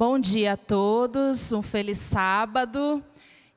Bom dia a todos, um feliz sábado.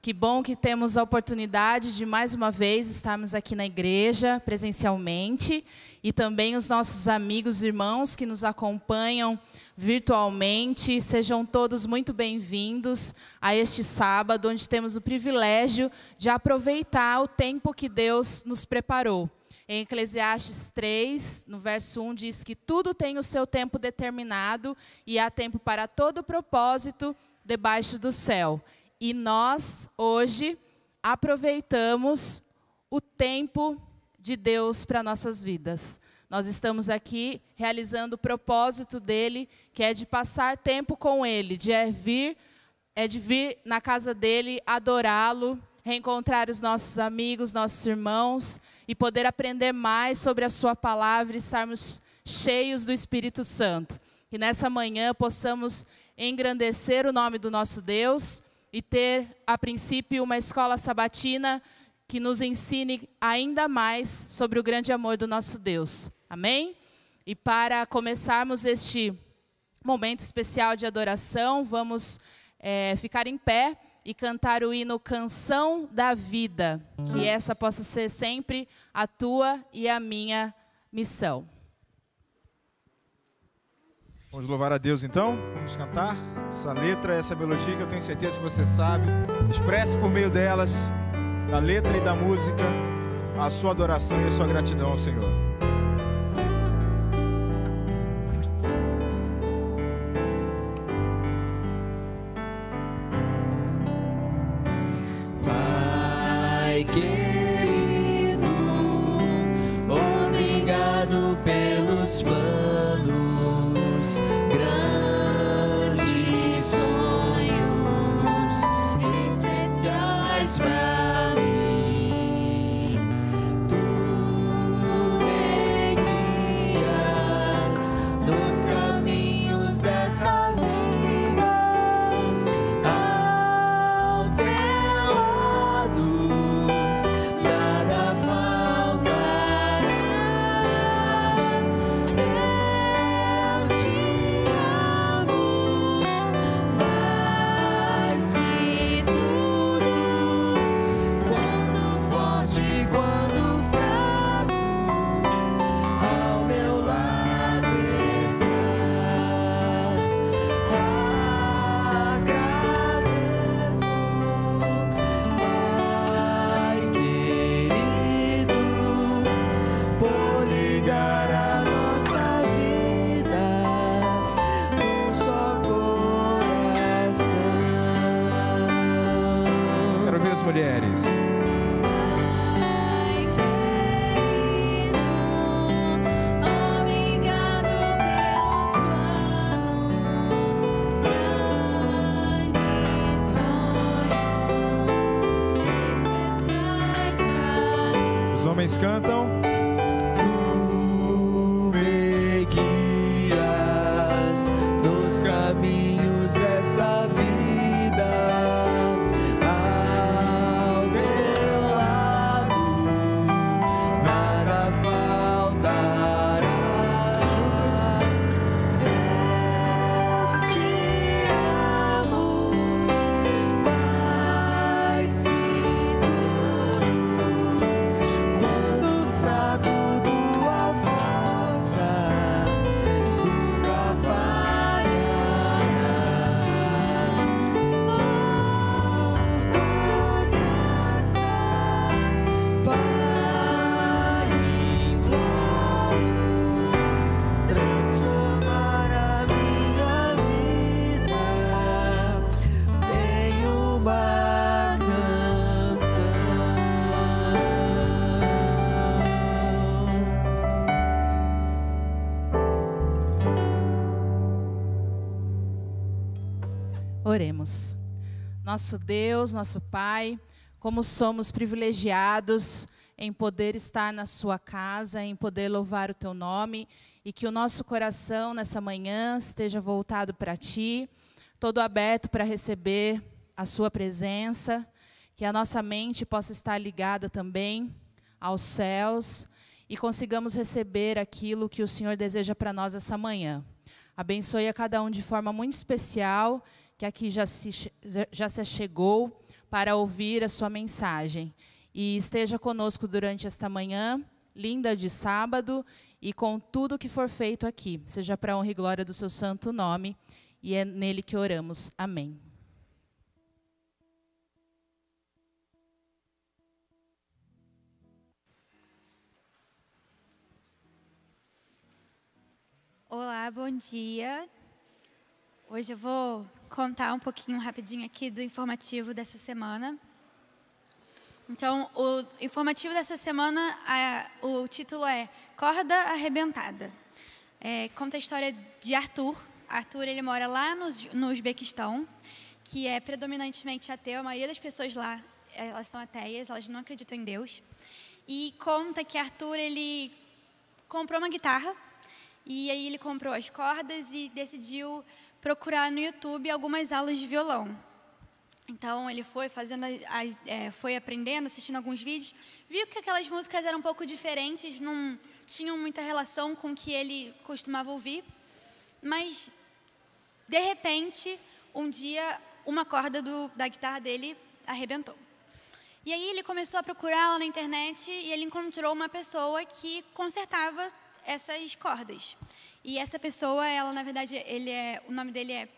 Que bom que temos a oportunidade de mais uma vez estarmos aqui na igreja presencialmente e também os nossos amigos e irmãos que nos acompanham virtualmente. Sejam todos muito bem-vindos a este sábado, onde temos o privilégio de aproveitar o tempo que Deus nos preparou. Em Eclesiastes 3, no verso 1, diz que tudo tem o seu tempo determinado e há tempo para todo propósito debaixo do céu. E nós, hoje, aproveitamos o tempo de Deus para nossas vidas. Nós estamos aqui realizando o propósito dele, que é de passar tempo com ele, de vir na casa dele, adorá-lo, reencontrar os nossos amigos, nossos irmãos e poder aprender mais sobre a sua palavra e estarmos cheios do Espírito Santo. Que nessa manhã possamos engrandecer o nome do nosso Deus e ter, a princípio, uma escola sabatina que nos ensine ainda mais sobre o grande amor do nosso Deus. Amém? E para começarmos este momento especial de adoração, vamos ficar em pé e cantar o hino Canção da Vida, que essa possa ser sempre a tua e a minha missão. Vamos louvar a Deus então, vamos cantar essa letra, essa melodia que eu tenho certeza que você sabe. Expresse por meio delas, da letra e da música, a sua adoração e a sua gratidão ao Senhor. Querido, obrigado pelos planos, grandes sonhos especiais pra mim. Tu me guias nos caminhos desta vida. Mulheres. Os homens cantam. Tu me guias nos caminhos dessa vida. Oremos. Nosso Deus, nosso Pai, como somos privilegiados em poder estar na sua casa, em poder louvar o teu nome, e que o nosso coração nessa manhã esteja voltado para ti, todo aberto para receber a sua presença, que a nossa mente possa estar ligada também aos céus e consigamos receber aquilo que o Senhor deseja para nós essa manhã. Abençoe a cada um de forma muito especial, que aqui já se achegou para ouvir a sua mensagem. E esteja conosco durante esta manhã, linda de sábado, e com tudo que for feito aqui. Seja para a honra e glória do seu santo nome, e é nele que oramos. Amém. Olá, bom dia. Hoje eu vou contar um pouquinho rapidinho aqui do informativo dessa semana. Então, o informativo dessa semana, o título é Corda Arrebentada. Conta a história de Arthur. Arthur, ele mora lá no Uzbequistão, que é predominantemente ateu. A maioria das pessoas lá, elas são ateias, elas não acreditam em Deus. E conta que Arthur, ele comprou uma guitarra. E aí ele comprou as cordas e decidiu procurar no YouTube algumas aulas de violão. Então ele foi fazendo, foi aprendendo, assistindo alguns vídeos, viu que aquelas músicas eram um pouco diferentes, não tinham muita relação com o que ele costumava ouvir, mas de repente, um dia, uma corda da guitarra dele arrebentou. E aí ele começou a procurá-la na internet e ele encontrou uma pessoa que consertava essas cordas. E essa pessoa, ela, na verdade, o nome dele é,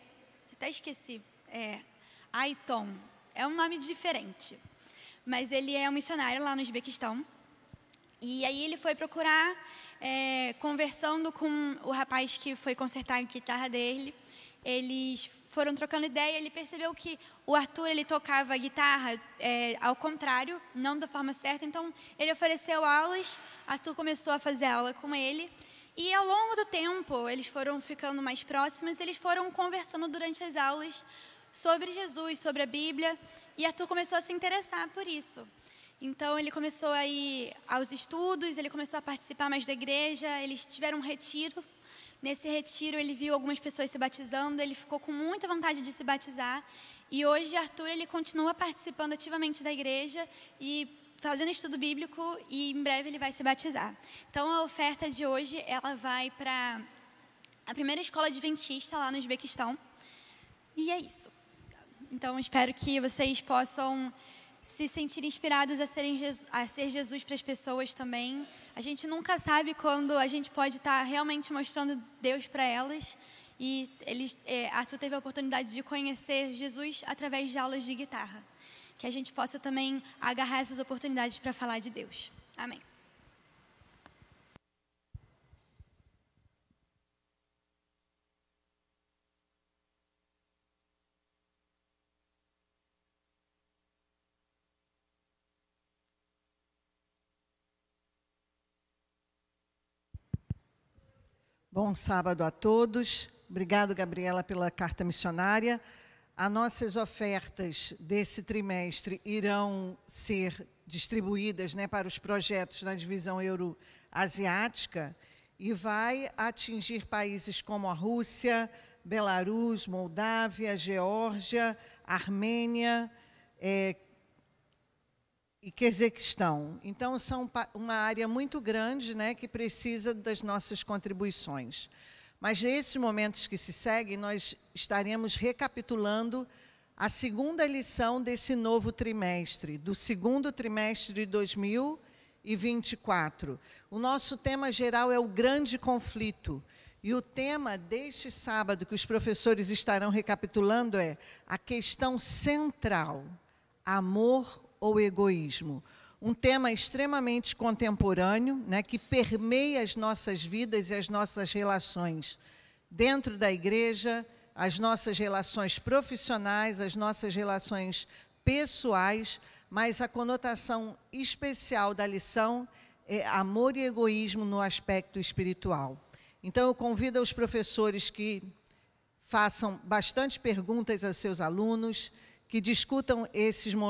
até esqueci, é Aiton. É um nome diferente. Mas ele é um missionário lá no Uzbequistão. E aí ele foi procurar, conversando com o rapaz que foi consertar a guitarra dele. Eles foram trocando ideia, ele percebeu que o Arthur, ele tocava a guitarra ao contrário, não da forma certa, então ele ofereceu aulas, Arthur começou a fazer aula com ele, e ao longo do tempo, eles foram ficando mais próximos, eles foram conversando durante as aulas sobre Jesus, sobre a Bíblia, e Arthur começou a se interessar por isso. Então, ele começou a ir aos estudos, ele começou a participar mais da igreja, eles tiveram um retiro. Nesse retiro, ele viu algumas pessoas se batizando, ele ficou com muita vontade de se batizar. E hoje, Arthur, ele continua participando ativamente da igreja e fazendo estudo bíblico, e em breve ele vai se batizar. Então, a oferta de hoje, ela vai para a primeira escola adventista lá no Uzbequistão. E é isso. Então, espero que vocês possam se sentir inspirados a ser Jesus para as pessoas também. A gente nunca sabe quando a gente pode estar realmente mostrando Deus para elas. E Arthur teve a oportunidade de conhecer Jesus através de aulas de guitarra. Que a gente possa também agarrar essas oportunidades para falar de Deus. Amém. Bom sábado a todos. Obrigado, Gabriela, pela carta missionária. As nossas ofertas desse trimestre irão ser distribuídas, né, para os projetos na divisão euroasiática e vai atingir países como a Rússia, Belarus, Moldávia, Geórgia, Armênia e Quezequistão. Então, são uma área muito grande, né, que precisa das nossas contribuições. Mas, nesses momentos que se seguem, nós estaremos recapitulando a segunda lição desse novo trimestre, do segundo trimestre de 2024. O nosso tema geral é o grande conflito. E o tema deste sábado, que os professores estarão recapitulando, é a questão central, amor ou egoísmo. Um tema extremamente contemporâneo, né, que permeia as nossas vidas e as nossas relações dentro da igreja, as nossas relações profissionais, as nossas relações pessoais, mas a conotação especial da lição é amor e egoísmo no aspecto espiritual. Então, eu convido os professores que façam bastante perguntas aos seus alunos, que discutam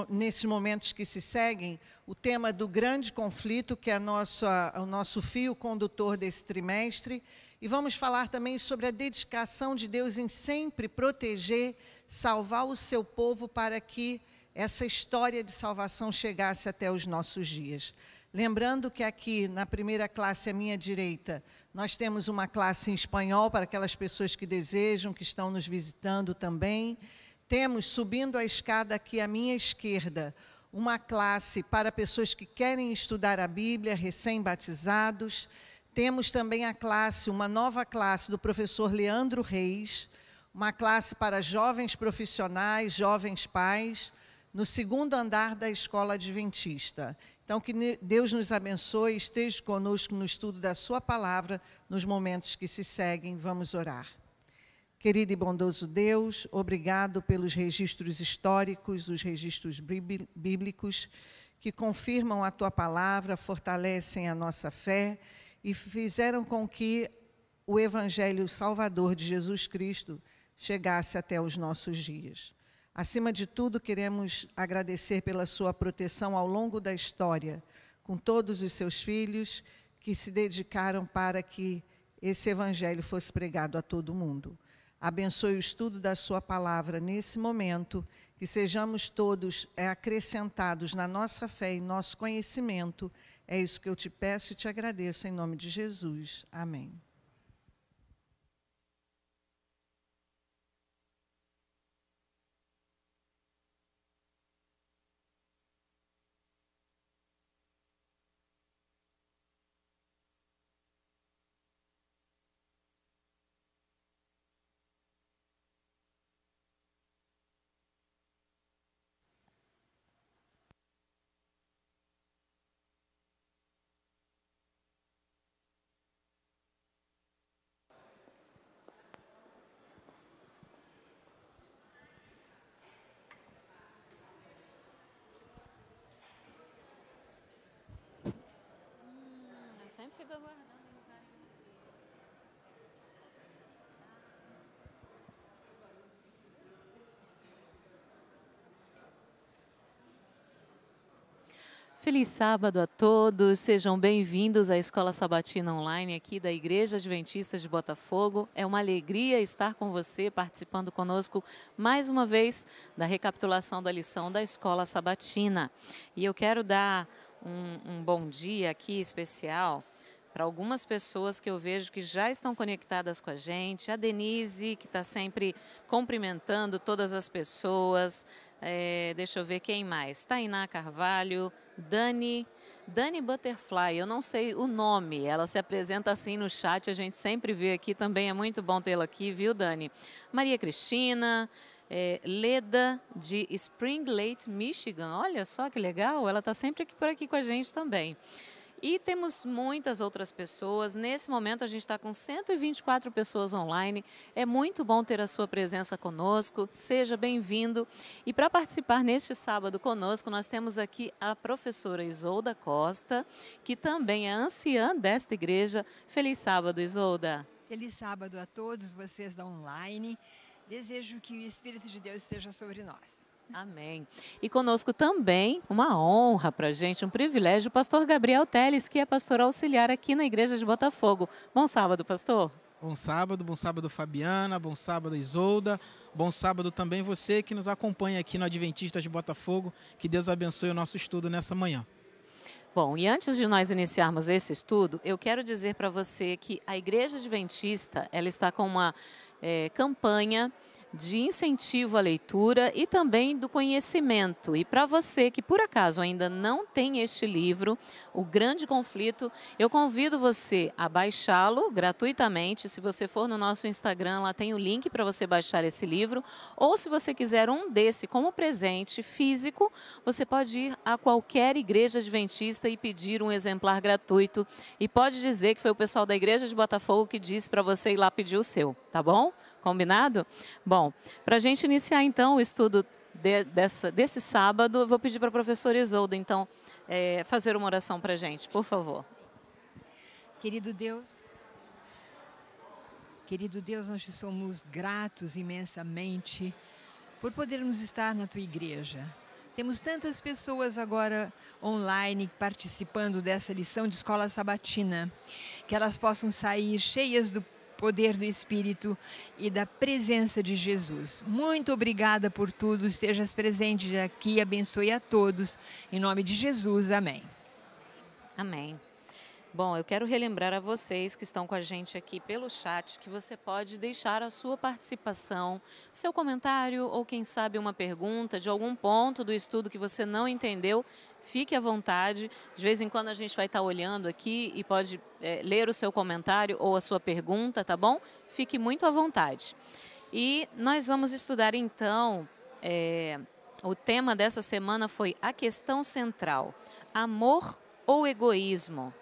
nesses momentos que se seguem o tema do grande conflito, que é o nosso fio condutor desse trimestre, e vamos falar também sobre a dedicação de Deus em sempre proteger, salvar o seu povo para que essa história de salvação chegasse até os nossos dias. Lembrando que aqui, na primeira classe à minha direita, nós temos uma classe em espanhol para aquelas pessoas que desejam, que estão nos visitando também. Temos, subindo a escada aqui à minha esquerda, uma classe para pessoas que querem estudar a Bíblia, recém-batizados. Temos também a classe, uma nova classe do professor Leandro Reis, uma classe para jovens profissionais, jovens pais, no segundo andar da Escola Adventista. Então, que Deus nos abençoe, esteja conosco no estudo da sua palavra, nos momentos que se seguem. Vamos orar. Querido e bondoso Deus, obrigado pelos registros históricos, os registros bíblicos, que confirmam a tua palavra, fortalecem a nossa fé e fizeram com que o Evangelho Salvador de Jesus Cristo chegasse até os nossos dias. Acima de tudo, queremos agradecer pela sua proteção ao longo da história, com todos os seus filhos que se dedicaram para que esse evangelho fosse pregado a todo mundo. Abençoe o estudo da sua palavra nesse momento, que sejamos todos acrescentados na nossa fé e nosso conhecimento. É isso que eu te peço e te agradeço em nome de Jesus. Amém. Sempre fica guardando. Feliz sábado a todos, sejam bem-vindos à Escola Sabatina Online aqui da Igreja Adventista de Botafogo. É uma alegria estar com você, participando conosco mais uma vez da recapitulação da lição da Escola Sabatina. E eu quero dar um bom dia aqui especial para algumas pessoas que eu vejo que já estão conectadas com a gente. A Denise, que está sempre cumprimentando todas as pessoas. Deixa eu ver quem mais. Tainá Carvalho, Dani Butterfly, eu não sei o nome, ela se apresenta assim no chat, a gente sempre vê aqui também, é muito bom tê-la aqui, viu, Dani? Maria Cristina, Leda, de Spring Lake, Michigan, olha só que legal, ela está sempre aqui, por aqui com a gente também. E temos muitas outras pessoas, nesse momento a gente está com 124 pessoas online, é muito bom ter a sua presença conosco, seja bem-vindo. E para participar neste sábado conosco, nós temos aqui a professora Isolda Costa, que também é anciã desta igreja. Feliz sábado, Isolda! Feliz sábado a todos vocês da online, desejo que o Espírito de Deus esteja sobre nós. Amém. E conosco também, uma honra para a gente, um privilégio, o pastor Gabriel Teles, que é pastor auxiliar aqui na Igreja de Botafogo. Bom sábado, pastor. Bom sábado, Fabiana, bom sábado, Isolda, bom sábado também você que nos acompanha aqui no Adventistas de Botafogo. Que Deus abençoe o nosso estudo nessa manhã. Bom, e antes de nós iniciarmos esse estudo, eu quero dizer para você que a Igreja Adventista, ela está com uma campanha de incentivo à leitura e também do conhecimento. E para você que por acaso ainda não tem este livro, O Grande Conflito, eu convido você a baixá-lo gratuitamente. Se você for no nosso Instagram, lá tem o link para você baixar esse livro. Ou se você quiser um desse como presente físico, você pode ir a qualquer igreja adventista e pedir um exemplar gratuito. E pode dizer que foi o pessoal da Igreja de Botafogo que disse para você ir lá pedir o seu, tá bom? Combinado? Bom, para a gente iniciar então o estudo desse sábado, eu vou pedir para a professora Isolda então fazer uma oração para a gente, por favor. Querido Deus, nós te somos gratos imensamente por podermos estar na tua igreja. Temos tantas pessoas agora online participando dessa lição de escola sabatina, que elas possam sair cheias do poder do Espírito e da presença de Jesus. Muito obrigada por tudo, estejas presente aqui, abençoe a todos, em nome de Jesus, amém. Amém. Bom, eu quero relembrar a vocês que estão com a gente aqui pelo chat que você pode deixar a sua participação, seu comentário ou quem sabe uma pergunta de algum ponto do estudo que você não entendeu. Fique à vontade, de vez em quando a gente vai estar olhando aqui e pode ler o seu comentário ou a sua pergunta, tá bom? Fique muito à vontade. E nós vamos estudar então, o tema dessa semana foi a questão central, amor ou egoísmo?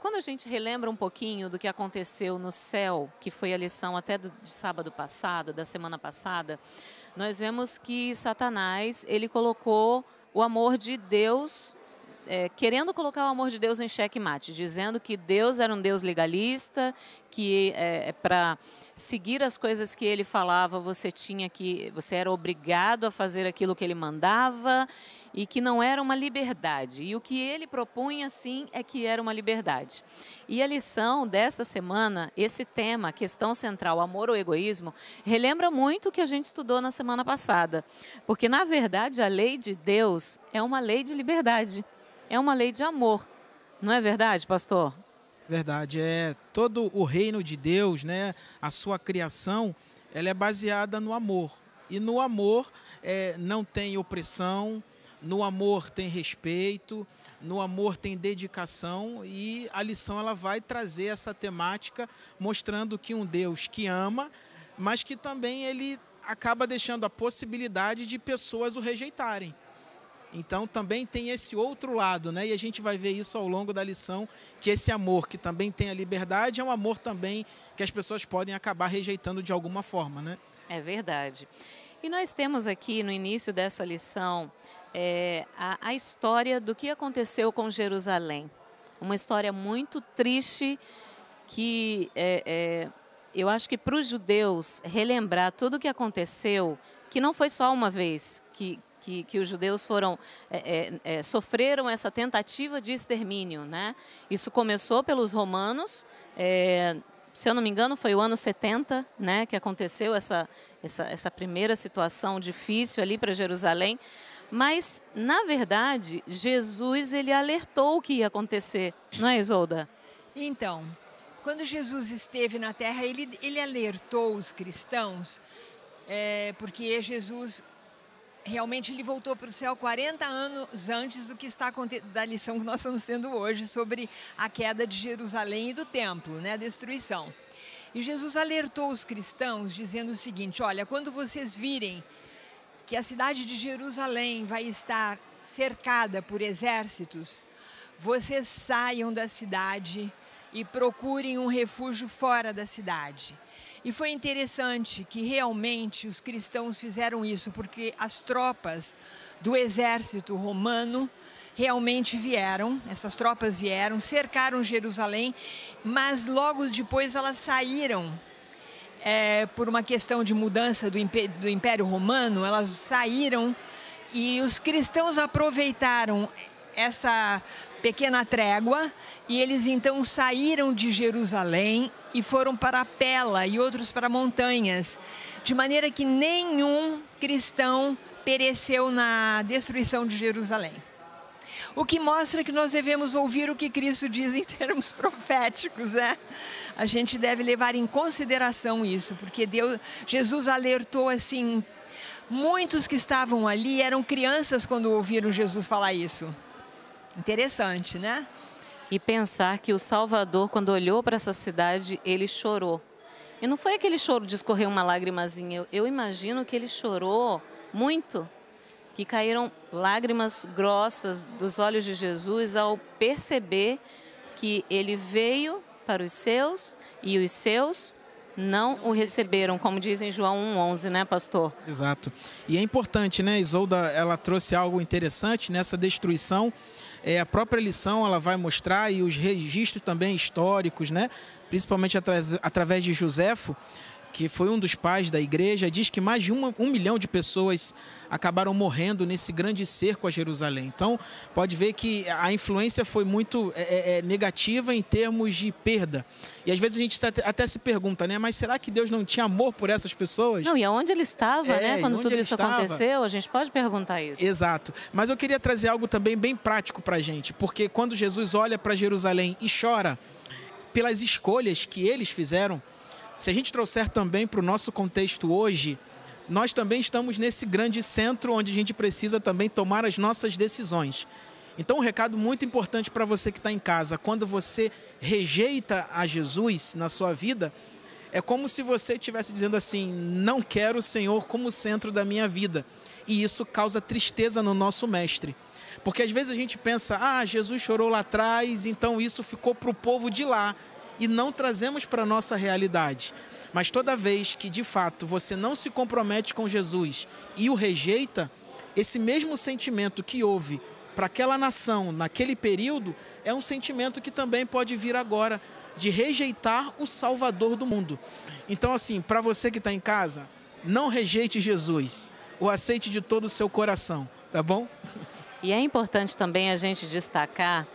Quando a gente relembra um pouquinho do que aconteceu no céu, que foi a lição até de sábado passado, da semana passada, nós vemos que Satanás, ele colocou o amor de Deus, querendo colocar o amor de Deus em xeque-mate, dizendo que Deus era um Deus legalista, que para seguir as coisas que ele falava, você era obrigado a fazer aquilo que ele mandava, e que não era uma liberdade. E o que ele propunha, sim, é que era uma liberdade. E a lição desta semana, esse tema, questão central, amor ou egoísmo, relembra muito o que a gente estudou na semana passada. Porque, na verdade, a lei de Deus é uma lei de liberdade, é uma lei de amor. Não é verdade, pastor? Verdade. É todo o reino de Deus, né? A sua criação, ela é baseada no amor. E no amor não tem opressão, no amor tem respeito, no amor tem dedicação, e a lição ela vai trazer essa temática mostrando que um Deus que ama, mas que também ele acaba deixando a possibilidade de pessoas o rejeitarem. Então também tem esse outro lado, né? E a gente vai ver isso ao longo da lição, que esse amor que também tem a liberdade é um amor também que as pessoas podem acabar rejeitando de alguma forma, né? É verdade. E nós temos aqui no início dessa lição a história do que aconteceu com Jerusalém. Uma história muito triste que eu acho que para os judeus relembrar tudo o que aconteceu, que não foi só uma vez que os judeus foram sofreram essa tentativa de extermínio, né? Isso começou pelos romanos, se eu não me engano foi o ano 70, né, que aconteceu essa primeira situação difícil ali para Jerusalém. Mas, na verdade, Jesus, ele alertou o que ia acontecer, não é, Isolda? Então, quando Jesus esteve na Terra, ele alertou os cristãos, porque Jesus, realmente, ele voltou para o céu 40 anos antes do que está acontecendo, da lição que nós estamos tendo hoje sobre a queda de Jerusalém e do templo, né, a destruição. E Jesus alertou os cristãos, dizendo o seguinte: olha, quando vocês virem que a cidade de Jerusalém vai estar cercada por exércitos, vocês saiam da cidade e procurem um refúgio fora da cidade. E foi interessante que realmente os cristãos fizeram isso, porque as tropas do exército romano realmente vieram, essas tropas vieram, cercaram Jerusalém, mas logo depois elas saíram. Por uma questão de mudança do Império Romano, elas saíram, e os cristãos aproveitaram essa pequena trégua, e eles então saíram de Jerusalém e foram para Pela e outros para montanhas, de maneira que nenhum cristão pereceu na destruição de Jerusalém. O que mostra que nós devemos ouvir o que Cristo diz em termos proféticos, né? A gente deve levar em consideração isso, porque Jesus alertou assim, muitos que estavam ali eram crianças quando ouviram Jesus falar isso. Interessante, né? E pensar que o Salvador, quando olhou para essa cidade, ele chorou. E não foi aquele choro de escorrer uma lagrimazinha, eu imagino que ele chorou muito. Que caíram lágrimas grossas dos olhos de Jesus ao perceber que ele veio para os seus e os seus não o receberam, como diz em João 1,11, né, pastor? Exato. E é importante, né, Isolda, ela trouxe algo interessante nessa destruição. A própria lição ela vai mostrar, e os registros também históricos, né, principalmente através de Josefo, que foi um dos pais da igreja, diz que mais de 1 milhão de pessoas acabaram morrendo nesse grande cerco a Jerusalém. Então, pode ver que a influência foi muito negativa em termos de perda. E às vezes a gente até se pergunta, né? Mas será que Deus não tinha amor por essas pessoas? Não, e aonde ele estava, né? Quando tudo isso aconteceu, a gente pode perguntar isso. Exato. Mas eu queria trazer algo também bem prático para a gente, porque quando Jesus olha para Jerusalém e chora pelas escolhas que eles fizeram, se a gente trouxer também para o nosso contexto hoje, nós também estamos nesse grande centro onde a gente precisa também tomar as nossas decisões. Então, um recado muito importante para você que está em casa: quando você rejeita a Jesus na sua vida, é como se você estivesse dizendo assim, não quero o Senhor como centro da minha vida. E isso causa tristeza no nosso mestre. Porque às vezes a gente pensa, ah, Jesus chorou lá atrás, então isso ficou para o povo de lá. E não trazemos para a nossa realidade. Mas toda vez que, de fato, você não se compromete com Jesus e o rejeita, esse mesmo sentimento que houve para aquela nação, naquele período, é um sentimento que também pode vir agora, de rejeitar o Salvador do mundo. Então, assim, para você que está em casa, não rejeite Jesus, o aceite de todo o seu coração, tá bom? E é importante também a gente destacar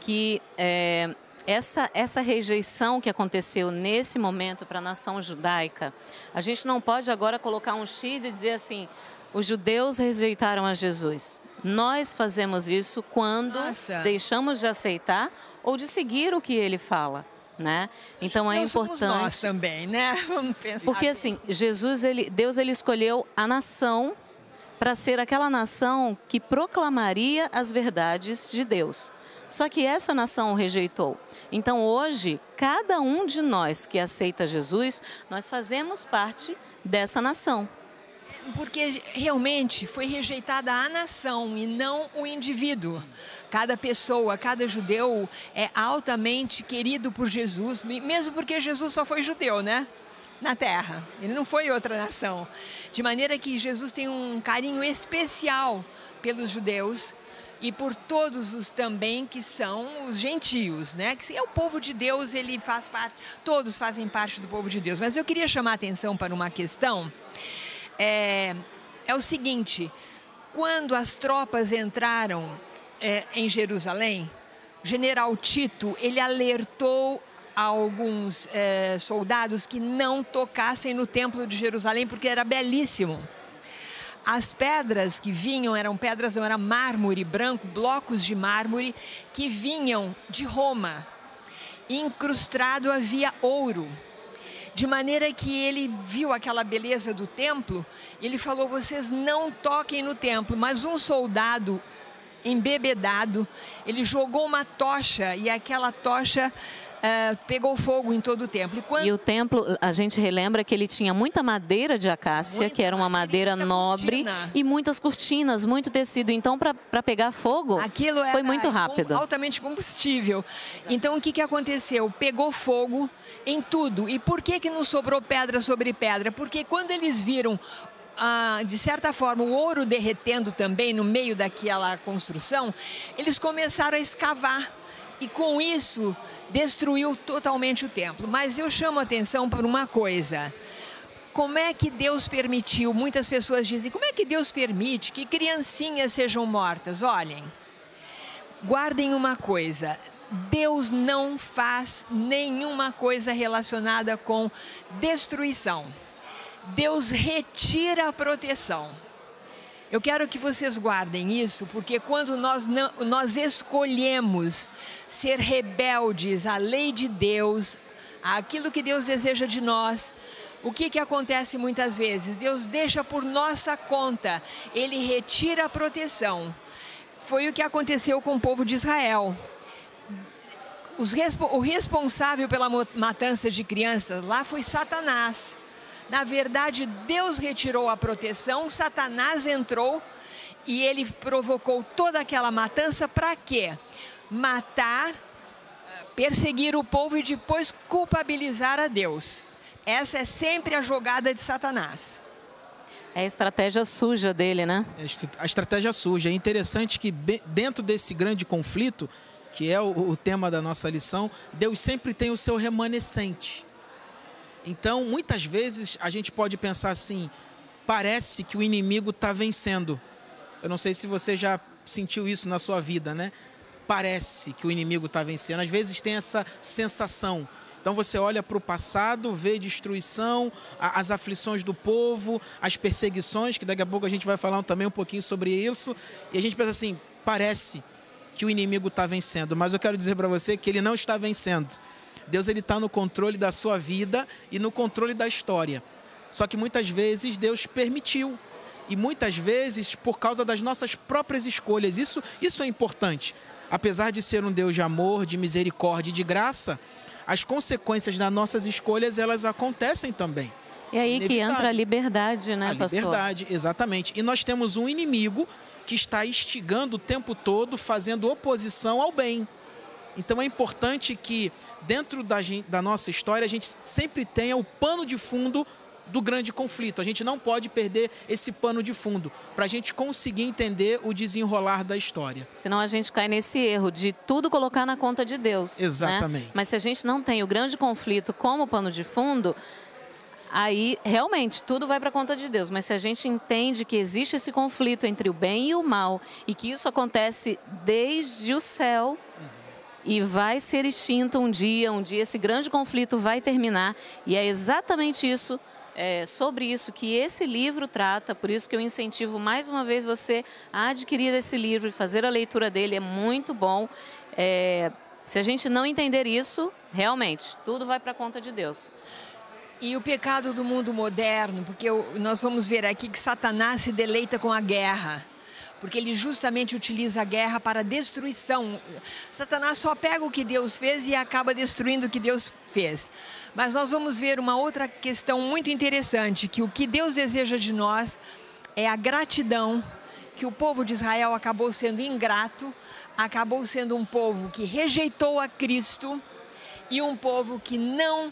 que essa rejeição que aconteceu nesse momento para a nação judaica, a gente não pode agora colocar um X e dizer assim, os judeus rejeitaram a Jesus. Nós fazemos isso quando deixamos de aceitar ou de seguir o que ele fala. Né? Então é importante. Somos nós também, né? Vamos pensar. Porque assim, Jesus, Deus escolheu a nação para ser aquela nação que proclamaria as verdades de Deus. Só que essa nação o rejeitou. Então hoje, cada um de nós que aceita Jesus, nós fazemos parte dessa nação. Porque realmente foi rejeitada a nação e não o indivíduo. Cada pessoa, cada judeu é altamente querido por Jesus, mesmo porque Jesus só foi judeu, né? Na terra, ele não foi outra nação. De maneira que Jesus tem um carinho especial pelos judeus e por todos os também que são os gentios, né? Que é o povo de Deus, ele faz parte, todos fazem parte do povo de Deus. Mas eu queria chamar a atenção para uma questão. É o seguinte, quando as tropas entraram em Jerusalém, o general Tito, ele alertou a alguns soldados que não tocassem no templo de Jerusalém, porque era belíssimo. As pedras que vinham, eram pedras, não era mármore branco, blocos de mármore que vinham de Roma. Incrustado havia ouro. De maneira que ele viu aquela beleza do templo, ele falou, vocês não toquem no templo. Mas um soldado embebedado, ele jogou uma tocha e aquela tocha pegou fogo em todo o templo. E o templo, a gente relembra que ele tinha muita madeira de acácia, que era uma madeira nobre, e muitas cortinas, muito tecido. Então, para pegar fogo, aquilo foi muito rápido. Altamente combustível. Exato. Então, o que, que aconteceu? Pegou fogo em tudo. E por que, que não sobrou pedra sobre pedra? Porque quando eles viram, de certa forma, o ouro derretendo também no meio daquela construção, eles começaram a escavar. E com isso, destruiu totalmente o templo. Mas eu chamo a atenção por uma coisa. Como é que Deus permitiu? Muitas pessoas dizem, como é que Deus permite que criancinhas sejam mortas? Olhem, guardem uma coisa. Deus não faz nenhuma coisa relacionada com destruição. Deus retira a proteção. Eu quero que vocês guardem isso, porque quando nós escolhemos ser rebeldes à lei de Deus, àquilo que Deus deseja de nós, o que, que acontece muitas vezes? Deus deixa por nossa conta, Ele retira a proteção. Foi o que aconteceu com o povo de Israel. O responsável pela matança de crianças lá foi Satanás. Na verdade, Deus retirou a proteção, Satanás entrou e ele provocou toda aquela matança para quê? Matar, perseguir o povo e depois culpabilizar a Deus. Essa é sempre a jogada de Satanás. É a estratégia suja dele, né? A estratégia suja. É interessante que dentro desse grande conflito, que é o tema da nossa lição, Deus sempre tem o seu remanescente. Então, muitas vezes, a gente pode pensar assim, parece que o inimigo está vencendo. Eu não sei se você já sentiu isso na sua vida, né? Parece que o inimigo está vencendo. Às vezes tem essa sensação. Então você olha para o passado, vê destruição, as aflições do povo, as perseguições, que daqui a pouco a gente vai falar também um pouquinho sobre isso. E a gente pensa assim, parece que o inimigo está vencendo. Mas eu quero dizer para você que ele não está vencendo. Deus está no controle da sua vida e no controle da história. Só que muitas vezes Deus permitiu. E muitas vezes por causa das nossas próprias escolhas. Isso é importante. Apesar de ser um Deus de amor, de misericórdia e de graça, as consequências das nossas escolhas, elas acontecem também. E aí inevitáveis. Que entra a liberdade, né, pastor? A liberdade, exatamente. E nós temos um inimigo que está instigando o tempo todo, fazendo oposição ao bem. Então é importante que dentro da nossa história a gente sempre tenha o pano de fundo do grande conflito. A gente não pode perder esse pano de fundo para a gente conseguir entender o desenrolar da história. Senão a gente cai nesse erro de tudo colocar na conta de Deus. Exatamente. Né? Mas se a gente não tem o grande conflito como pano de fundo, aí realmente tudo vai para a conta de Deus. Mas se a gente entende que existe esse conflito entre o bem e o mal e que isso acontece desde o céu... E vai ser extinto um dia esse grande conflito vai terminar. E é exatamente isso, sobre isso que esse livro trata. Por isso que eu incentivo mais uma vez você a adquirir esse livro e fazer a leitura dele, é muito bom. Se a gente não entender isso, realmente, tudo vai para a conta de Deus. E o pecado do mundo moderno, porque nós vamos ver aqui que Satanás se deleita com a guerra. Porque ele justamente utiliza a guerra para destruição. Satanás só pega o que Deus fez e acaba destruindo o que Deus fez. Mas nós vamos ver uma outra questão muito interessante, que o que Deus deseja de nós é a gratidão, que o povo de Israel acabou sendo ingrato, acabou sendo um povo que rejeitou a Cristo e um povo que não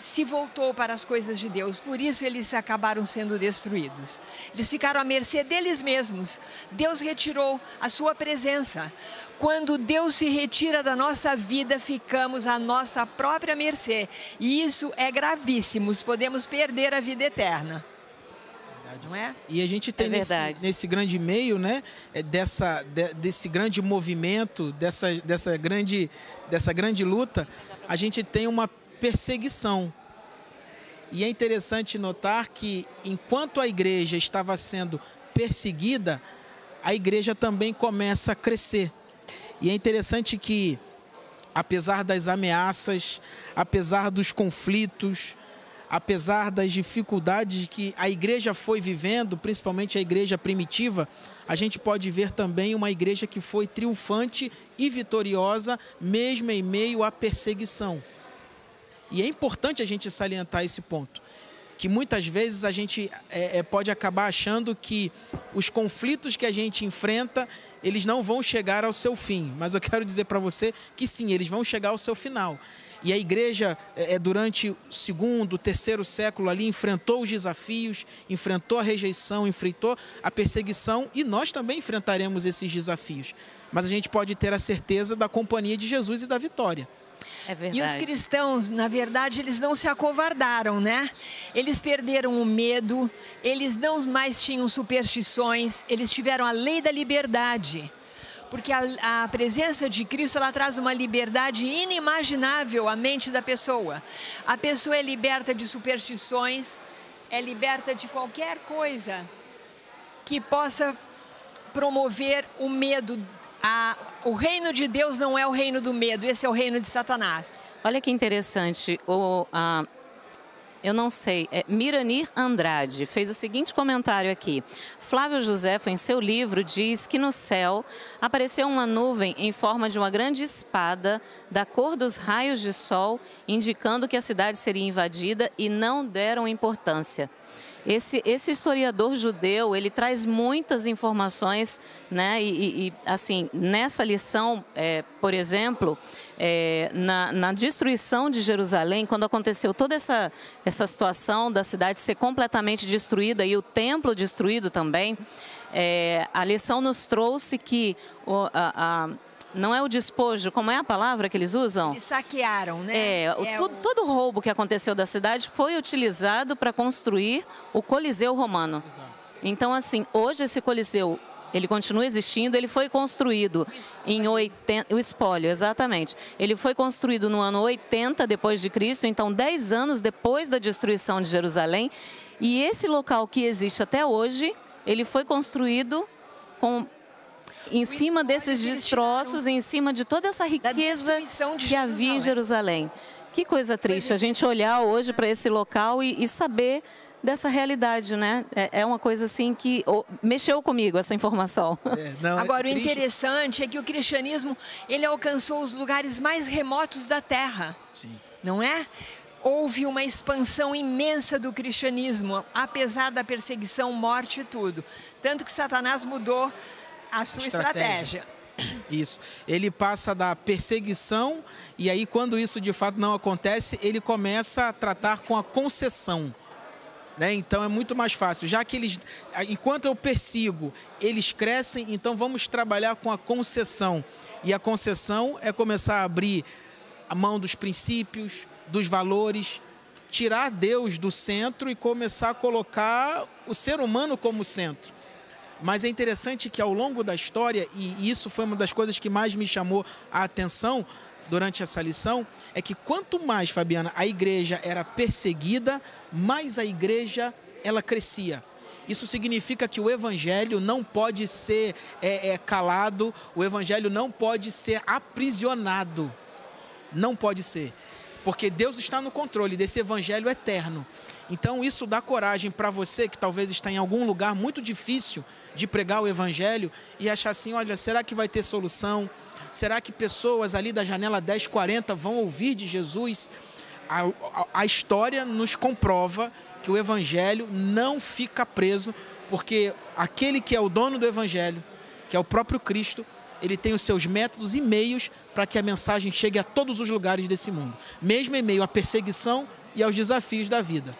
se voltou para as coisas de Deus. Por isso eles acabaram sendo destruídos. Eles ficaram à mercê deles mesmos. Deus retirou a sua presença. Quando Deus se retira da nossa vida, ficamos à nossa própria mercê. E isso é gravíssimo. Podemos perder a vida eterna. Não é? E a gente tem nesse grande meio, né, desse grande movimento, dessa grande luta, a gente tem uma perseguição. E é interessante notar que enquanto a igreja estava sendo perseguida, a igreja também começa a crescer. E é interessante que, apesar das ameaças, apesar dos conflitos, apesar das dificuldades que a igreja foi vivendo, principalmente a igreja primitiva, a gente pode ver também uma igreja que foi triunfante e vitoriosa, mesmo em meio à perseguição. E é importante a gente salientar esse ponto, que muitas vezes a gente pode acabar achando que os conflitos que a gente enfrenta, eles não vão chegar ao seu fim. Mas eu quero dizer para você que sim, eles vão chegar ao seu final. E a igreja, durante o segundo, terceiro século ali, enfrentou os desafios, enfrentou a rejeição, enfrentou a perseguição, e nós também enfrentaremos esses desafios. Mas a gente pode ter a certeza da companhia de Jesus e da vitória. É verdade. E os cristãos, na verdade, eles não se acovardaram, né? Eles perderam o medo, eles não mais tinham superstições, eles tiveram a lei da liberdade. Porque a presença de Cristo, ela traz uma liberdade inimaginável à mente da pessoa. A pessoa é liberta de superstições, é liberta de qualquer coisa que possa promover o medo. O reino de Deus não é o reino do medo, esse é o reino de Satanás. Olha que interessante, eu não sei, Miranir Andrade fez o seguinte comentário aqui. Flávio Josefo, em seu livro, diz que no céu apareceu uma nuvem em forma de uma grande espada da cor dos raios de sol, indicando que a cidade seria invadida e não deram importância. Esse historiador judeu, ele traz muitas informações, né? E assim, nessa lição, por exemplo, na destruição de Jerusalém, quando aconteceu toda essa situação da cidade ser completamente destruída e o templo destruído também, a lição nos trouxe que Não é o despojo, como é a palavra que eles usam? Eles saquearam, né? Todo roubo que aconteceu da cidade foi utilizado para construir o Coliseu Romano. Exato. Então, assim, hoje esse Coliseu, ele continua existindo, ele foi construído em 80... O espólio, exatamente. Ele foi construído no ano 80 depois de Cristo, então 10 anos depois da destruição de Jerusalém. E esse local que existe até hoje, ele foi construído com... em cima desses destroços, em cima de toda essa riqueza que havia em Jerusalém. Que coisa triste, a gente olhar hoje para esse local e saber dessa realidade, né? É uma coisa assim que mexeu comigo, essa informação. Agora, o interessante é que o cristianismo, ele alcançou os lugares mais remotos da terra, não é? Houve uma expansão imensa do cristianismo, apesar da perseguição, morte e tudo. Tanto que Satanás mudou a sua estratégia. Isso. Ele passa da perseguição e aí, quando isso de fato não acontece, ele começa a tratar com a concessão, né? Então é muito mais fácil. Já que eles, enquanto eu persigo, eles crescem, então vamos trabalhar com a concessão. E a concessão é começar a abrir a mão dos princípios, dos valores, tirar Deus do centro e começar a colocar o ser humano como centro. Mas é interessante que ao longo da história, e isso foi uma das coisas que mais me chamou a atenção durante essa lição, é que quanto mais, Fabiana, a igreja era perseguida, mais a igreja ela crescia. Isso significa que o evangelho não pode ser calado, o evangelho não pode ser aprisionado. Não pode ser. Porque Deus está no controle desse evangelho eterno. Então isso dá coragem para você que talvez está em algum lugar muito difícil de pregar o evangelho e achar assim, olha, será que vai ter solução? Será que pessoas ali da janela 1040 vão ouvir de Jesus? A história nos comprova que o evangelho não fica preso, porque aquele que é o dono do evangelho, que é o próprio Cristo, ele tem os seus métodos e meios para que a mensagem chegue a todos os lugares desse mundo, mesmo em meio à perseguição e aos desafios da vida.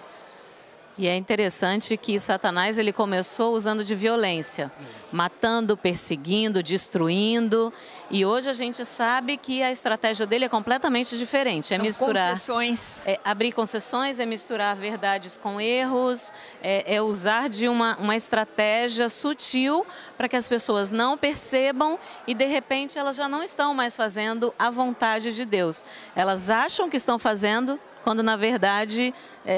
E é interessante que Satanás, ele começou usando de violência, matando, perseguindo, destruindo. E hoje a gente sabe que a estratégia dele é completamente diferente. É misturar concessões. É abrir concessões, é misturar verdades com erros, é usar de uma estratégia sutil para que as pessoas não percebam e, de repente, elas já não estão mais fazendo a vontade de Deus. Elas acham que estão fazendo... quando, na verdade,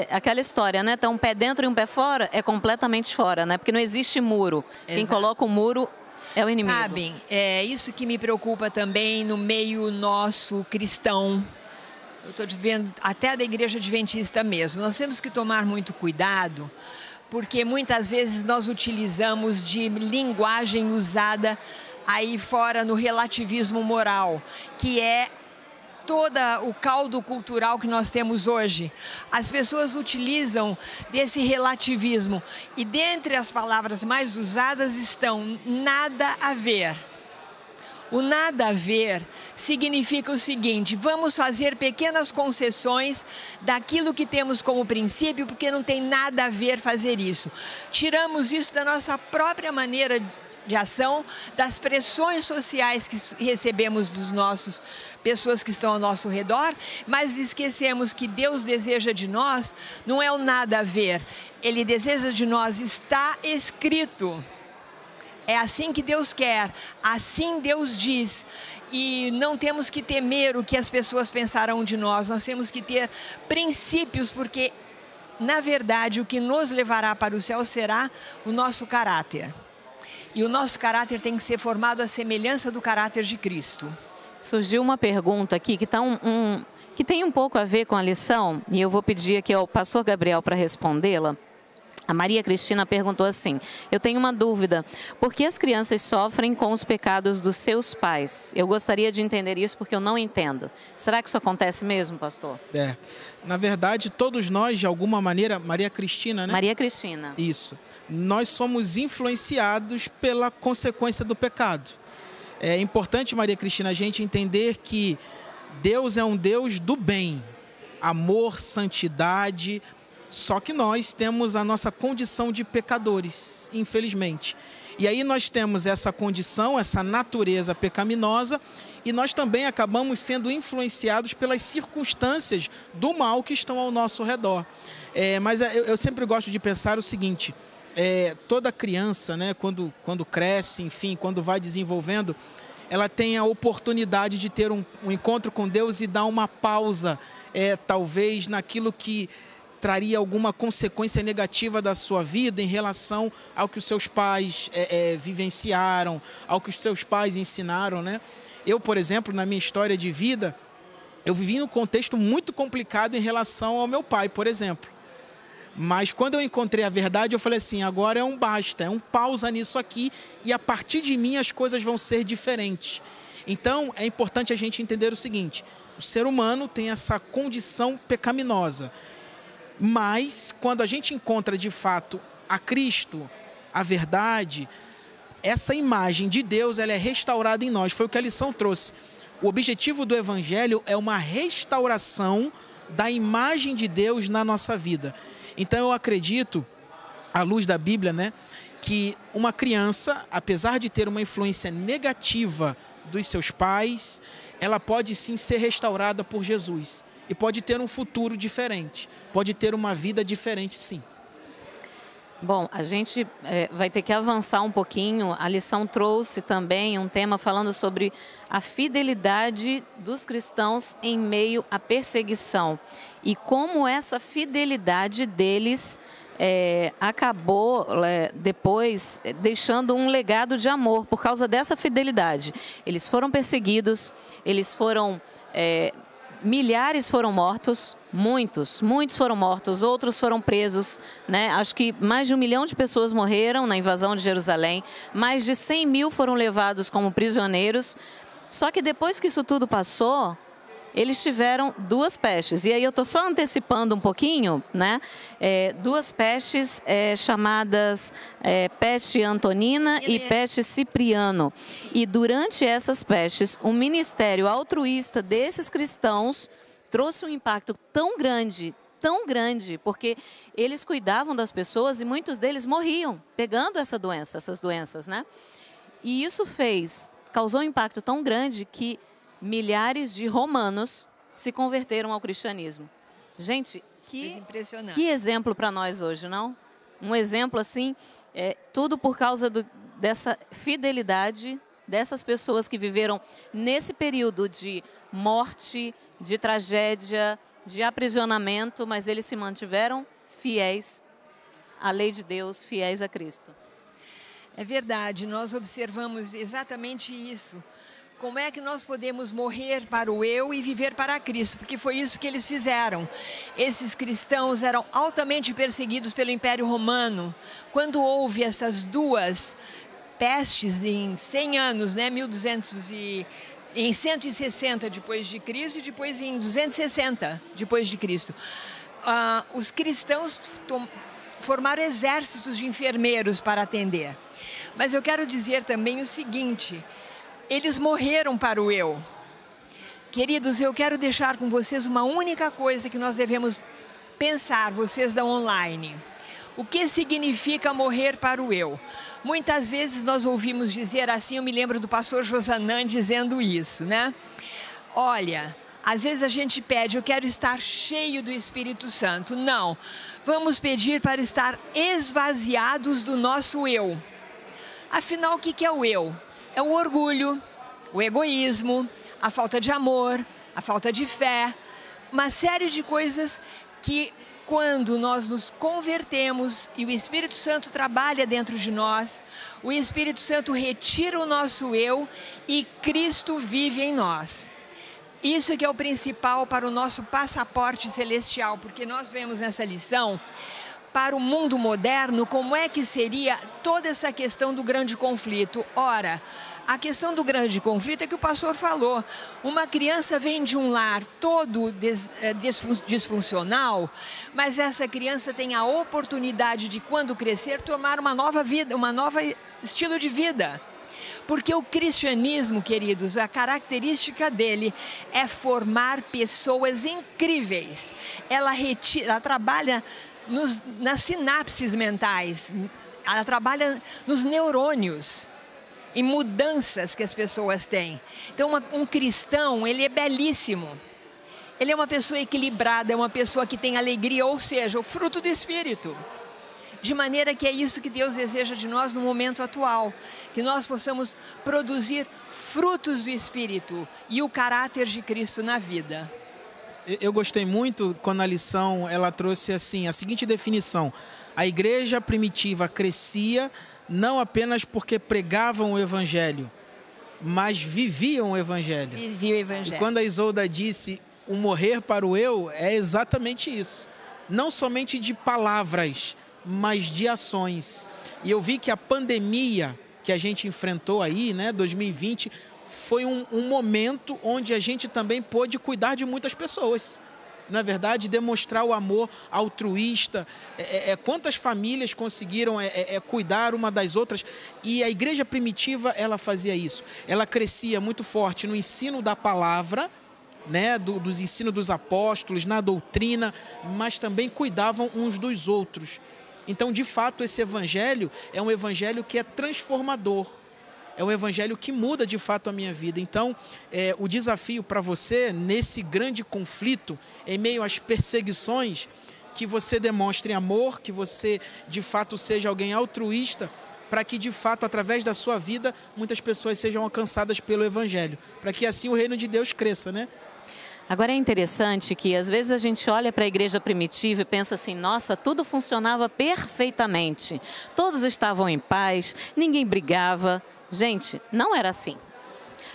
aquela história, né? Tem um pé dentro e um pé fora, é completamente fora, né? Porque não existe muro. Exato. Quem coloca o muro é o inimigo. Sabem, é isso que me preocupa também no meio nosso cristão. Eu estou vendo até da igreja adventista mesmo. Nós temos que tomar muito cuidado, porque muitas vezes nós utilizamos de linguagem usada aí fora no relativismo moral, que é... todo o caldo cultural que nós temos hoje. As pessoas utilizam desse relativismo e dentre as palavras mais usadas estão nada a ver. O nada a ver significa o seguinte, vamos fazer pequenas concessões daquilo que temos como princípio, porque não tem nada a ver fazer isso. Tiramos isso da nossa própria maneira de ação, das pressões sociais que recebemos dos nossos pessoas que estão ao nosso redor, mas esquecemos que Deus deseja de nós, não é o nada a ver, Ele deseja de nós, está escrito. É assim que Deus quer, assim Deus diz. E não temos que temer o que as pessoas pensarão de nós, nós temos que ter princípios, porque, na verdade, o que nos levará para o céu será o nosso caráter. E o nosso caráter tem que ser formado à semelhança do caráter de Cristo. Surgiu uma pergunta aqui que, que tem um pouco a ver com a lição, e eu vou pedir aqui ao pastor Gabriel para respondê-la. A Maria Cristina perguntou assim, eu tenho uma dúvida, por que as crianças sofrem com os pecados dos seus pais? Eu gostaria de entender isso porque eu não entendo. Será que isso acontece mesmo, pastor? Na verdade, todos nós, de alguma maneira, Maria Cristina, né? Maria Cristina. Isso. Nós somos influenciados pela consequência do pecado. É importante, Maria Cristina, a gente entender que Deus é um Deus do bem, amor, santidade... Só que nós temos a nossa condição de pecadores, infelizmente. E aí nós temos essa condição, essa natureza pecaminosa, e nós também acabamos sendo influenciados pelas circunstâncias do mal que estão ao nosso redor. Mas eu sempre gosto de pensar o seguinte, toda criança, né, quando cresce, enfim, quando vai desenvolvendo, ela tem a oportunidade de ter um encontro com Deus e dar uma pausa, talvez, naquilo que traria alguma consequência negativa da sua vida em relação ao que os seus pais vivenciaram, ao que os seus pais ensinaram, né? Eu, por exemplo, na minha história de vida, eu vivi num contexto muito complicado em relação ao meu pai, por exemplo. Mas quando eu encontrei a verdade, eu falei assim, agora é um basta, é um pausa nisso aqui e a partir de mim as coisas vão ser diferentes. Então, é importante a gente entender o seguinte, o ser humano tem essa condição pecaminosa, mas quando a gente encontra de fato a Cristo, a verdade, essa imagem de Deus, ela é restaurada em nós, foi o que a lição trouxe. O objetivo do Evangelho é uma restauração da imagem de Deus na nossa vida. Então eu acredito, à luz da Bíblia, né, que uma criança, apesar de ter uma influência negativa dos seus pais, ela pode sim ser restaurada por Jesus e pode ter um futuro diferente, pode ter uma vida diferente sim. Bom, a gente vai ter que avançar um pouquinho. A lição trouxe também um tema falando sobre a fidelidade dos cristãos em meio à perseguição. E como essa fidelidade deles acabou depois deixando um legado de amor por causa dessa fidelidade. Eles foram perseguidos, eles foram... milhares foram mortos, muitos foram mortos, outros foram presos, né? Acho que mais de 1 milhão de pessoas morreram na invasão de Jerusalém, mais de 100 mil foram levados como prisioneiros. Só que depois que isso tudo passou, eles tiveram 2 pestes. E aí eu estou só antecipando um pouquinho, né? 2 pestes chamadas peste Antonina e peste Cipriano. E durante essas pestes, o ministério altruísta desses cristãos trouxe um impacto tão grande, porque eles cuidavam das pessoas e muitos deles morriam pegando essa doença, essas doenças, né? E isso causou um impacto tão grande que milhares de romanos se converteram ao cristianismo. Gente, que exemplo para nós hoje, não? Um exemplo assim, tudo por causa dessa fidelidade dessas pessoas que viveram nesse período de morte, de tragédia, de aprisionamento, mas eles se mantiveram fiéis à lei de Deus, fiéis a Cristo. É verdade, nós observamos exatamente isso. Como é que nós podemos morrer para o eu e viver para Cristo? Porque foi isso que eles fizeram. Esses cristãos eram altamente perseguidos pelo Império Romano. Quando houve essas 2 pestes em 100 anos, né? Em 160 depois de Cristo e depois em 260 depois de Cristo. Os cristãos formaram exércitos de enfermeiros para atender. Mas eu quero dizer também o seguinte... Eles morreram para o eu. Queridos, eu quero deixar com vocês uma única coisa que nós devemos pensar, vocês da online. O que significa morrer para o eu? Muitas vezes nós ouvimos dizer assim, eu me lembro do pastor Josanã dizendo isso, né? Olha, às vezes a gente pede, eu quero estar cheio do Espírito Santo. Não, vamos pedir para estar esvaziados do nosso eu. Afinal, o que é o eu? É o orgulho, o egoísmo, a falta de amor, a falta de fé, uma série de coisas que quando nós nos convertemos e o Espírito Santo trabalha dentro de nós, o Espírito Santo retira o nosso eu e Cristo vive em nós. Isso que é o principal para o nosso passaporte celestial, porque nós vemos nessa lição... Para o mundo moderno, como é que seria toda essa questão do grande conflito? Ora, a questão do grande conflito é que o pastor falou. Uma criança vem de um lar todo disfuncional, mas essa criança tem a oportunidade de, quando crescer, tomar uma nova vida, um novo estilo de vida. Porque o cristianismo, queridos, a característica dele é formar pessoas incríveis. Ela trabalha... nas sinapses mentais, Ela trabalha nos neurônios e mudanças que as pessoas têm. Então, um cristão, ele é belíssimo. Ele é uma pessoa equilibrada, é uma pessoa que tem alegria, ou seja, o fruto do Espírito. De maneira que é isso que Deus deseja de nós no momento atual, que nós possamos produzir frutos do Espírito e o caráter de Cristo na vida. Eu gostei muito quando a lição ela trouxe assim a seguinte definição: a igreja primitiva crescia não apenas porque pregavam o Evangelho, mas viviam o Evangelho. Viviam o Evangelho. E quando a Isolda disse o morrer para o eu, é exatamente isso. Não somente de palavras, mas de ações. E eu vi que a pandemia que a gente enfrentou aí, né, 2020, foi um momento onde a gente também pôde cuidar de muitas pessoas. Na verdade, demonstrar o amor altruísta. Quantas famílias conseguiram cuidar uma das outras. E a igreja primitiva, ela fazia isso. Ela crescia muito forte no ensino da palavra, né, dos ensinos dos apóstolos, na doutrina, mas também cuidavam uns dos outros. Então, de fato, esse evangelho é um evangelho que é transformador. É um evangelho que muda, de fato, a minha vida. Então, o desafio para você, nesse grande conflito, em meio às perseguições, que você demonstre amor, que você, de fato, seja alguém altruísta, para que, de fato, através da sua vida, muitas pessoas sejam alcançadas pelo evangelho. Para que, assim, o reino de Deus cresça, né? Agora é interessante que às vezes a gente olha para a igreja primitiva e pensa assim, nossa, tudo funcionava perfeitamente. Todos estavam em paz, ninguém brigava. Gente, não era assim.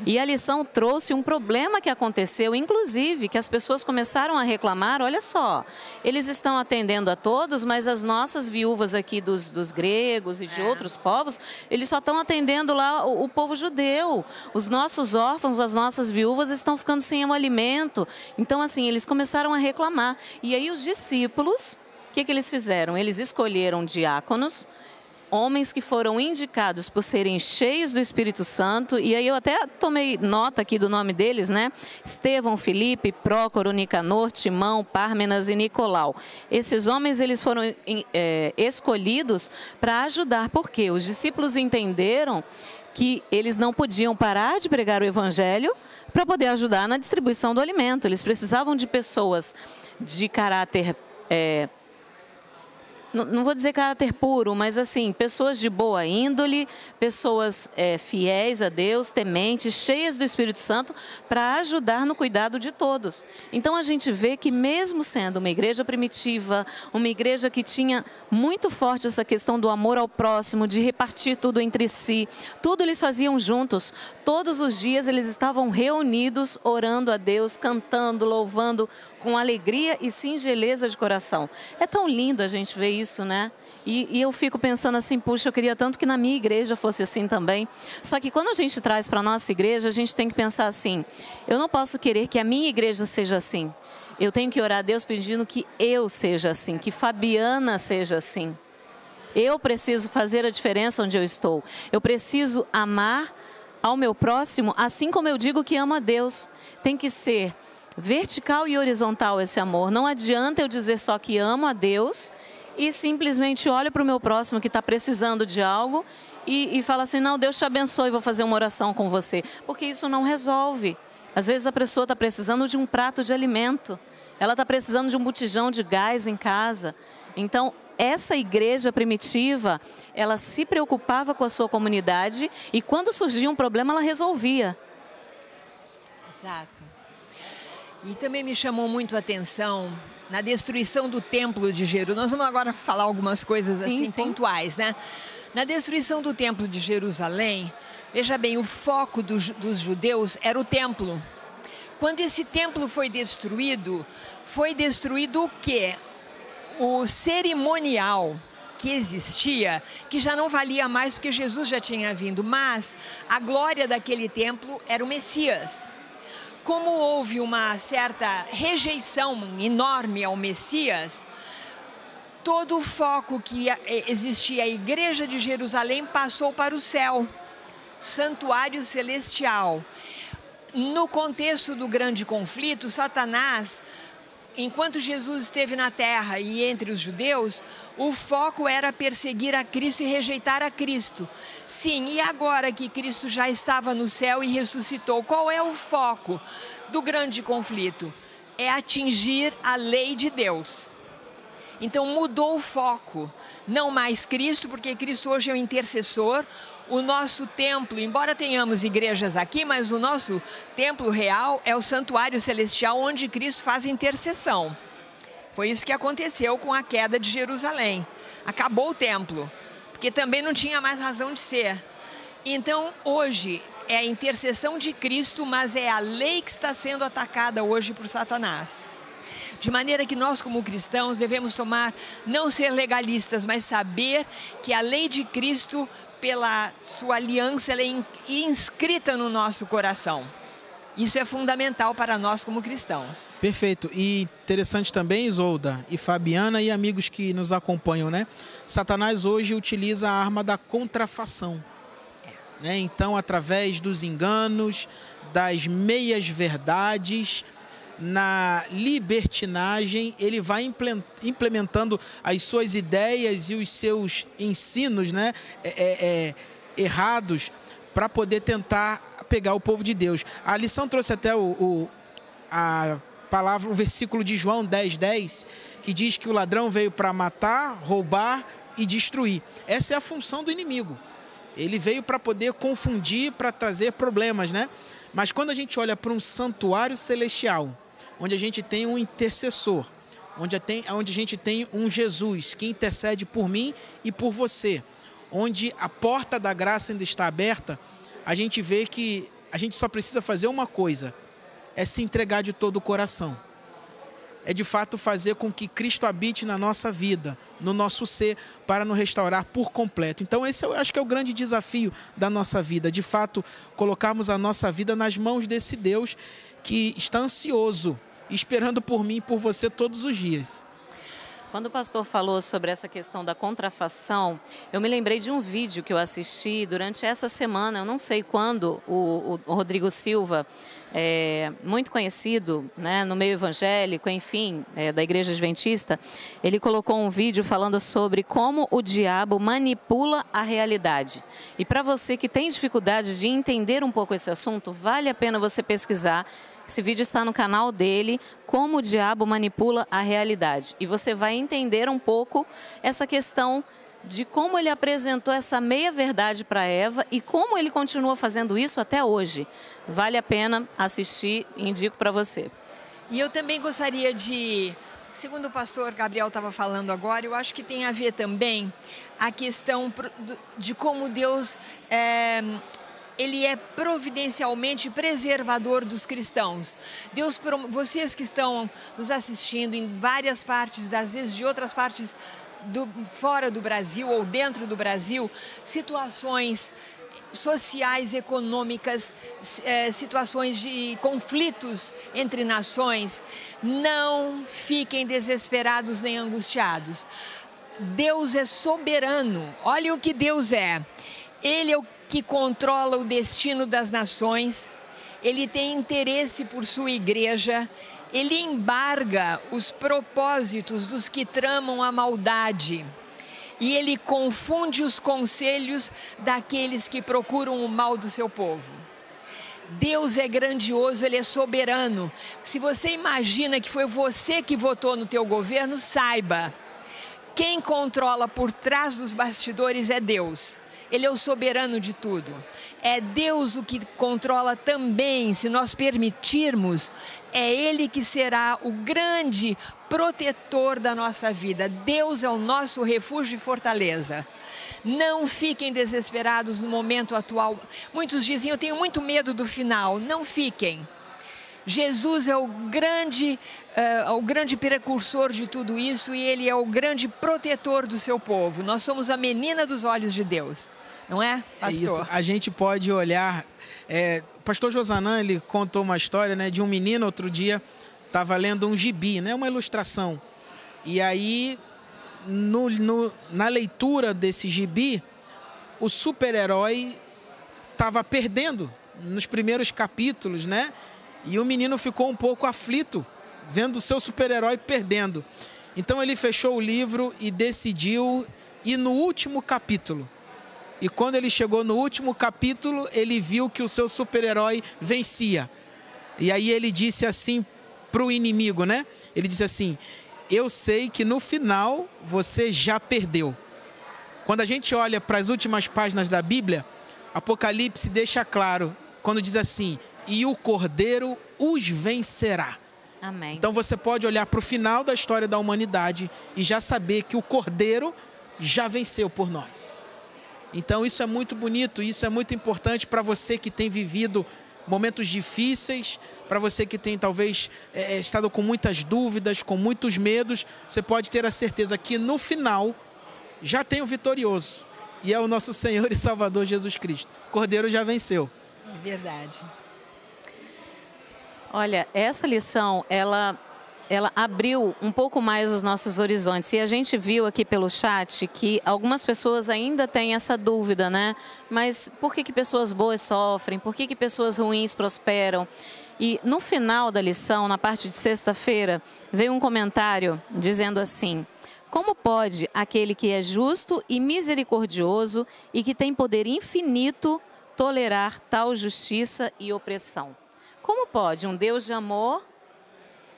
E a lição trouxe um problema que aconteceu, inclusive, que as pessoas começaram a reclamar, olha só, eles estão atendendo a todos, mas as nossas viúvas aqui dos gregos e de outros povos, eles só estão atendendo lá o povo judeu. Os nossos órfãos, as nossas viúvas estão ficando sem o alimento. Então, assim, eles começaram a reclamar. E aí os discípulos, o que eles fizeram? Eles escolheram diáconos, homens que foram indicados por serem cheios do Espírito Santo, e aí eu até tomei nota aqui do nome deles, né? Estevão, Filipe, Prócoro, Nicanor, Timão, Pármenas e Nicolau. Esses homens, eles foram escolhidos para ajudar, porque os discípulos entenderam que eles não podiam parar de pregar o Evangelho para poder ajudar na distribuição do alimento. Eles precisavam de pessoas de caráter não vou dizer caráter puro, mas assim, pessoas de boa índole, pessoas fiéis a Deus, tementes, cheias do Espírito Santo, para ajudar no cuidado de todos. Então a gente vê que mesmo sendo uma igreja primitiva, uma igreja que tinha muito forte essa questão do amor ao próximo, de repartir tudo entre si, tudo eles faziam juntos, todos os dias eles estavam reunidos, orando a Deus, cantando, louvando, com alegria e singeleza de coração. É tão lindo a gente ver isso, né? E eu fico pensando assim, puxa, eu queria tanto que na minha igreja fosse assim também. Só que quando a gente traz para a nossa igreja, a gente tem que pensar assim, eu não posso querer que a minha igreja seja assim. Eu tenho que orar a Deus pedindo que eu seja assim, que Fabiana seja assim. Eu preciso fazer a diferença onde eu estou. Eu preciso amar ao meu próximo, assim como eu digo que amo a Deus. Tem que ser vertical e horizontal esse amor. Não adianta eu dizer só que amo a Deus e simplesmente olho para o meu próximo que está precisando de algo e fala assim, não, Deus te abençoe, vou fazer uma oração com você. Porque isso não resolve. Às vezes a pessoa está precisando de um prato de alimento. Ela está precisando de um botijão de gás em casa. Então, essa igreja primitiva, ela se preocupava com a sua comunidade e quando surgia um problema, ela resolvia. Exato. E também me chamou muito a atenção na destruição do templo de Jerusalém. Nós vamos agora falar algumas coisas assim, pontuais, né? Na destruição do templo de Jerusalém, veja bem, o foco dos judeus era o templo. Quando esse templo foi destruído o quê? O cerimonial que existia, que já não valia mais porque Jesus já tinha vindo, mas a glória daquele templo era o Messias. Como houve uma certa rejeição enorme ao Messias, todo o foco que existia a igreja de Jerusalém passou para o céu, santuário celestial. No contexto do grande conflito, Satanás Enquanto Jesus esteve na terra e entre os judeus, o foco era perseguir a Cristo e rejeitar a Cristo. Sim, e agora que Cristo já estava no céu e ressuscitou, qual é o foco do grande conflito? É atingir a lei de Deus. Então mudou o foco, não mais Cristo, porque Cristo hoje é o intercessor. O nosso templo, embora tenhamos igrejas aqui, mas o nosso templo real é o santuário celestial onde Cristo faz intercessão. Foi isso que aconteceu com a queda de Jerusalém. Acabou o templo, porque também não tinha mais razão de ser. Então, hoje é a intercessão de Cristo, mas é a lei que está sendo atacada hoje por Satanás. De maneira que nós, como cristãos, devemos tomar, não ser legalistas, mas saber que a lei de Cristo, pela sua aliança, ela é inscrita no nosso coração. Isso é fundamental para nós como cristãos. Perfeito. E interessante também, Isolda e Fabiana e amigos que nos acompanham, né? Satanás hoje utiliza a arma da contrafação. Né? Então, através dos enganos, das meias-verdades, na libertinagem, ele vai implementando as suas ideias e os seus ensinos, né, errados, para poder tentar pegar o povo de Deus. A lição trouxe até a palavra, o versículo de João 10:10, que diz que o ladrão veio para matar, roubar e destruir. Essa é a função do inimigo. Ele veio para poder confundir, para trazer problemas, né? Mas quando a gente olha para um santuário celestial, onde a gente tem um intercessor, onde a gente tem um Jesus que intercede por mim e por você, onde a porta da graça ainda está aberta, a gente vê que a gente só precisa fazer uma coisa, é se entregar de todo o coração. É de fato fazer com que Cristo habite na nossa vida, no nosso ser, para nos restaurar por completo. Então esse eu acho que é o grande desafio da nossa vida, de fato colocarmos a nossa vida nas mãos desse Deus que está ansioso, esperando por mim e por você todos os dias. Quando o pastor falou sobre essa questão da contrafação, eu me lembrei de um vídeo que eu assisti durante essa semana, eu não sei quando, o Rodrigo Silva, muito conhecido, né, no meio evangélico, enfim, da Igreja Adventista, ele colocou um vídeo falando sobre como o diabo manipula a realidade. E para você que tem dificuldade de entender um pouco esse assunto, vale a pena você pesquisar. Esse vídeo está no canal dele, Como o Diabo Manipula a Realidade. E você vai entender um pouco essa questão de como ele apresentou essa meia-verdade para Eva e como ele continua fazendo isso até hoje. Vale a pena assistir, indico para você. E eu também gostaria de, segundo o pastor Gabriel estava falando agora, eu acho que tem a ver também a questão de como Deus Ele é providencialmente preservador dos cristãos. Deus, vocês que estão nos assistindo em várias partes, às vezes de outras partes fora do Brasil ou dentro do Brasil, situações sociais, econômicas, situações de conflitos entre nações, não fiquem desesperados nem angustiados. Deus é soberano. Olha o que Deus é. Ele é o que controla o destino das nações, ele tem interesse por sua igreja, ele embarga os propósitos dos que tramam a maldade e ele confunde os conselhos daqueles que procuram o mal do seu povo. Deus é grandioso, ele é soberano. Se você imagina que foi você que votou no teu governo, saiba, quem controla por trás dos bastidores é Deus. Ele é o soberano de tudo. É Deus o que controla também, se nós permitirmos, é Ele que será o grande protetor da nossa vida. Deus é o nosso refúgio e fortaleza. Não fiquem desesperados no momento atual. Muitos dizem, eu tenho muito medo do final. Não fiquem. Jesus é o grande precursor de tudo isso e ele é o grande protetor do seu povo. Nós somos a menina dos olhos de Deus, não é, pastor? É isso. A gente pode olhar. O pastor Josanã, ele contou uma história, né, de um menino outro dia estava lendo um gibi, né, uma ilustração. E aí, na leitura desse gibi, o super-herói estava perdendo nos primeiros capítulos, né? E o menino ficou um pouco aflito vendo o seu super-herói perdendo. Então ele fechou o livro e decidiu ir no último capítulo. E quando ele chegou no último capítulo, ele viu que o seu super-herói vencia. E aí ele disse assim para o inimigo, né? Ele disse assim: eu sei que no final você já perdeu. Quando a gente olha para as últimas páginas da Bíblia, Apocalipse deixa claro, quando diz assim: e o Cordeiro os vencerá. Amém. Então você pode olhar para o final da história da humanidade e já saber que o Cordeiro já venceu por nós. Então isso é muito bonito, isso é muito importante para você que tem vivido momentos difíceis, para você que tem talvez estado com muitas dúvidas, com muitos medos. Você pode ter a certeza que no final já tem o vitorioso, e é o nosso Senhor e Salvador Jesus Cristo. O Cordeiro já venceu. É verdade. Olha, essa lição, ela abriu um pouco mais os nossos horizontes. E a gente viu aqui pelo chat que algumas pessoas ainda têm essa dúvida, né? Mas por que pessoas boas sofrem? Por que pessoas ruins prosperam? E no final da lição, na parte de sexta-feira, veio um comentário dizendo assim: como pode aquele que é justo e misericordioso e que tem poder infinito tolerar tal justiça e opressão? Como pode um Deus de amor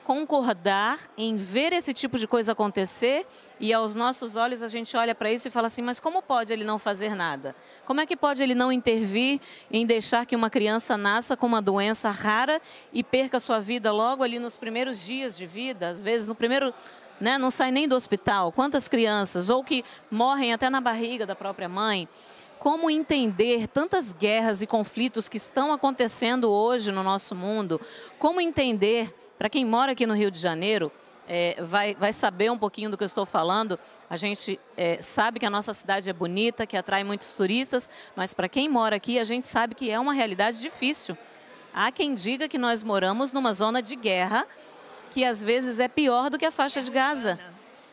concordar em ver esse tipo de coisa acontecer? E aos nossos olhos a gente olha para isso e fala assim: mas como pode ele não fazer nada? Como é que pode ele não intervir em deixar que uma criança nasça com uma doença rara e perca sua vida logo ali nos primeiros dias de vida? Às vezes no primeiro, né, não sai nem do hospital. Quantas crianças, ou que morrem até na barriga da própria mãe. Como entender tantas guerras e conflitos que estão acontecendo hoje no nosso mundo? Como entender, para quem mora aqui no Rio de Janeiro, vai saber um pouquinho do que eu estou falando. A gente sabe que a nossa cidade é bonita, que atrai muitos turistas, mas para quem mora aqui, a gente sabe que é uma realidade difícil. Há quem diga que nós moramos numa zona de guerra, que às vezes é pior do que a faixa de Gaza.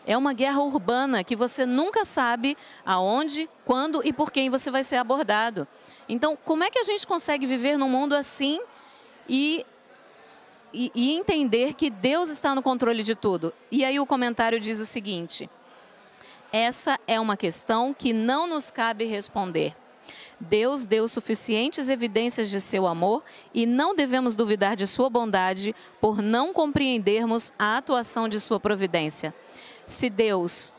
É uma guerra urbana que você nunca sabe aonde, quando e por quem você vai ser abordado. Então, como é que a gente consegue viver num mundo assim e entender que Deus está no controle de tudo? E aí o comentário diz o seguinte: essa é uma questão que não nos cabe responder. Deus deu suficientes evidências de seu amor e não devemos duvidar de sua bondade por não compreendermos a atuação de sua providência. Se Deus,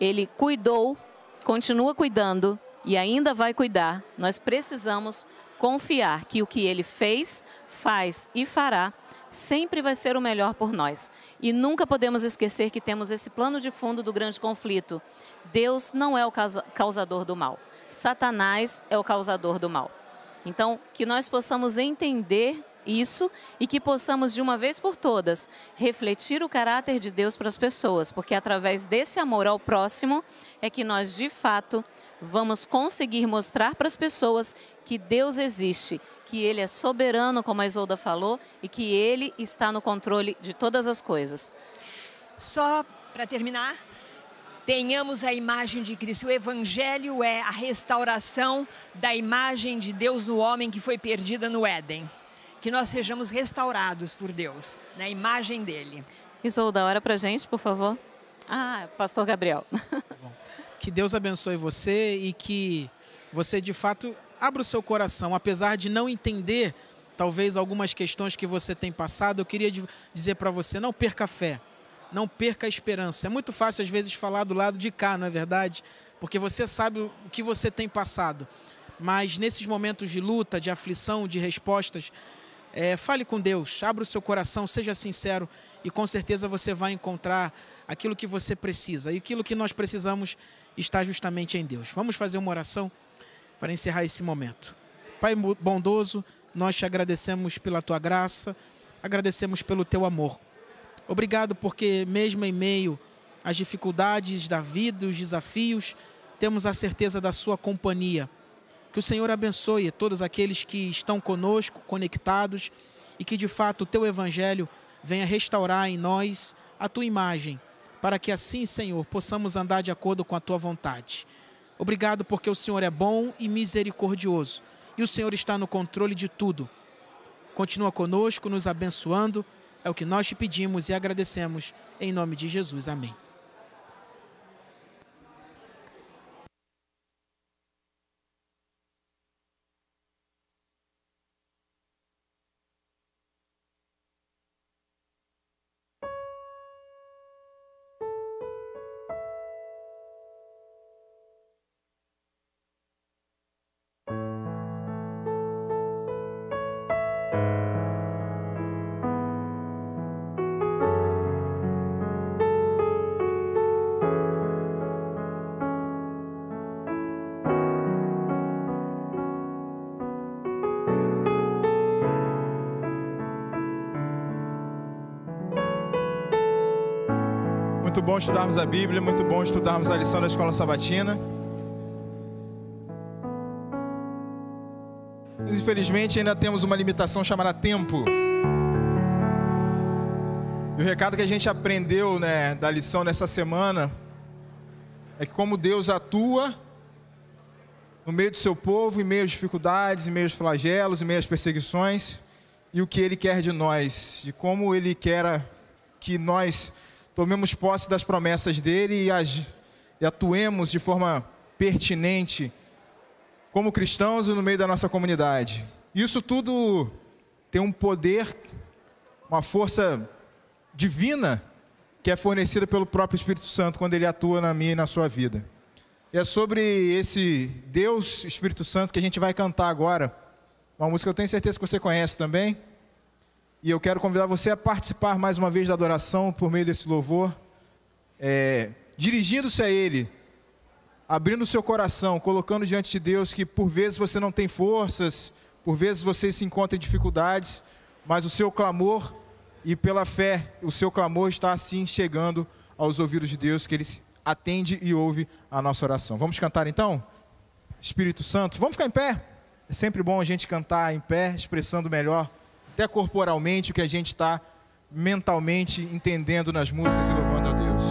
ele cuidou, continua cuidando e ainda vai cuidar, nós precisamos confiar que o que ele fez, faz e fará sempre vai ser o melhor por nós. E nunca podemos esquecer que temos esse plano de fundo do grande conflito. Deus não é o causador do mal. Satanás é o causador do mal. Então, que nós possamos entender isso e que possamos, de uma vez por todas, refletir o caráter de Deus para as pessoas, porque através desse amor ao próximo é que nós, de fato, vamos conseguir mostrar para as pessoas que Deus existe, que Ele é soberano, como a Isolda falou, e que Ele está no controle de todas as coisas. Só para terminar, tenhamos a imagem de Cristo. O Evangelho é a restauração da imagem de Deus no homem que foi perdida no Éden. Que nós sejamos restaurados por Deus, na imagem dele. Isolda, hora para a gente, por favor. Ah, pastor Gabriel. Que Deus abençoe você e que você, de fato, abra o seu coração. Apesar de não entender, talvez, algumas questões que você tem passado, eu queria dizer para você: não perca a fé, não perca a esperança. É muito fácil, às vezes, falar do lado de cá, não é verdade? Porque você sabe o que você tem passado. Mas, nesses momentos de luta, de aflição, de respostas, fale com Deus, abra o seu coração, seja sincero e com certeza você vai encontrar aquilo que você precisa. E aquilo que nós precisamos está justamente em Deus. Vamos fazer uma oração para encerrar esse momento. Pai bondoso, nós te agradecemos pela tua graça, agradecemos pelo teu amor. Obrigado porque mesmo em meio às dificuldades da vida, os desafios, temos a certeza da sua companhia. Que o Senhor abençoe todos aqueles que estão conosco, conectados, e que de fato o teu Evangelho venha restaurar em nós a tua imagem, para que assim, Senhor, possamos andar de acordo com a tua vontade. Obrigado porque o Senhor é bom e misericordioso, e o Senhor está no controle de tudo. Continua conosco, nos abençoando, É o que nós te pedimos e agradecemos. Em nome de Jesus. Amém. Muito bom estudarmos a Bíblia, muito bom estudarmos a lição da Escola Sabatina. Infelizmente ainda temos uma limitação chamada tempo. E o recado que a gente aprendeu, né, da lição nessa semana é que como Deus atua no meio do seu povo, em meio às dificuldades, em meio aos flagelos, em meio às perseguições, e o que Ele quer de nós, de como Ele quer que nós tomemos posse das promessas dele e atuemos de forma pertinente como cristãos e no meio da nossa comunidade. Isso tudo tem um poder, uma força divina que é fornecida pelo próprio Espírito Santo quando ele atua na minha e na sua vida. E é sobre esse Deus, Espírito Santo, que a gente vai cantar agora. Uma música que eu tenho certeza que você conhece também. E eu quero convidar você a participar mais uma vez da adoração por meio desse louvor, dirigindo-se a Ele, abrindo o seu coração, colocando diante de Deus que por vezes você não tem forças, por vezes você se encontra em dificuldades, mas o seu clamor e pela fé, o seu clamor está assim chegando aos ouvidos de Deus, que Ele atende e ouve a nossa oração. Vamos cantar então? Espírito Santo, vamos ficar em pé? É sempre bom a gente cantar em pé, expressando melhor até corporalmente o que a gente está mentalmente entendendo nas músicas e louvando a Deus.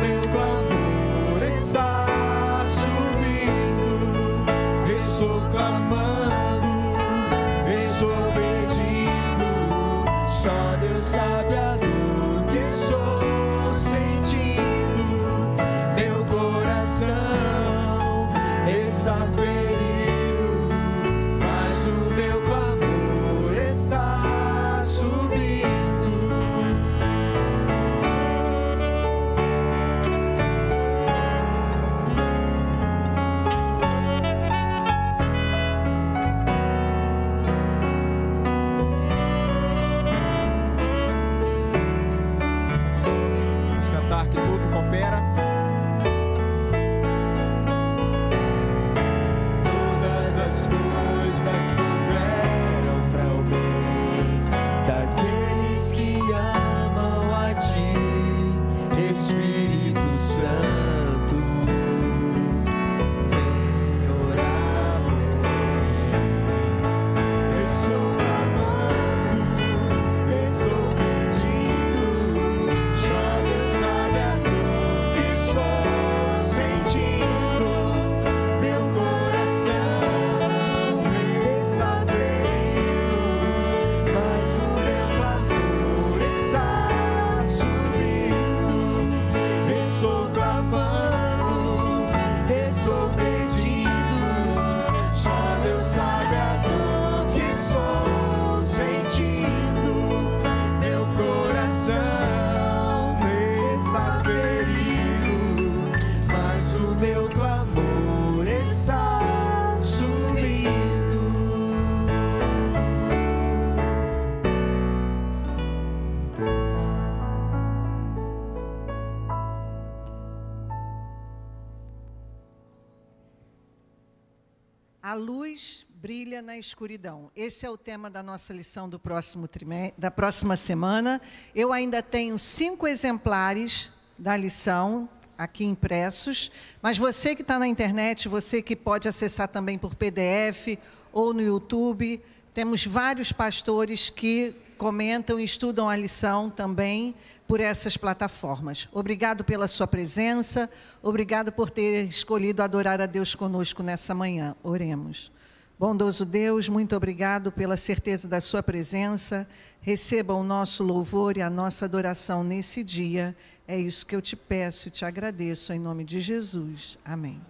Meu clamor A luz brilha na escuridão. Esse é o tema da nossa lição do próximo da próxima semana. Eu ainda tenho 5 exemplares da lição aqui impressos, mas você que está na internet, você que pode acessar também por PDF ou no YouTube, temos vários pastores que comentam e estudam a lição também por essas plataformas. Obrigado pela sua presença, obrigado por ter escolhido adorar a Deus conosco nessa manhã. Oremos. Bondoso Deus, muito obrigado pela certeza da sua presença. Receba o nosso louvor e a nossa adoração nesse dia. É isso que eu te peço e te agradeço, em nome de Jesus. Amém.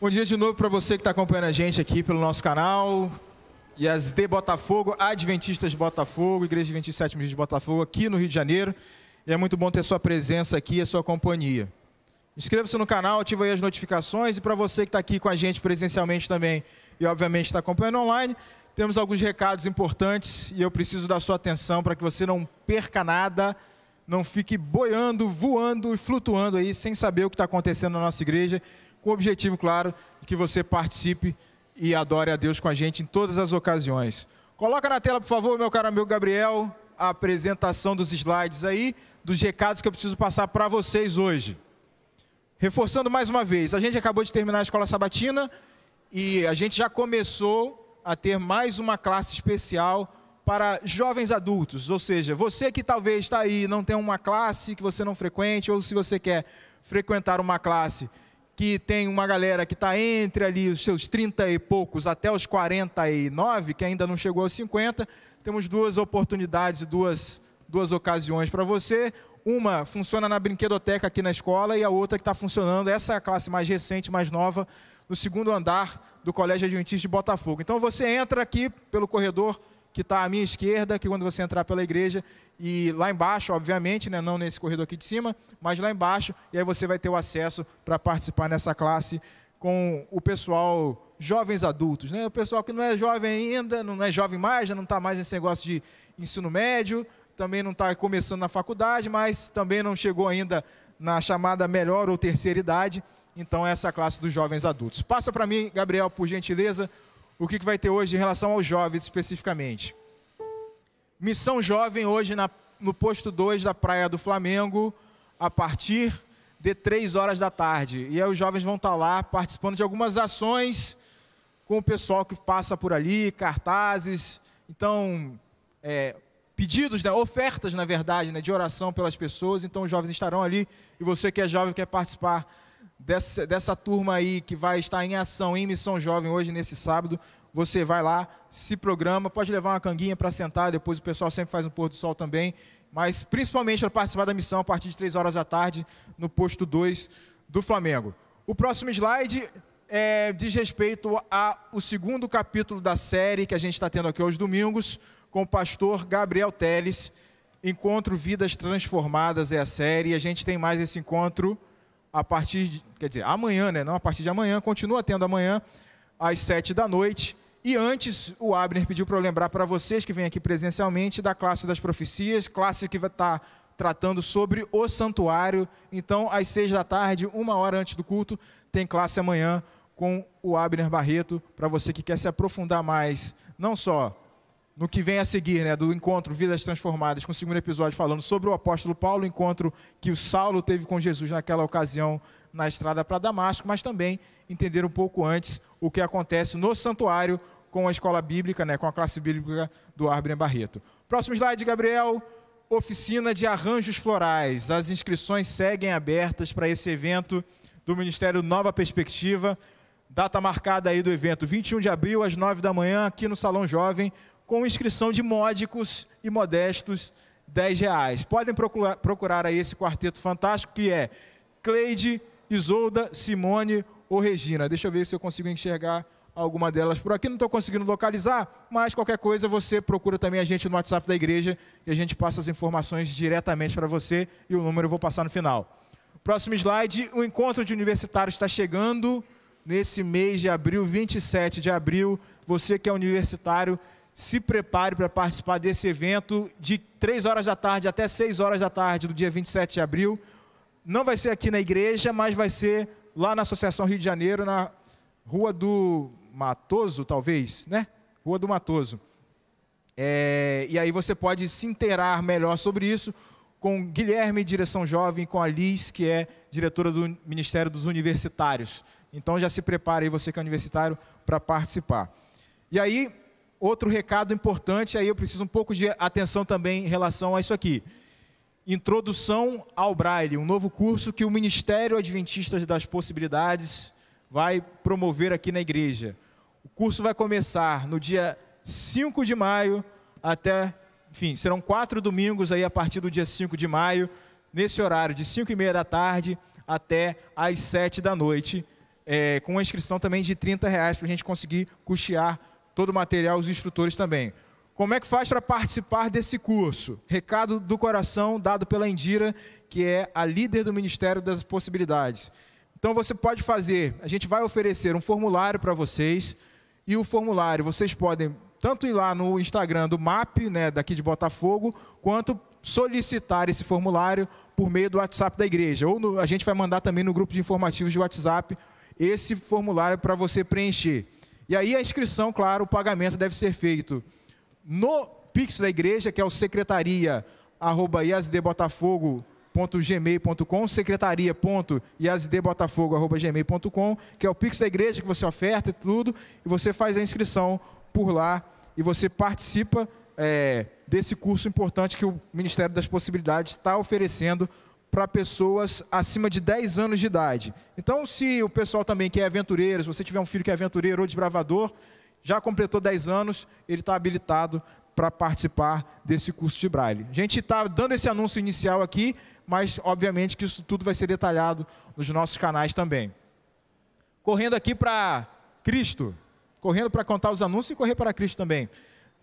Bom dia de novo para você que está acompanhando a gente aqui pelo nosso canal, e as de Botafogo, Adventistas de Botafogo, Igreja Adventista Sétimo Dia de Botafogo, aqui no Rio de Janeiro, e é muito bom ter sua presença aqui e a sua companhia. Inscreva-se no canal, ativa aí as notificações, e para você que está aqui com a gente presencialmente também, e obviamente está acompanhando online, temos alguns recados importantes, e eu preciso da sua atenção para que você não perca nada, não fique boiando, voando e flutuando aí, sem saber o que está acontecendo na nossa igreja, com o objetivo, claro, de que você participe e adore a Deus com a gente em todas as ocasiões. Coloca na tela, por favor, meu caro amigo Gabriel, a apresentação dos slides aí, dos recados que eu preciso passar para vocês hoje. Reforçando mais uma vez, a gente acabou de terminar a escola sabatina e a gente já começou a ter mais uma classe especial para jovens adultos, ou seja, você que talvez está aí, não tem uma classe que você não frequente, ou se você quer frequentar uma classe que tem uma galera que está entre ali os seus 30 e poucos até os 49, que ainda não chegou aos 50, temos duas oportunidades, duas ocasiões para você. Uma funciona na brinquedoteca aqui na escola e a outra que está funcionando, essa é a classe mais recente, mais nova, no segundo andar do Colégio Adventista de Botafogo. Então você entra aqui pelo corredor que está à minha esquerda, que quando você entrar pela igreja, e lá embaixo, obviamente, né, não nesse corredor aqui de cima, mas lá embaixo, e aí você vai ter o acesso para participar nessa classe com o pessoal, jovens adultos, né? O pessoal que não é jovem ainda, não é jovem mais, já não está mais nesse negócio de ensino médio, também não está começando na faculdade, mas também não chegou ainda na chamada melhor ou terceira idade, então é essa classe dos jovens adultos. Passa para mim, Gabriel, por gentileza, o que vai ter hoje em relação aos jovens especificamente. Missão Jovem hoje no posto 2 da Praia do Flamengo, a partir de 3 horas da tarde. E aí os jovens vão estar lá participando de algumas ações com o pessoal que passa por ali, cartazes, então pedidos, né, ofertas na verdade, né, de oração pelas pessoas. Então os jovens estarão ali e você que é jovem quer participar dessa turma aí que vai estar em ação em Missão Jovem hoje, nesse sábado, você vai lá, se programa, pode levar uma canguinha para sentar, depois o pessoal sempre faz um pôr do sol também, mas principalmente para participar da missão a partir de 3 horas da tarde, no posto 2 do Flamengo. O próximo slide diz respeito ao segundo capítulo da série que a gente está tendo aqui aos domingos, com o pastor Gabriel Teles, Encontro Vidas Transformadas é a série, e a gente tem mais esse encontro a partir de, quer dizer, amanhã, né? Não a partir de amanhã, continua tendo amanhã, às 7 da noite. E antes, o Abner pediu para eu lembrar para vocês que vêm aqui presencialmente da classe das profecias, classe que vai estar tratando sobre o santuário. Então, às 6 da tarde, 1 hora antes do culto, tem classe amanhã com o Abner Barreto, para você que quer se aprofundar mais, não só no que vem a seguir, né, do encontro Vidas Transformadas, com o segundo episódio falando sobre o apóstolo Paulo, o encontro que o Saulo teve com Jesus naquela ocasião na estrada para Damasco, mas também entender um pouco antes o que acontece no santuário com a escola bíblica, né, com a classe bíblica do Abner Barreto. Próximo slide, Gabriel. Oficina de Arranjos Florais. As inscrições seguem abertas para esse evento do Ministério Nova Perspectiva. Data marcada aí do evento, 21 de abril, às 9 da manhã, aqui no Salão Jovem, com inscrição de módicos e modestos, R$10. Podem procurar aí esse quarteto fantástico, que é Cleide, Isolda, Simone ou Regina. Deixa eu ver se eu consigo enxergar alguma delas por aqui. Não estou conseguindo localizar, mas qualquer coisa você procura também a gente no WhatsApp da igreja e a gente passa as informações diretamente para você, e o número eu vou passar no final. Próximo slide, o encontro de universitários está chegando nesse mês de abril, 27 de abril. Você que é universitário, se prepare para participar desse evento de 3 horas da tarde até 6 horas da tarde do dia 27 de abril. Não vai ser aqui na igreja, mas vai ser lá na Associação Rio de Janeiro, na Rua do Matoso, talvez, né? Rua do Matoso. E aí você pode se inteirar melhor sobre isso com Guilherme, direção jovem, com a Alice, que é diretora do Ministério dos Universitários. Então já se prepare aí, você que é universitário, para participar. E aí, outro recado importante, aí eu preciso um pouco de atenção também em relação a isso aqui. Introdução ao Braille, um novo curso que o Ministério Adventista das Possibilidades vai promover aqui na igreja. O curso vai começar no dia 5 de maio até, enfim, serão 4 domingos aí a partir do dia 5 de maio, nesse horário de 5h30 da tarde até às 7 da noite, com uma inscrição também de R$30 para a gente conseguir custear todo o material, os instrutores também. Como é que faz para participar desse curso? Recado do coração dado pela Indira, que é a líder do Ministério das Possibilidades. Então você pode fazer, a gente vai oferecer um formulário para vocês, e o formulário vocês podem tanto ir lá no Instagram do MAP, né, daqui de Botafogo, quanto solicitar esse formulário por meio do WhatsApp da igreja. Ou a gente vai mandar também no grupo de informativos de WhatsApp esse formulário para você preencher. E aí a inscrição, claro, o pagamento deve ser feito no Pix da igreja, que é o secretaria@iasdbotafogo.gmail.com, secretaria.iasdbotafogo@gmail.com, que é o Pix da igreja, que você oferta e tudo, e você faz a inscrição por lá, e você participa desse curso importante que o Ministério das Possibilidades está oferecendo para pessoas acima de 10 anos de idade. Então, se o pessoal também que é aventureiro, se você tiver um filho que é aventureiro ou desbravador, já completou 10 anos, ele está habilitado para participar desse curso de Braille. A gente está dando esse anúncio inicial aqui, mas obviamente que isso tudo vai ser detalhado nos nossos canais também. Correndo aqui para Cristo, correndo para contar os anúncios e correr para Cristo também.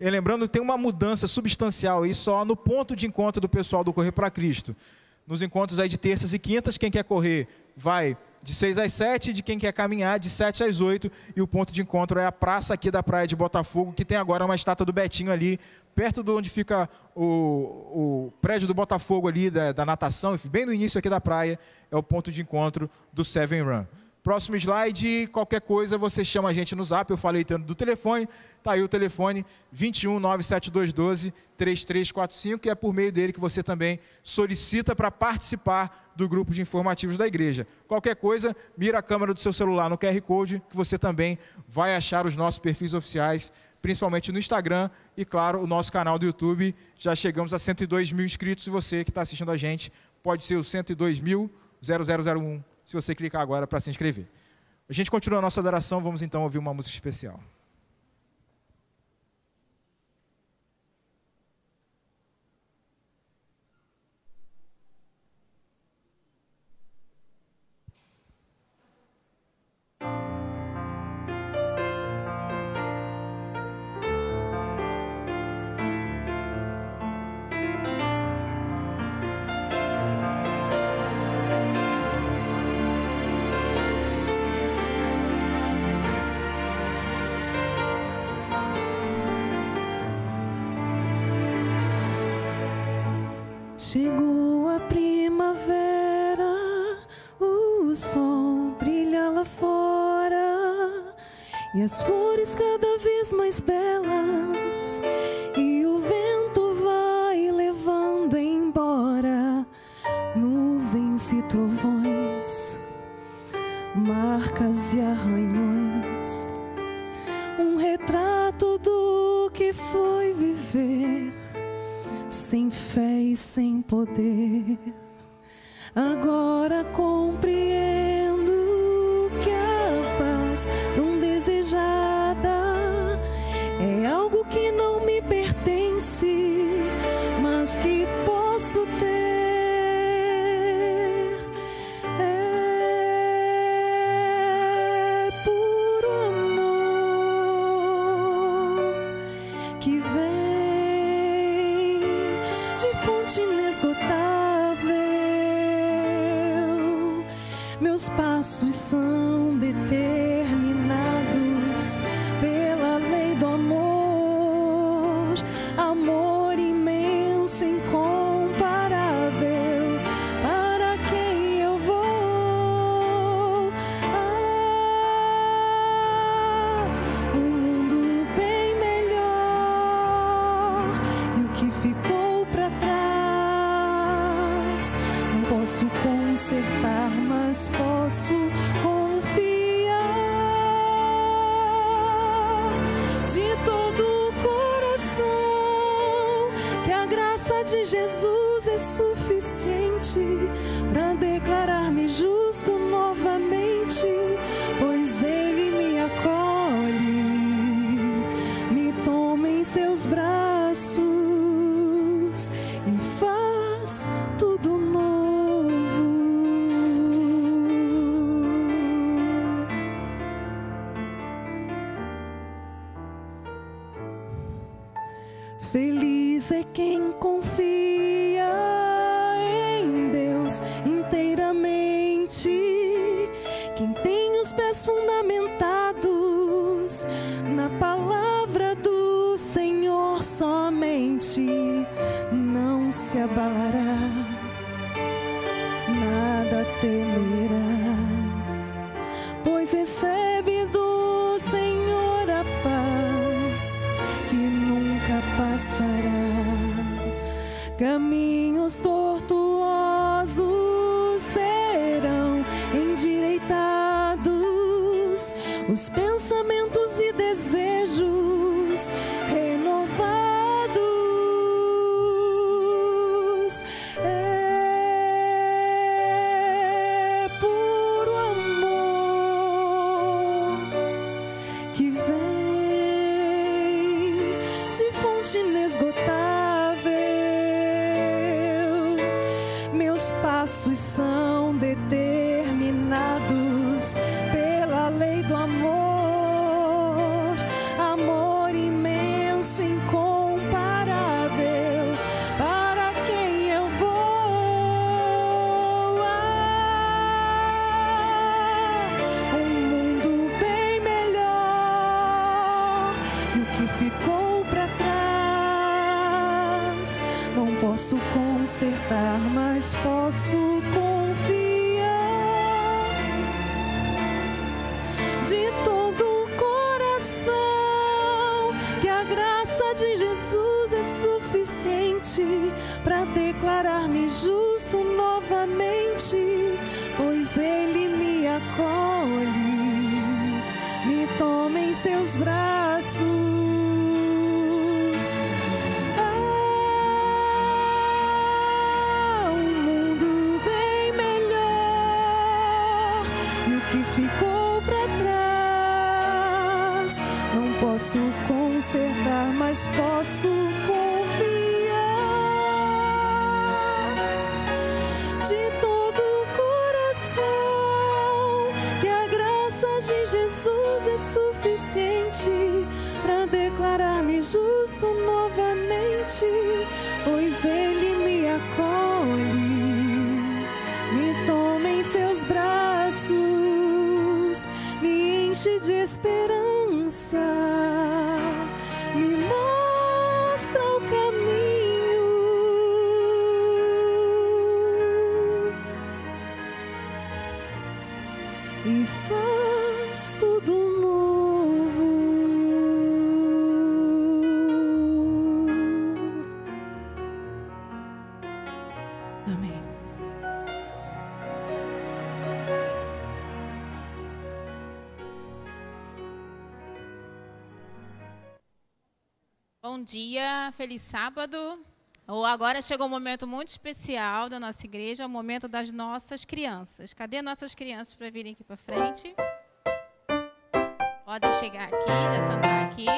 E lembrando, tem uma mudança substancial aí só no ponto de encontro do pessoal do Correr para Cristo. Nos encontros aí de terças e quintas, quem quer correr vai de 6 às 7, de quem quer caminhar de 7 às 8, e o ponto de encontro é a praça aqui da Praia de Botafogo, que tem agora uma estátua do Betinho ali, perto de onde fica o prédio do Botafogo ali, da natação, bem no início aqui da praia, é o ponto de encontro do Seven Run. Próximo slide, qualquer coisa você chama a gente no zap, eu falei tanto do telefone, tá aí o telefone 21 97212 3345, e é por meio dele que você também solicita para participar do grupo de informativos da igreja. Qualquer coisa, mira a câmera do seu celular no QR Code, que você também vai achar os nossos perfis oficiais, principalmente no Instagram, e claro, o nosso canal do YouTube. Já chegamos a 102.000 inscritos, e você que está assistindo a gente pode ser o 102.0001. Se você clicar agora para se inscrever. A gente continua a nossa adoração, vamos então ouvir uma música especial. Chegou a primavera, o sol brilha lá fora, e as flores cada vez mais belas, e o vento vai levando embora nuvens e trovões, marcas e arranhões, um retrato do que foi viver. Sem fé e sem poder, agora compreendo que a paz tão desejada é algo que não me pertence, mas que posso ter. É puro amor que vem de fonte inesgotável, meus passos são determinados pela lei do amor. mais. Não posso consertar, mas posso confiar de todo o coração que a graça de Jesus é suficiente para declarar-me justo novamente, pois Ele me acolhe, me toma em seus braços e faz tudo novo. Feliz é quem confia em Deus inteiramente, quem tem os pés fundamentados na palavra do Senhor somente, não se abalará, nada temerá, pois recebe do Senhor a paz que nunca passará. Caminhos tortuosos serão endireitados, os pensamentos e desejos renovados. É puro amor que vem de fonte inesgotável. Meus passos são determinados pela lei do amor. Posso consertar, mas posso confiar de todo o coração que a graça de Jesus é suficiente para declarar-me justo novamente, pois Ele me acolhe, me toma em seus braços. Posso consertar, mas posso confiar de todo o coração que a graça de Jesus é suficiente para declarar-me justo novamente, pois Ele me acolhe, me toma em seus braços, me enche de esperança. Bom dia, feliz sábado. Agora chegou um momento muito especial da nossa igreja, é o momento das nossas crianças. Cadê nossas crianças para virem aqui para frente? Podem chegar aqui, já sentar aqui.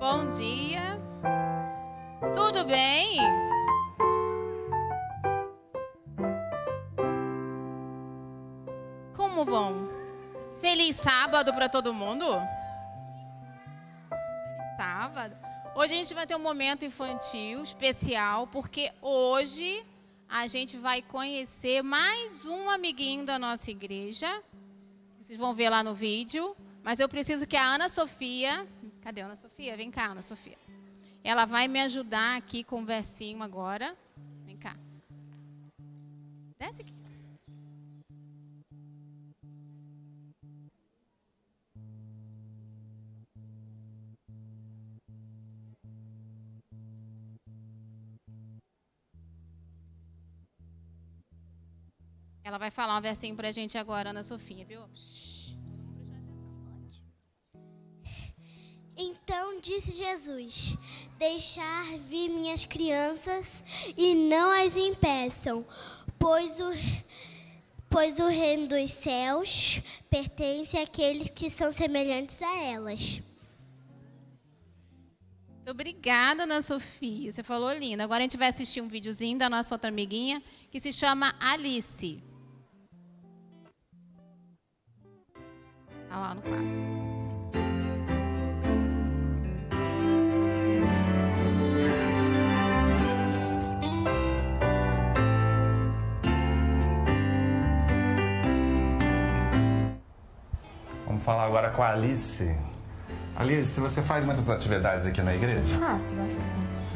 Bom dia, tudo bem? Como vão? Feliz sábado para todo mundo? Feliz sábado. Hoje a gente vai ter um momento infantil especial, porque hoje a gente vai conhecer mais um amiguinho da nossa igreja. Vocês vão ver lá no vídeo. Mas eu preciso que a Ana Sofia... Cadê a Ana Sofia? Vem cá, Ana Sofia. Ela vai me ajudar aqui com o versinho agora. Vem cá. Desce aqui. Ela vai falar um versinho pra gente agora, Ana Sofia, viu? Então disse Jesus: deixar vir minhas crianças e não as impeçam, pois o reino dos céus pertence àqueles que são semelhantes a elas. Muito obrigada, Ana Sofia. Você falou lindo. Agora a gente vai assistir um videozinho da nossa outra amiguinha, que se chama Alice. Olha lá no quadro. Vamos falar agora com a Alice. Alice, você faz muitas atividades aqui na igreja? Faço bastante.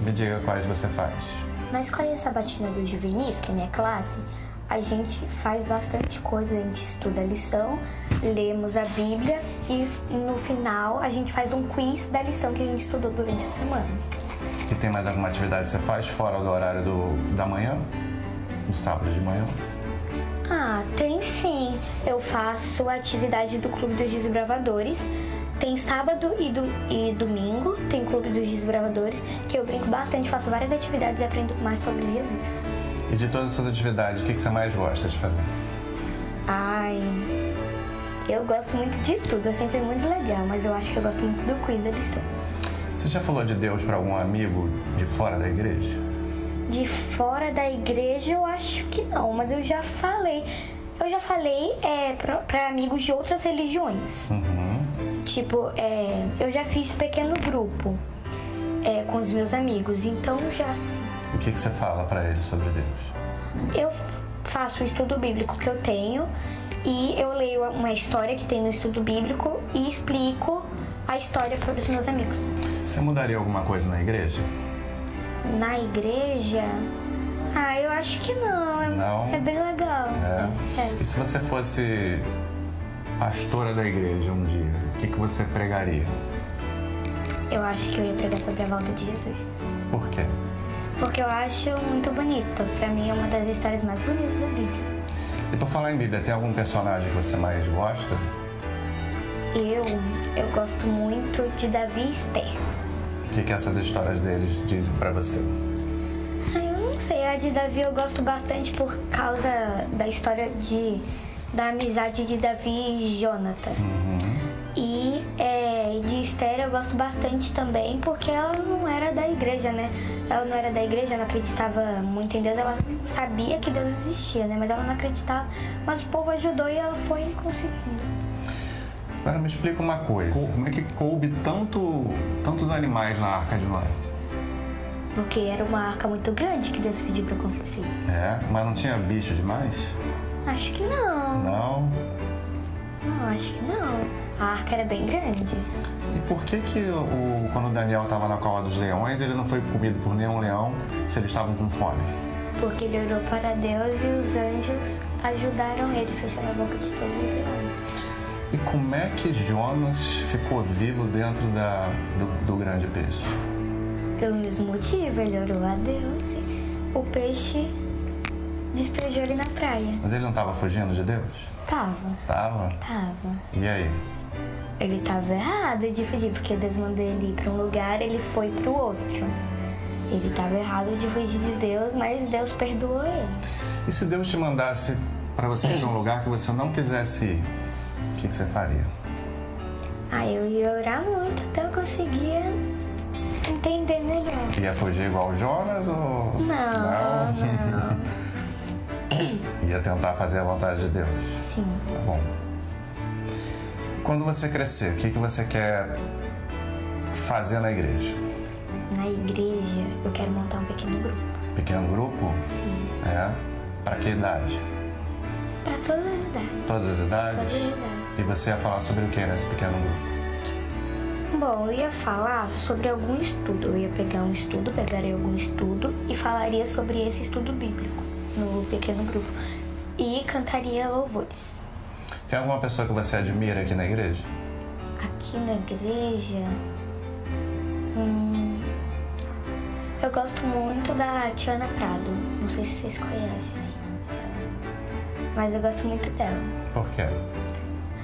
Me diga quais você faz. Na escola sabatina dos juvenis, que é minha classe, a gente faz bastante coisa. A gente estuda a lição, lemos a Bíblia e no final a gente faz um quiz da lição que a gente estudou durante a semana. E tem mais alguma atividade que você faz fora do horário da manhã? No sábado de manhã? Ah, tem sim. Eu faço a atividade do Clube dos Desbravadores. Tem sábado e domingo, tem Clube dos Desbravadores, que eu brinco bastante, faço várias atividades e aprendo mais sobre Jesus. E de todas essas atividades, o que você mais gosta de fazer? Ai, eu gosto muito de tudo, é sempre muito legal, mas eu acho que eu gosto muito do quiz da lição. Você já falou de Deus para algum amigo de fora da igreja? De fora da igreja eu acho que não, mas eu já falei. Eu já falei para amigos de outras religiões. Uhum. Tipo, eu já fiz pequeno grupo com os meus amigos, então já sim. O que você fala para eles sobre Deus? Eu faço o estudo bíblico que eu tenho e eu leio uma história que tem no estudo bíblico e explico a história para os meus amigos. Você mudaria alguma coisa na igreja? Na igreja? Ah, eu acho que não. Não? É bem legal. É. E se você fosse pastora da igreja um dia, o que você pregaria? Eu acho que eu ia pregar sobre a volta de Jesus. Por quê? Porque eu acho muito bonito. Pra mim é uma das histórias mais bonitas da Bíblia. E por falar em Bíblia, tem algum personagem que você mais gosta? Eu gosto muito de Davi e Esther. O que essas histórias deles dizem pra você? Eu não sei, a de Davi eu gosto bastante por causa da história da amizade de Davi e Jonathan. Uhum. E de Esther eu gosto bastante também porque ela não era da igreja, né? Ela não era da igreja, ela acreditava muito em Deus, ela sabia que Deus existia, né? Mas ela não acreditava, mas o povo ajudou e ela foi conseguindo. Agora me explica uma coisa, como é que coube tantos animais na Arca de Noé? Porque era uma arca muito grande que Deus pediu para construir. É, mas não tinha bicho demais? Acho que não. Não? Não, acho que não. A arca era bem grande. E por que quando Daniel estava na cova dos leões, ele não foi comido por nenhum leão se eles estavam com fome? Porque ele orou para Deus e os anjos ajudaram ele a fechar a boca de todos os leões. E como é que Jonas ficou vivo dentro do grande peixe? Pelo mesmo motivo, ele orou a Deus e o peixe despejou ele na praia. Mas ele não estava fugindo de Deus? Tava. E aí? Ele estava errado de fugir, porque Deus mandou ele ir para um lugar, ele foi para o outro. Ele estava errado de fugir de Deus, mas Deus perdoou ele. E se Deus te mandasse para você ir para um lugar que você não quisesse ir? O que você faria? Eu ia orar muito até eu conseguir entender melhor. Ia fugir igual o Jonas ou... Não. e a tentar fazer a vontade de Deus. Sim. Tá bom. Quando você crescer, o que você quer fazer na igreja? Na igreja, eu quero montar um pequeno grupo. Pequeno grupo? Sim. É? Pra que idade? Pra todas as idades. Todas as idades? Todas as idades. E você ia falar sobre o que nesse pequeno grupo? Bom, eu ia falar sobre algum estudo. Eu ia pegar um estudo, pegaria algum estudo e falaria sobre esse estudo bíblico no pequeno grupo. E cantaria louvores. Tem alguma pessoa que você admira aqui na igreja? Aqui na igreja... eu gosto muito da Tiana Prado. Não sei se vocês conhecem ela, mas eu gosto muito dela. Por quê?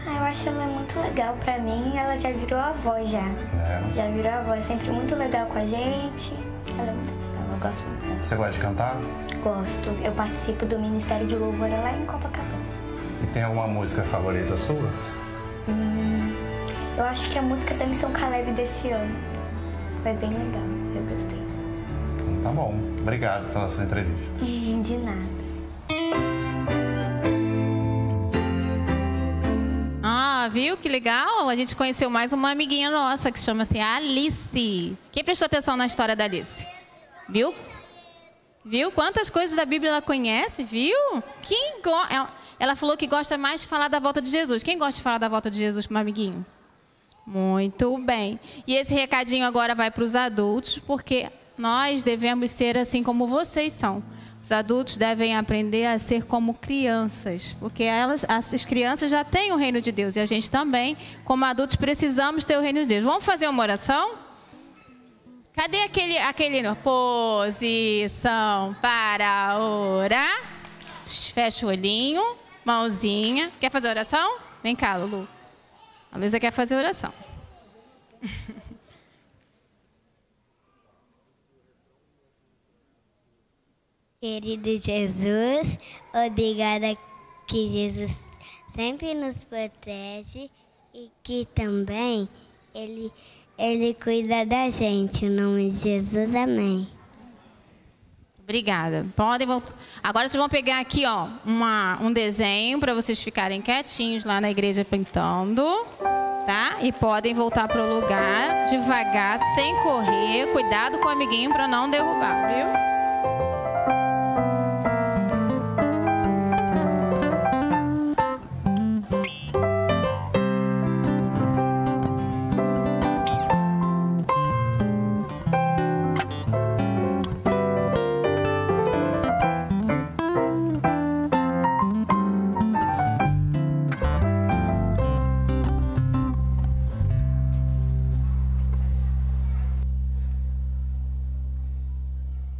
Ah, eu acho ela muito legal. Pra mim, ela já virou avó já. É. Já virou avó, sempre muito legal com a gente. Ela é muito legal, eu gosto muito dela. Você gosta de cantar? Gosto. Eu participo do Ministério de Louvor lá em Copacabana. E tem alguma música favorita sua? Eu acho que a música da Missão Caleb desse ano. Foi bem legal, eu gostei. Então, tá bom. Obrigado pela sua entrevista. De nada. Ah, viu? Que legal. A gente conheceu mais uma amiguinha nossa que chama-se Alice. Quem prestou atenção na história da Alice? Viu? Viu? Quantas coisas da Bíblia ela conhece, viu? Quem ela falou que gosta mais de falar da volta de Jesus. Quem gosta de falar da volta de Jesus para um amiguinho? Muito bem. E esse recadinho agora vai para os adultos, porque nós devemos ser assim como vocês são. Os adultos devem aprender a ser como crianças, porque essas crianças já têm o reino de Deus. E a gente também, como adultos, precisamos ter o reino de Deus. Vamos fazer uma oração? Cadê aquele posição para orar? Fecha o olhinho, mãozinha. Quer fazer oração? Vem cá, Lulu. A Luísa quer fazer oração. Querido Jesus, obrigada que Jesus sempre nos protege e que também Ele cuida da gente. Em nome de Jesus, amém. Obrigada. Podem voltar. Agora vocês vão pegar aqui, ó, um desenho para vocês ficarem quietinhos lá na igreja pintando, tá? E podem voltar pro lugar devagar, sem correr. Cuidado com o amiguinho para não derrubar, viu?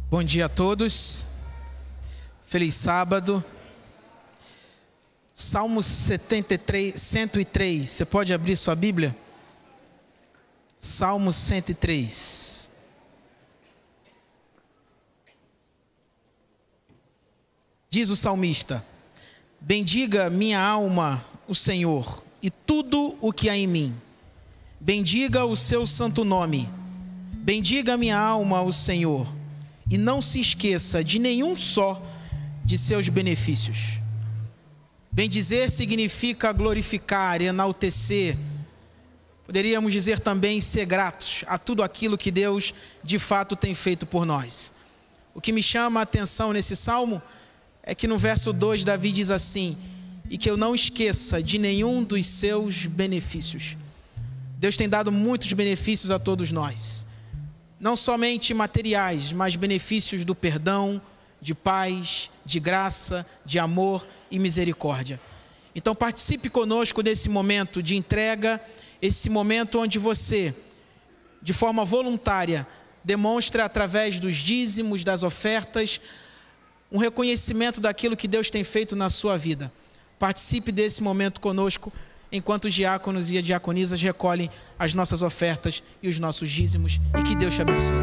Bom dia a todos, feliz sábado. Salmo 73, 103, você pode abrir sua Bíblia? Salmo 103. Diz o salmista: bendiga minha alma o Senhor e tudo o que há em mim, bendiga o seu santo nome, bendiga minha alma o Senhor. E não se esqueça de nenhum só de seus benefícios. Bendizer significa glorificar, enaltecer. Poderíamos dizer também ser gratos a tudo aquilo que Deus de fato tem feito por nós. O que me chama a atenção nesse salmo é que no verso 2 Davi diz assim: e que eu não esqueça de nenhum dos seus benefícios. Deus tem dado muitos benefícios a todos nós. Não somente materiais, mas benefícios do perdão, de paz, de graça, de amor e misericórdia. Então participe conosco desse momento de entrega, esse momento onde você, de forma voluntária, demonstra através dos dízimos, das ofertas, um reconhecimento daquilo que Deus tem feito na sua vida. Participe desse momento conosco, enquanto os diáconos e as diaconisas recolhem as nossas ofertas e os nossos dízimos. E que Deus te abençoe.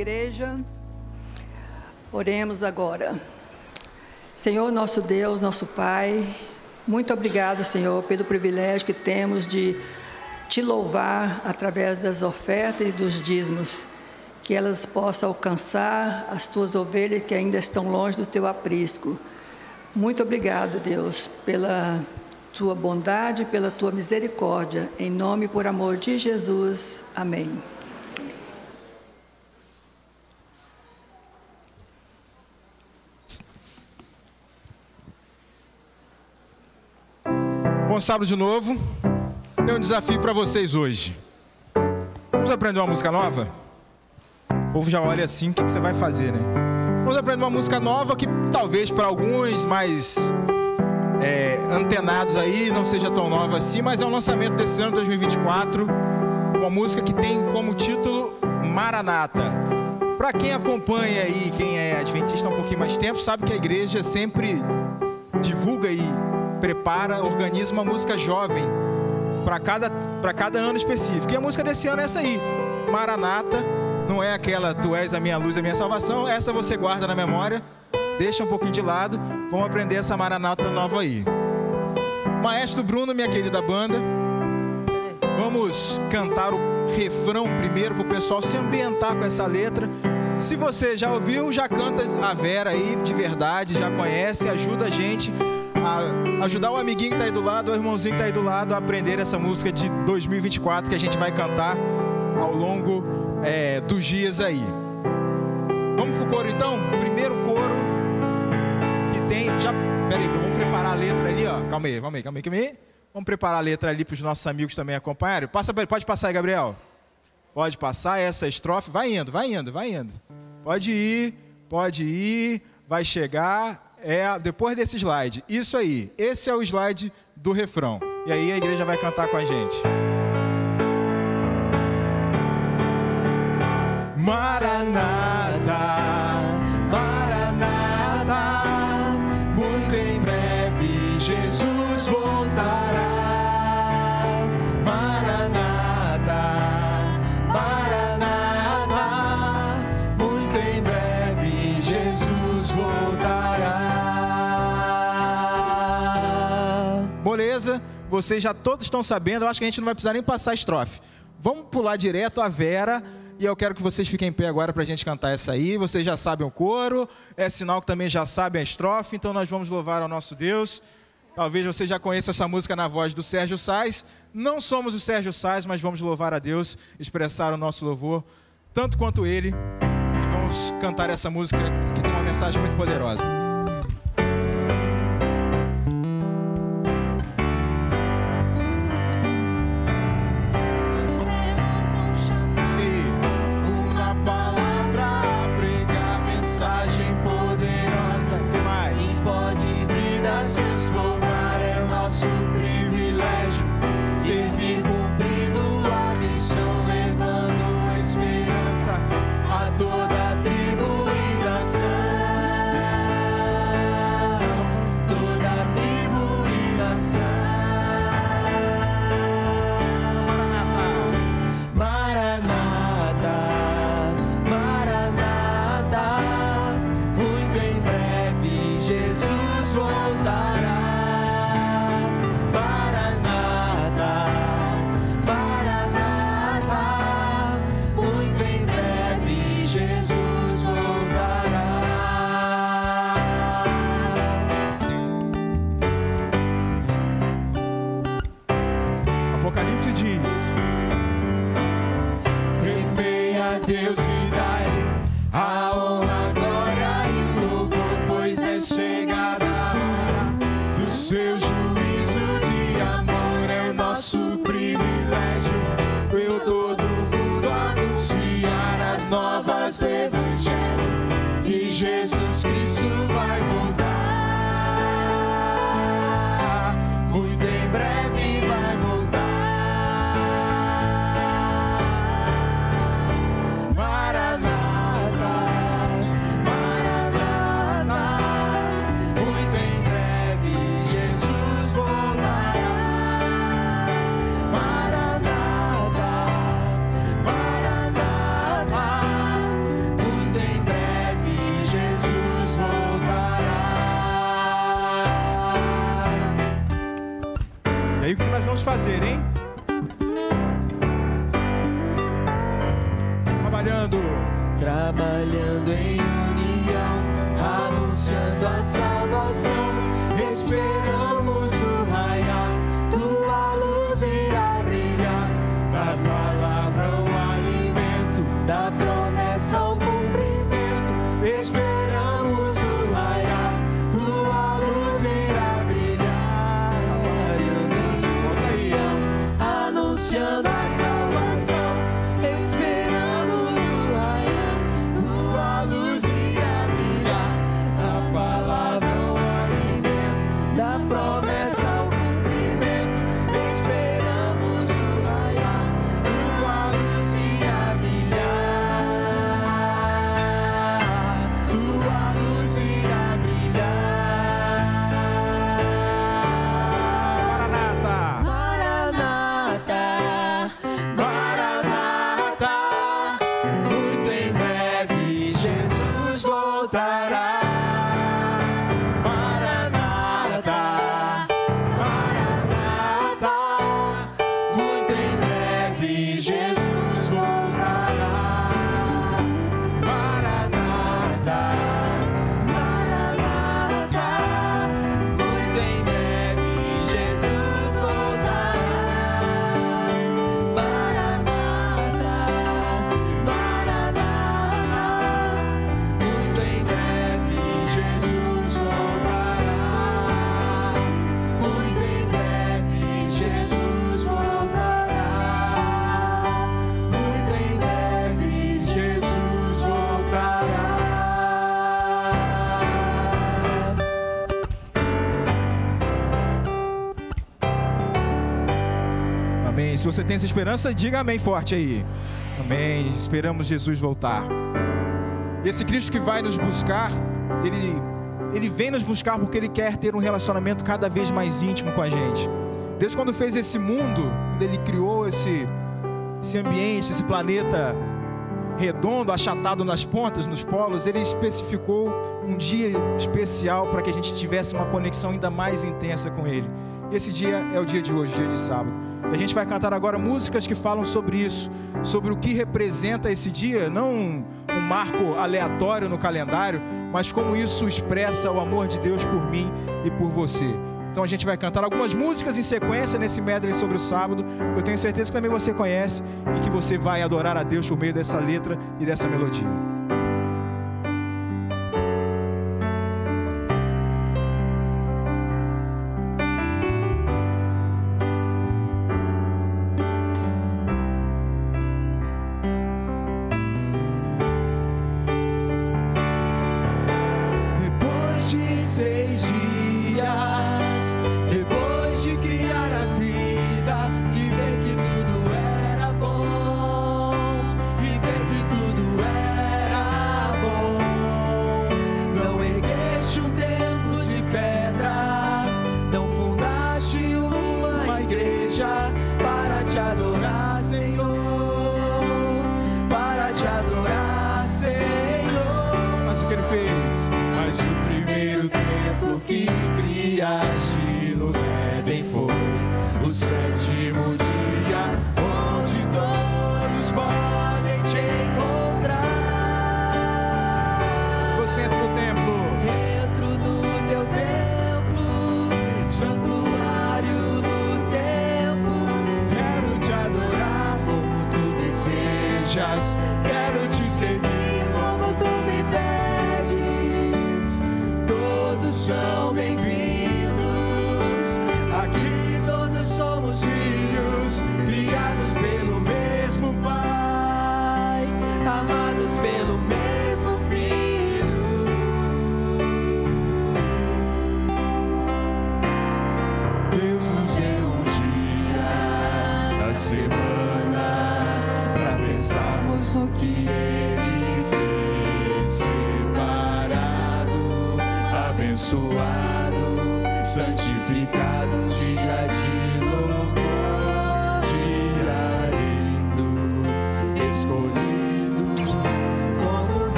igreja, oremos agora. Senhor nosso Deus, nosso Pai, muito obrigado, Senhor, pelo privilégio que temos de te louvar através das ofertas e dos dízimos, que elas possam alcançar as tuas ovelhas que ainda estão longe do teu aprisco. Muito obrigado, Deus, pela tua bondade, pela tua misericórdia. Em nome e por amor de Jesus. Amém. Bom sábado de novo. Tem um desafio para vocês hoje. Vamos aprender uma música nova? O povo já olha assim, o que você vai fazer, né? Vamos aprender uma música nova que talvez para alguns mais antenados aí não seja tão nova assim, mas é um lançamento desse ano, 2024, uma música que tem como título Maranata. Para quem acompanha aí, quem é adventista há um pouquinho mais tempo, sabe que a igreja sempre divulga e prepara, organiza uma música jovem para cada ano específico. E a música desse ano é essa aí, Maranata. Não é aquela, tu és a minha luz, a minha salvação. Essa você guarda na memória, deixa um pouquinho de lado. Vamos aprender essa Maranata nova aí. Maestro Bruno, minha querida banda, vamos cantar o refrão primeiro para o pessoal se ambientar com essa letra. Se você já ouviu, já canta a Vera aí, de verdade, já conhece, ajuda a gente a ajudar o amiguinho que está aí do lado, o irmãozinho que está aí do lado a aprender essa música de 2024 que a gente vai cantar ao longo dos dias aí. Vamos pro coro então? Primeiro coro que tem... Já, peraí, vamos preparar a letra ali, ó. Calma aí. Vamos preparar a letra ali para os nossos amigos também acompanharem. Pode passar aí, Gabriel. Pode passar essa estrofe. Vai indo. Pode ir. Vai chegar... depois desse slide, isso aí, esse é o slide do refrão, e aí a igreja vai cantar com a gente. Maranata, Maranata, muito em breve Jesus voltará. Maranata, Maranata, muito em breve Jesus voltará. Beleza? Vocês já todos estão sabendo, eu acho que a gente não vai precisar nem passar a estrofe. Vamos pular direto a Vera, e eu quero que vocês fiquem em pé agora para a gente cantar essa aí. Vocês já sabem o coro, é sinal que também já sabem a estrofe, então nós vamos louvar ao nosso Deus. Talvez vocês já conheçam essa música na voz do Sérgio Sainz. Não somos o Sérgio Sainz, mas vamos louvar a Deus, expressar o nosso louvor, tanto quanto ele, e vamos cantar essa música que tem uma mensagem muito poderosa. nós vamos fazer, hein? Trabalhando em união, anunciando a salvação, esperamos o raiar, tua luz irá brilhar, da palavra ao alimento, da promessa ao cumprimento, esperamos o raiar, tua luz irá brilhar, trabalhando em união, anunciando a salvação, Se você tem essa esperança, diga amém forte aí. Amém. Esperamos Jesus voltar. Esse Cristo que vai nos buscar, Ele vem nos buscar porque Ele quer ter um relacionamento cada vez mais íntimo com a gente. Deus, quando fez esse mundo, quando Ele criou esse ambiente, esse planeta redondo, achatado nas pontas, nos polos, Ele especificou um dia especial para que a gente tivesse uma conexão ainda mais intensa com Ele. Esse dia é o dia de hoje, dia de sábado. A gente vai cantar agora músicas que falam sobre isso, sobre o que representa esse dia, não um marco aleatório no calendário, mas como isso expressa o amor de Deus por mim e por você. Então a gente vai cantar algumas músicas em sequência nesse medley sobre o sábado, que eu tenho certeza que também você conhece e que você vai adorar a Deus por meio dessa letra e dessa melodia.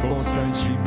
Constantemente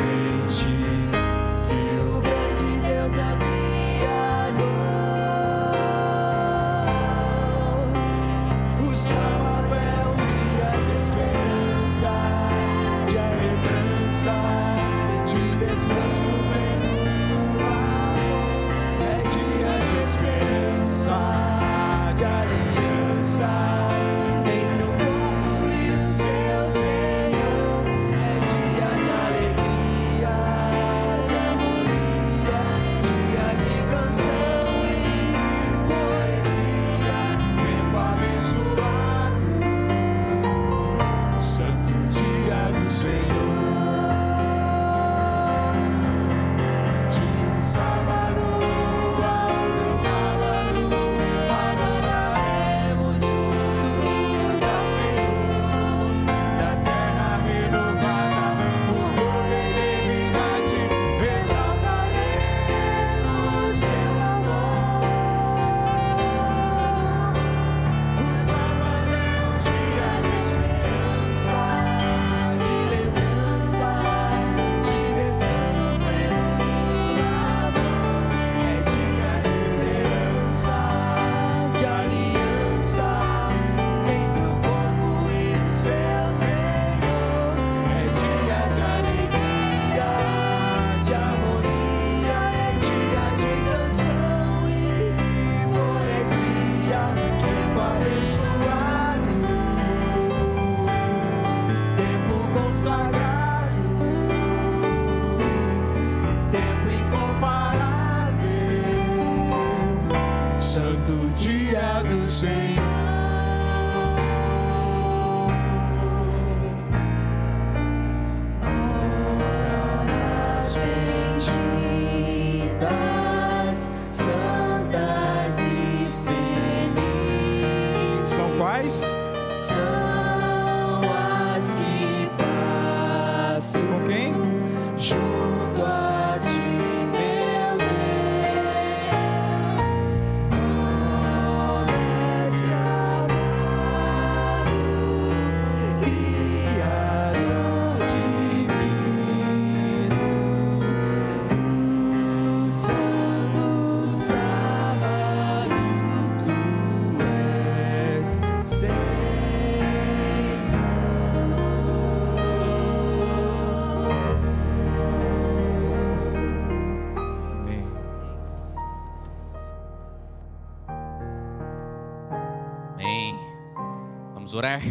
Orar.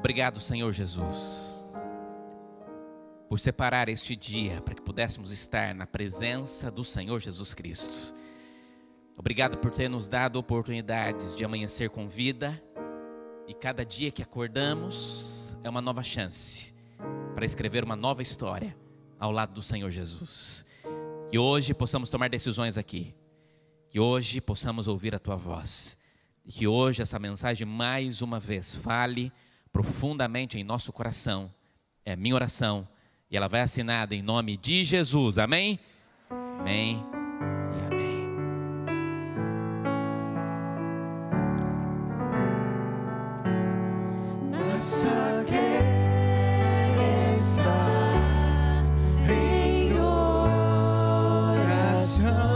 Obrigado, Senhor Jesus, por separar este dia para que pudéssemos estar na presença do Senhor Jesus Cristo. Obrigado por ter nos dado oportunidades de amanhecer com vida, e cada dia que acordamos é uma nova chance para escrever uma nova história ao lado do Senhor Jesus. Que hoje possamos tomar decisões aqui, que hoje possamos ouvir a Tua voz. E que hoje essa mensagem mais uma vez fale profundamente em nosso coração. É minha oração e ela vai assinada em nome de Jesus. Amém? Amém e amém. Nossa, quer estar em oração.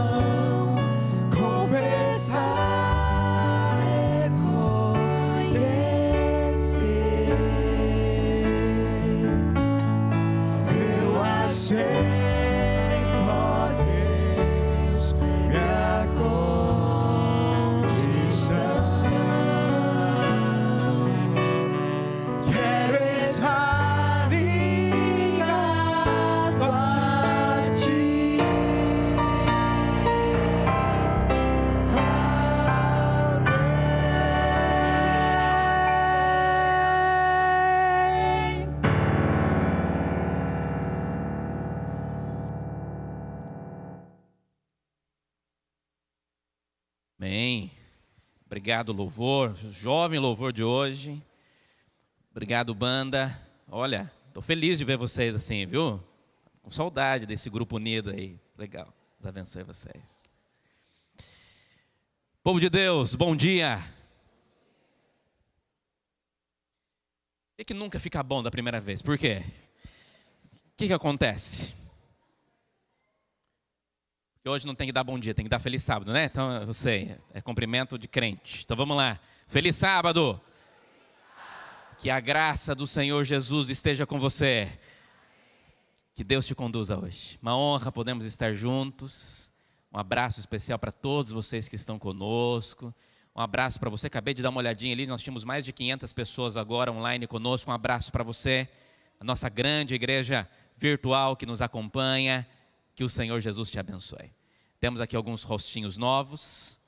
Obrigado, louvor, jovem louvor de hoje. Obrigado, banda. Olha, estou feliz de ver vocês assim, viu? Com saudade desse grupo unido aí. Legal, Deus abençoe vocês. Povo de Deus, bom dia. Por que nunca fica bom da primeira vez? Por quê? O que acontece? Que hoje não tem que dar bom dia, tem que dar feliz sábado, né? Então, eu sei, é cumprimento de crente. Então, vamos lá. Feliz sábado! Que a graça do Senhor Jesus esteja com você. Que Deus te conduza hoje. Uma honra, podemos estar juntos. Um abraço especial para todos vocês que estão conosco. Um abraço para você. Acabei de dar uma olhadinha ali, nós tínhamos mais de 500 pessoas agora online conosco. Um abraço para você. A nossa grande igreja virtual que nos acompanha. Que o Senhor Jesus te abençoe. Temos aqui alguns rostinhos novos.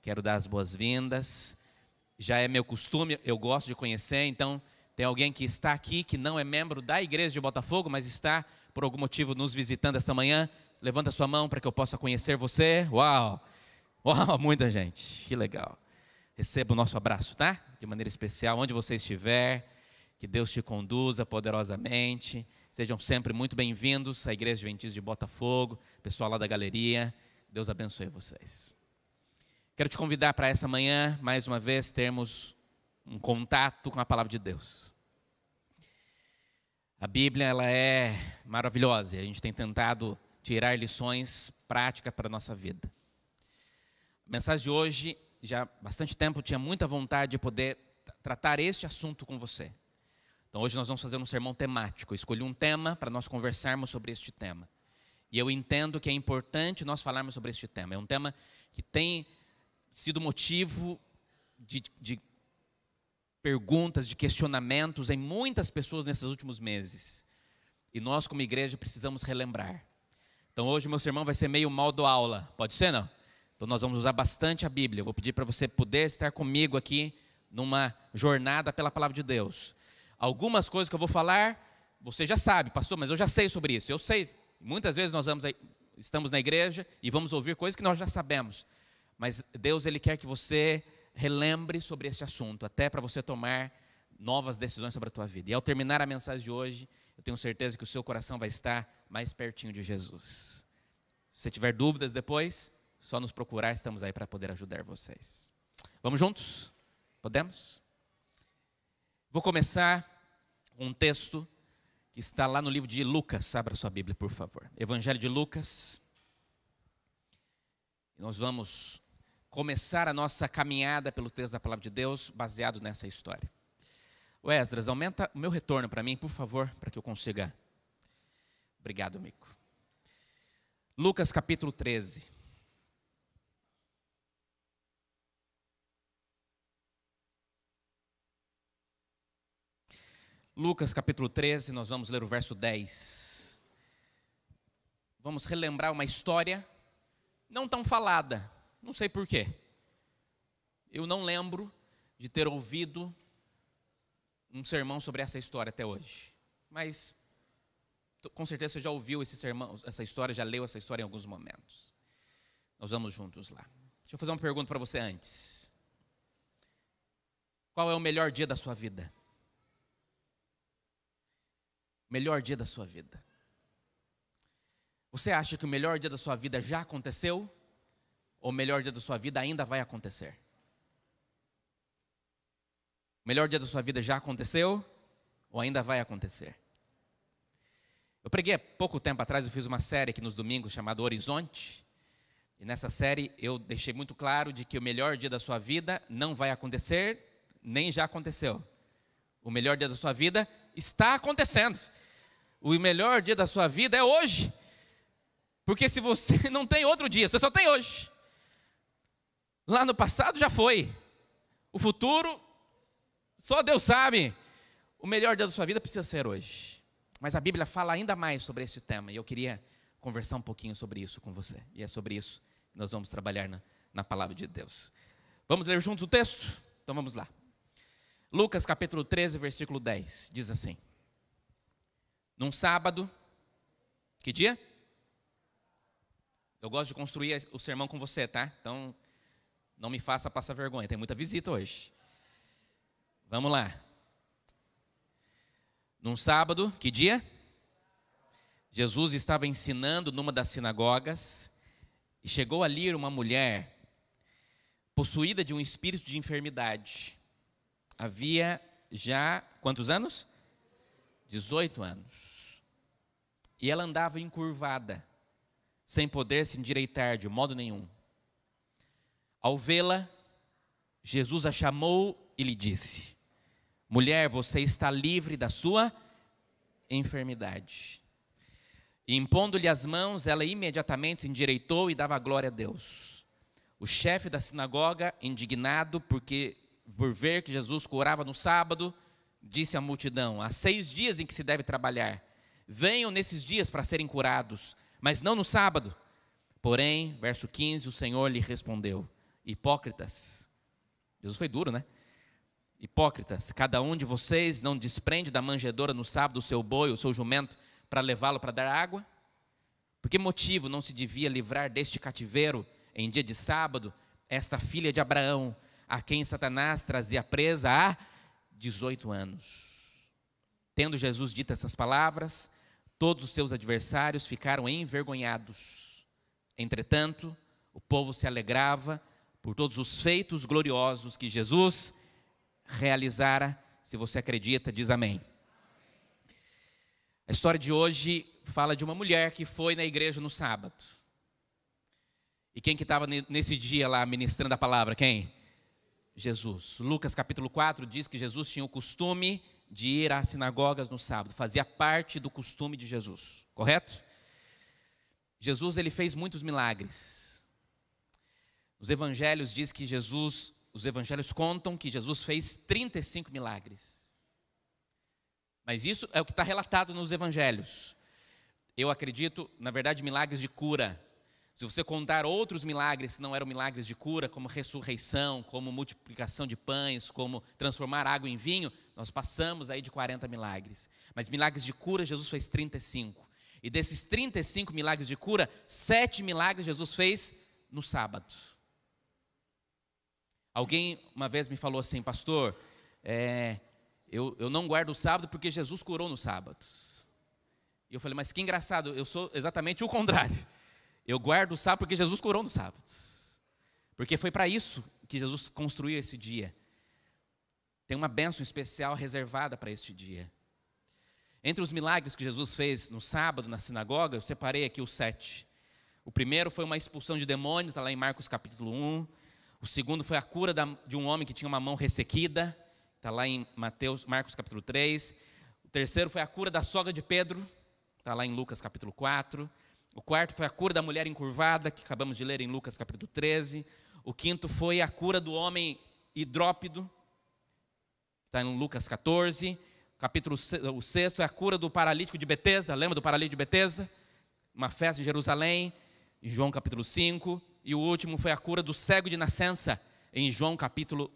Quero dar as boas-vindas. Já é meu costume, eu gosto de conhecer. Então, tem alguém que está aqui, que não é membro da igreja de Botafogo, mas está, por algum motivo, nos visitando esta manhã. Levanta sua mão para que eu possa conhecer você. Uau! Uau, muita gente. Que legal. Receba o nosso abraço, tá? De maneira especial, onde você estiver. Que Deus te conduza poderosamente. Sejam sempre muito bem-vindos à Igreja Adventista de Botafogo, pessoal lá da galeria. Deus abençoe vocês. Quero te convidar para essa manhã, mais uma vez, termos um contato com a Palavra de Deus. A Bíblia, ela é maravilhosa. A gente tem tentado tirar lições práticas para a nossa vida. A mensagem de hoje, já há bastante tempo, tinha muita vontade de poder tratar este assunto com você. Então hoje nós vamos fazer um sermão temático. Eu escolhi um tema para nós conversarmos sobre este tema. E eu entendo que é importante nós falarmos sobre este tema. É um tema que tem sido motivo de perguntas, de questionamentos em muitas pessoas nesses últimos meses. E nós como igreja precisamos relembrar. Então hoje meu sermão vai ser meio modo aula. Pode ser, não? Então nós vamos usar bastante a Bíblia. Eu vou pedir para você poder estar comigo aqui numa jornada pela palavra de Deus. Algumas coisas que eu vou falar, você já sabe, pastor, mas eu já sei sobre isso. Eu sei, muitas vezes nós vamos, estamos na igreja e vamos ouvir coisas que nós já sabemos. Mas Deus, Ele quer que você relembre sobre este assunto, até para você tomar novas decisões sobre a tua vida. E ao terminar a mensagem de hoje, eu tenho certeza que o seu coração vai estar mais pertinho de Jesus. Se você tiver dúvidas depois, só nos procurar, estamos aí para poder ajudar vocês. Vamos juntos? Podemos? Vou começar com um texto que está lá no livro de Lucas. Abra sua Bíblia, por favor. Evangelho de Lucas. Nós vamos começar a nossa caminhada pelo texto da Palavra de Deus, baseado nessa história. O Esdras, aumenta o meu retorno para mim, por favor, para que eu consiga. Obrigado, amigo. Lucas capítulo 13. Lucas capítulo 13, nós vamos ler o verso 10. Vamos relembrar uma história não tão falada, não sei porquê. Eu não lembro de ter ouvido um sermão sobre essa história até hoje. Mas, com certeza você já ouviu esse sermão, essa história, já leu essa história em alguns momentos. Nós vamos juntos lá. Deixa eu fazer uma pergunta para você antes. Qual é o melhor dia da sua vida? Melhor dia da sua vida. Você acha que o melhor dia da sua vida já aconteceu? Ou o melhor dia da sua vida ainda vai acontecer? O melhor dia da sua vida já aconteceu? Ou ainda vai acontecer? Eu preguei há pouco tempo atrás, eu fiz uma série aqui nos domingos chamada Horizonte. E nessa série eu deixei muito claro de que o melhor dia da sua vida não vai acontecer, nem já aconteceu. O melhor dia da sua vida está acontecendo. O melhor dia da sua vida é hoje. Porque se você não tem outro dia, você só tem hoje. Lá no passado já foi. O futuro, só Deus sabe. O melhor dia da sua vida precisa ser hoje. Mas a Bíblia fala ainda mais sobre esse tema. E eu queria conversar um pouquinho sobre isso com você. E é sobre isso que nós vamos trabalhar na palavra de Deus. Vamos ler juntos o texto? Então vamos lá. Lucas capítulo 13, versículo 10, diz assim. Num sábado, que dia? Eu gosto de construir o sermão com você, tá? Então, não me faça passar vergonha, tem muita visita hoje. Vamos lá. Num sábado, que dia? Jesus estava ensinando numa das sinagogas e chegou ali uma mulher possuída de um espírito de enfermidade. Havia já, quantos anos? 18 anos. E ela andava encurvada, sem poder se endireitar de modo nenhum. Ao vê-la, Jesus a chamou e lhe disse: mulher, você está livre da sua enfermidade. E impondo-lhe as mãos, ela imediatamente se endireitou e dava glória a Deus. O chefe da sinagoga, indignado por ver que Jesus curava no sábado, disse à multidão: há 6 dias em que se deve trabalhar, venham nesses dias para serem curados, mas não no sábado. Porém, verso 15, o Senhor lhe respondeu: hipócritas, Jesus foi duro, né? Hipócritas, cada um de vocês não desprende da manjedoura no sábado o seu boi, o seu jumento, para levá-lo para dar água? Por que motivo não se devia livrar deste cativeiro, em dia de sábado, esta filha de Abraão, a quem Satanás trazia presa há 18 anos. Tendo Jesus dito essas palavras, todos os seus adversários ficaram envergonhados. Entretanto, o povo se alegrava por todos os feitos gloriosos que Jesus realizara. Se você acredita, diz amém. A história de hoje fala de uma mulher que foi na igreja no sábado. E quem que estava nesse dia lá ministrando a palavra? Quem? Jesus. Lucas capítulo 4 diz que Jesus tinha o costume de ir às sinagogas no sábado, fazia parte do costume de Jesus, correto? Jesus, ele fez muitos milagres. Os evangelhos diz que Jesus, os evangelhos contam que Jesus fez 35 milagres. Mas isso é o que está relatado nos evangelhos. Eu acredito, na verdade, milagres de cura. Se você contar outros milagres que não eram milagres de cura, como ressurreição, como multiplicação de pães, como transformar água em vinho, nós passamos aí de 40 milagres. Mas milagres de cura, Jesus fez 35. E desses 35 milagres de cura, 7 milagres Jesus fez no sábado. Alguém uma vez me falou assim: pastor, eu não guardo o sábado porque Jesus curou no sábado. E eu falei: mas que engraçado, eu sou exatamente o contrário. Eu guardo o sábado porque Jesus curou no sábado. Porque foi para isso que Jesus construiu esse dia. Tem uma bênção especial reservada para este dia. Entre os milagres que Jesus fez no sábado, na sinagoga, eu separei aqui os 7. O primeiro foi uma expulsão de demônios, está lá em Marcos capítulo 1. O segundo foi a cura de um homem que tinha uma mão ressequida, está lá em Marcos capítulo 3. O terceiro foi a cura da sogra de Pedro, está lá em Lucas capítulo 4. O quarto foi a cura da mulher encurvada, que acabamos de ler em Lucas capítulo 13. O quinto foi a cura do homem hidrópido, está em Lucas 14. O sexto é a cura do paralítico de Betesda, lembra do paralítico de Betesda? Uma festa em Jerusalém, em João capítulo 5. E o último foi a cura do cego de nascença, em João capítulo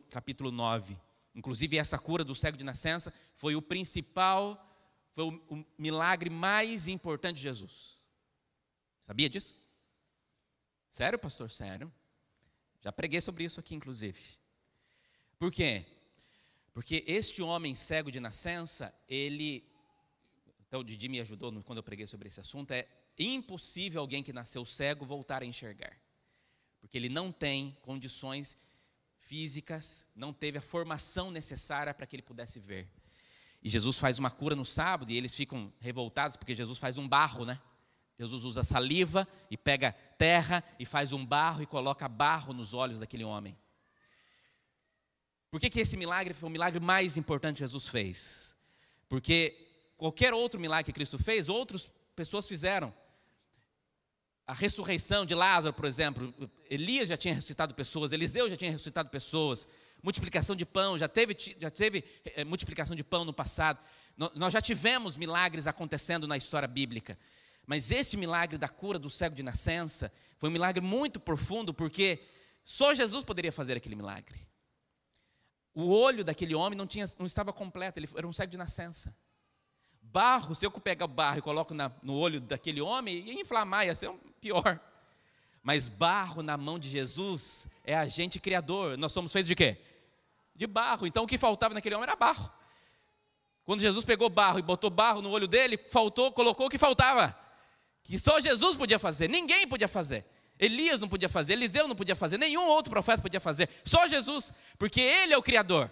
9. Inclusive essa cura do cego de nascença foi o principal, foi o milagre mais importante de Jesus. Sabia disso? Sério, pastor? Sério. Já preguei sobre isso aqui, inclusive. Por quê? Porque este homem cego de nascença, ele... Então o Didi me ajudou quando eu preguei sobre esse assunto. É impossível alguém que nasceu cego voltar a enxergar. Porque ele não tem condições físicas, não teve a formação necessária para que ele pudesse ver. E Jesus faz uma cura no sábado e eles ficam revoltados porque Jesus faz um barro, né? Jesus usa saliva e pega terra e faz um barro e coloca barro nos olhos daquele homem. Por que esse milagre foi o milagre mais importante que Jesus fez? Porque qualquer outro milagre que Cristo fez, outras pessoas fizeram. A ressurreição de Lázaro, por exemplo, Elias já tinha ressuscitado pessoas, Eliseu já tinha ressuscitado pessoas. Multiplicação de pão, já teve multiplicação de pão no passado. Nós já tivemos milagres acontecendo na história bíblica. Mas esse milagre da cura do cego de nascença foi um milagre muito profundo, porque só Jesus poderia fazer aquele milagre. O olho daquele homem não estava completo, ele era um cego de nascença. Barro, se eu pegar o barro e coloco no olho daquele homem, ia inflamar, ia ser pior. Mas barro na mão de Jesus é agente criador. Nós somos feitos de quê? De barro. Então o que faltava naquele homem era barro. Quando Jesus pegou barro e botou barro no olho dele, colocou o que faltava. Que só Jesus podia fazer, ninguém podia fazer. Elias não podia fazer, Eliseu não podia fazer, nenhum outro profeta podia fazer. Só Jesus, porque Ele é o Criador.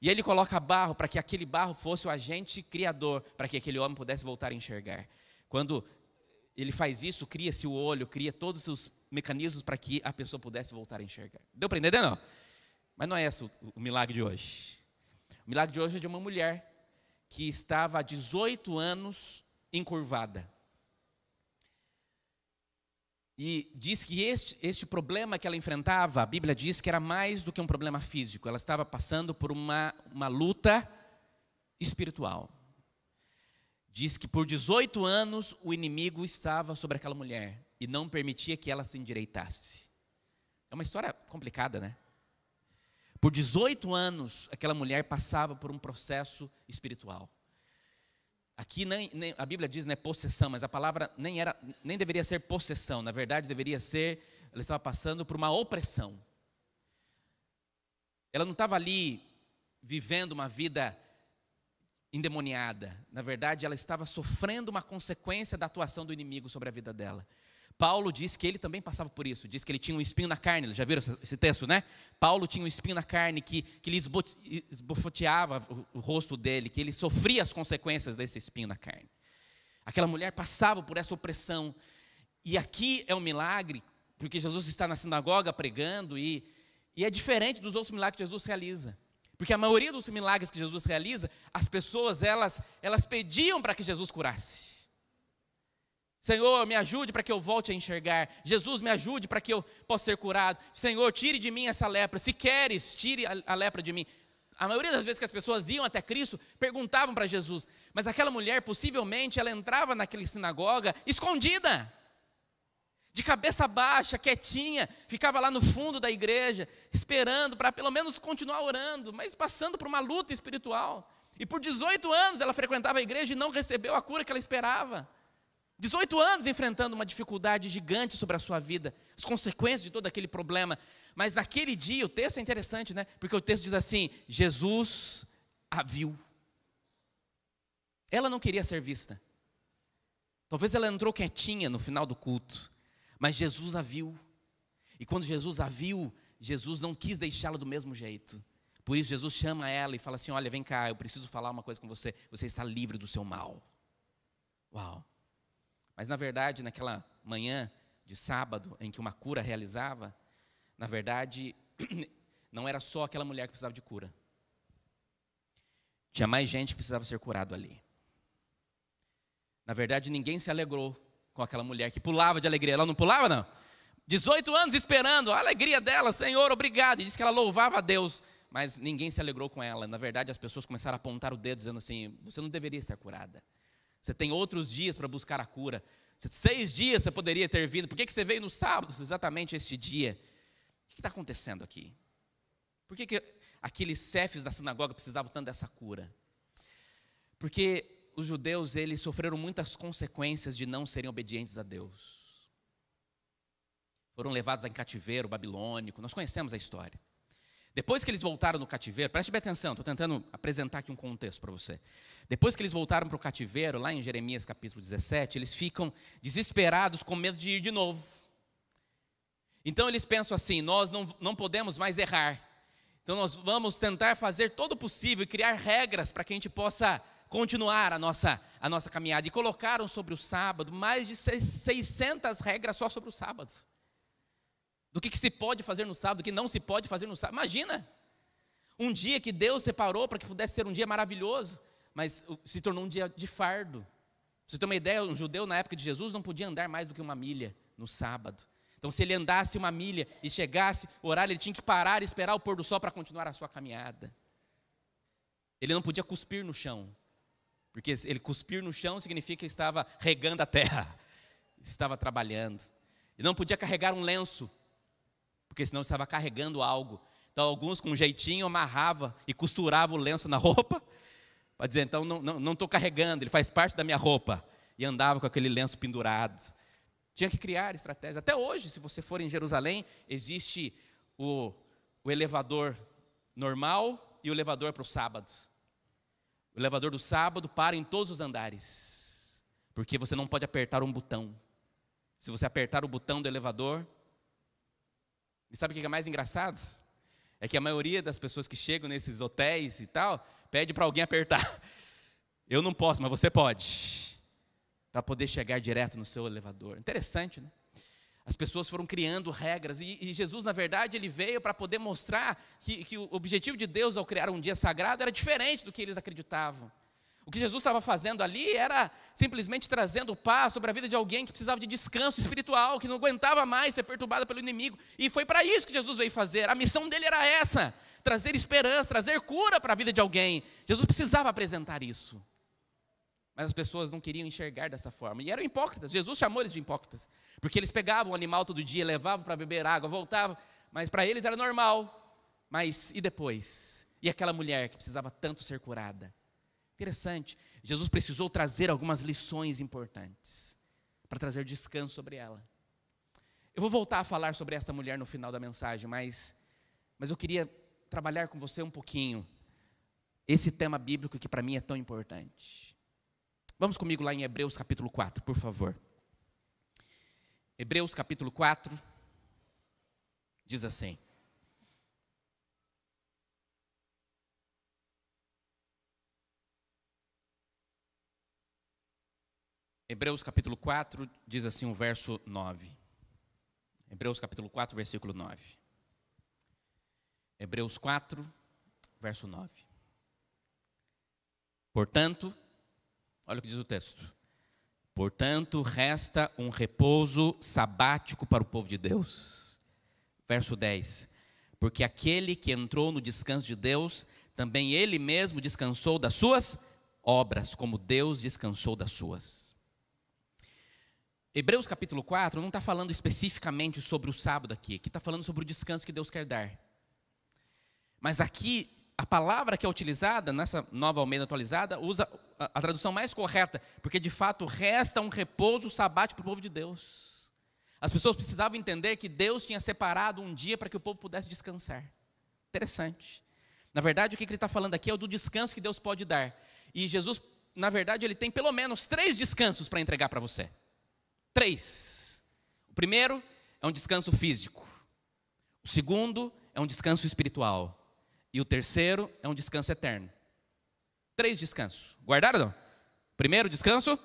E Ele coloca barro para que aquele barro fosse o agente criador, para que aquele homem pudesse voltar a enxergar. Quando Ele faz isso, cria-se o olho, cria todos os mecanismos para que a pessoa pudesse voltar a enxergar. Deu para entender, não? Mas não é esse o milagre de hoje. O milagre de hoje é de uma mulher que estava há 18 anos encurvada. E diz que este problema que ela enfrentava, a Bíblia diz que era mais do que um problema físico. Ela estava passando por uma luta espiritual. Diz que por 18 anos o inimigo estava sobre aquela mulher e não permitia que ela se endireitasse. É uma história complicada, né? Por 18 anos aquela mulher passava por um processo espiritual. Aqui nem a Bíblia diz, né, possessão, mas a palavra nem deveria ser possessão. Na verdade, deveria ser, ela estava passando por uma opressão. Ela não estava ali vivendo uma vida endemoniada. Na verdade, ela estava sofrendo uma consequência da atuação do inimigo sobre a vida dela. Paulo diz que ele também passava por isso. Diz que ele tinha um espinho na carne. Já viram esse texto, né? Paulo tinha um espinho na carne que lhe esbofoteava o rosto dele, que ele sofria as consequências desse espinho na carne. Aquela mulher passava por essa opressão. E aqui é um milagre, porque Jesus está na sinagoga pregando e é diferente dos outros milagres que Jesus realiza. Porque a maioria dos milagres que Jesus realiza, as pessoas, elas pediam para que Jesus curasse. Senhor, me ajude para que eu volte a enxergar. Jesus, me ajude para que eu possa ser curado. Senhor, tire de mim essa lepra. Se queres, tire a lepra de mim. A maioria das vezes que as pessoas iam até Cristo, perguntavam para Jesus. Mas aquela mulher, possivelmente, ela entrava naquela sinagoga escondida. de cabeça baixa, quietinha, ficava lá no fundo da igreja, esperando para pelo menos continuar orando, mas passando por uma luta espiritual. E por 18 anos ela frequentava a igreja e não recebeu a cura que ela esperava. 18 anos enfrentando uma dificuldade gigante sobre a sua vida, as consequências de todo aquele problema. Mas naquele dia, o texto é interessante, né? Porque o texto diz assim, Jesus a viu. Ela não queria ser vista. Talvez ela entrou quietinha no final do culto. Mas Jesus a viu, e quando Jesus a viu, Jesus não quis deixá-la do mesmo jeito. Por isso Jesus chama ela e fala assim, olha, vem cá, eu preciso falar uma coisa com você, você está livre do seu mal. Uau! Mas na verdade, naquela manhã de sábado, em que uma cura realizava, na verdade, não era só aquela mulher que precisava de cura. Tinha mais gente que precisava ser curado ali. Na verdade, ninguém se alegrou com aquela mulher que pulava de alegria. Ela não pulava, não? 18 anos esperando a alegria dela, Senhor, obrigado. E disse que ela louvava a Deus, mas ninguém se alegrou com ela. Na verdade, as pessoas começaram a apontar o dedo, dizendo assim, você não deveria estar curada. Você tem outros dias para buscar a cura. 6 dias você poderia ter vindo. Por que você veio no sábado, exatamente este dia? O que está acontecendo aqui? Por que aqueles chefes da sinagoga precisavam tanto dessa cura? Porque os judeus, eles sofreram muitas consequências de não serem obedientes a Deus. Foram levados em cativeiro babilônico, nós conhecemos a história. Depois que eles voltaram no cativeiro, preste bem atenção, estou tentando apresentar aqui um contexto para você. Depois que eles voltaram para o cativeiro, lá em Jeremias capítulo 17, eles ficam desesperados com medo de ir de novo. Então eles pensam assim, nós não podemos mais errar. Então nós vamos tentar fazer todo o possível e criar regras para que a gente possa continuar a nossa caminhada. E colocaram sobre o sábado mais de 600 regras só sobre o sábado. Do que se pode fazer no sábado, do que não se pode fazer no sábado. Imagina, um dia que Deus separou para que pudesse ser um dia maravilhoso, mas se tornou um dia de fardo. Pra você ter uma ideia, um judeu na época de Jesus não podia andar mais do que 1 milha no sábado. Então se ele andasse 1 milha e chegasse o horário, ele tinha que parar e esperar o pôr do sol para continuar a sua caminhada. Ele não podia cuspir no chão. Porque ele cuspir no chão significa que estava regando a terra, estava trabalhando. E não podia carregar um lenço, porque senão estava carregando algo. Então alguns com um jeitinho amarrava e costurava o lenço na roupa, para dizer, então não estou carregando, ele faz parte da minha roupa. E andava com aquele lenço pendurado. Tinha que criar estratégias. Até hoje, se você for em Jerusalém, existe o elevador normal e o elevador para o sábado. O elevador do sábado para em todos os andares, porque você não pode apertar um botão. Se você apertar o botão do elevador, e sabe o que é mais engraçado? É que a maioria das pessoas que chegam nesses hotéis e tal, pede para alguém apertar. Eu não posso, mas você pode, para poder chegar direto no seu elevador. Interessante, né? As pessoas foram criando regras, e Jesus, na verdade, ele veio para poder mostrar que o objetivo de Deus ao criar um dia sagrado era diferente do que eles acreditavam. O que Jesus estava fazendo ali era simplesmente trazendo paz sobre a vida de alguém que precisava de descanso espiritual, que não aguentava mais ser perturbado pelo inimigo, e foi para isso que Jesus veio fazer. A missão dele era essa, trazer esperança, trazer cura para a vida de alguém. Jesus precisava apresentar isso. Mas as pessoas não queriam enxergar dessa forma. E eram hipócritas. Jesus chamou eles de hipócritas. Porque eles pegavam o animal todo dia, levavam para beber água, voltavam. Mas para eles era normal. Mas e depois? E aquela mulher que precisava tanto ser curada? Interessante. Jesus precisou trazer algumas lições importantes para trazer descanso sobre ela. Eu vou voltar a falar sobre esta mulher no final da mensagem, mas eu queria trabalhar com você um pouquinho esse tema bíblico que para mim é tão importante. Vamos comigo lá em Hebreus capítulo 4, por favor. Hebreus capítulo 4, diz assim. Hebreus capítulo 4, diz assim o verso 9. Hebreus capítulo 4, versículo 9. Hebreus 4, verso 9. Portanto... Olha o que diz o texto. Portanto, resta um repouso sabático para o povo de Deus. Verso 10. Porque aquele que entrou no descanso de Deus, também ele mesmo descansou das suas obras, como Deus descansou das suas. Hebreus capítulo 4 não está falando especificamente sobre o sábado aqui está falando sobre o descanso que Deus quer dar. Mas aqui, a palavra que é utilizada, nessa Nova Almeida Atualizada, usa a tradução mais correta, porque de fato resta um repouso sabático para o povo de Deus. As pessoas precisavam entender que Deus tinha separado um dia para que o povo pudesse descansar. Interessante. Na verdade, o que ele está falando aqui é o do descanso que Deus pode dar. E Jesus, na verdade, ele tem pelo menos 3 descansos para entregar para você. 3. O primeiro é um descanso físico. O segundo é um descanso espiritual. E o terceiro é um descanso eterno. 3 descansos. Guardaram? Primeiro, descanso.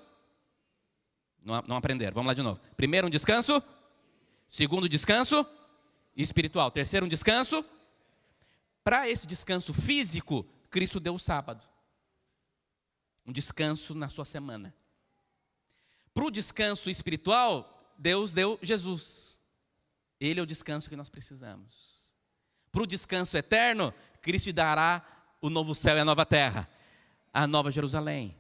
Não aprenderam. Vamos lá de novo. Primeiro, um descanso. Segundo, descanso espiritual. Terceiro, um descanso. Para esse descanso físico, Cristo deu o sábado. Um descanso na sua semana. Para o descanso espiritual, Deus deu Jesus. Ele é o descanso que nós precisamos. Para o descanso eterno, Cristo dará o novo céu e a nova terra, a nova Jerusalém.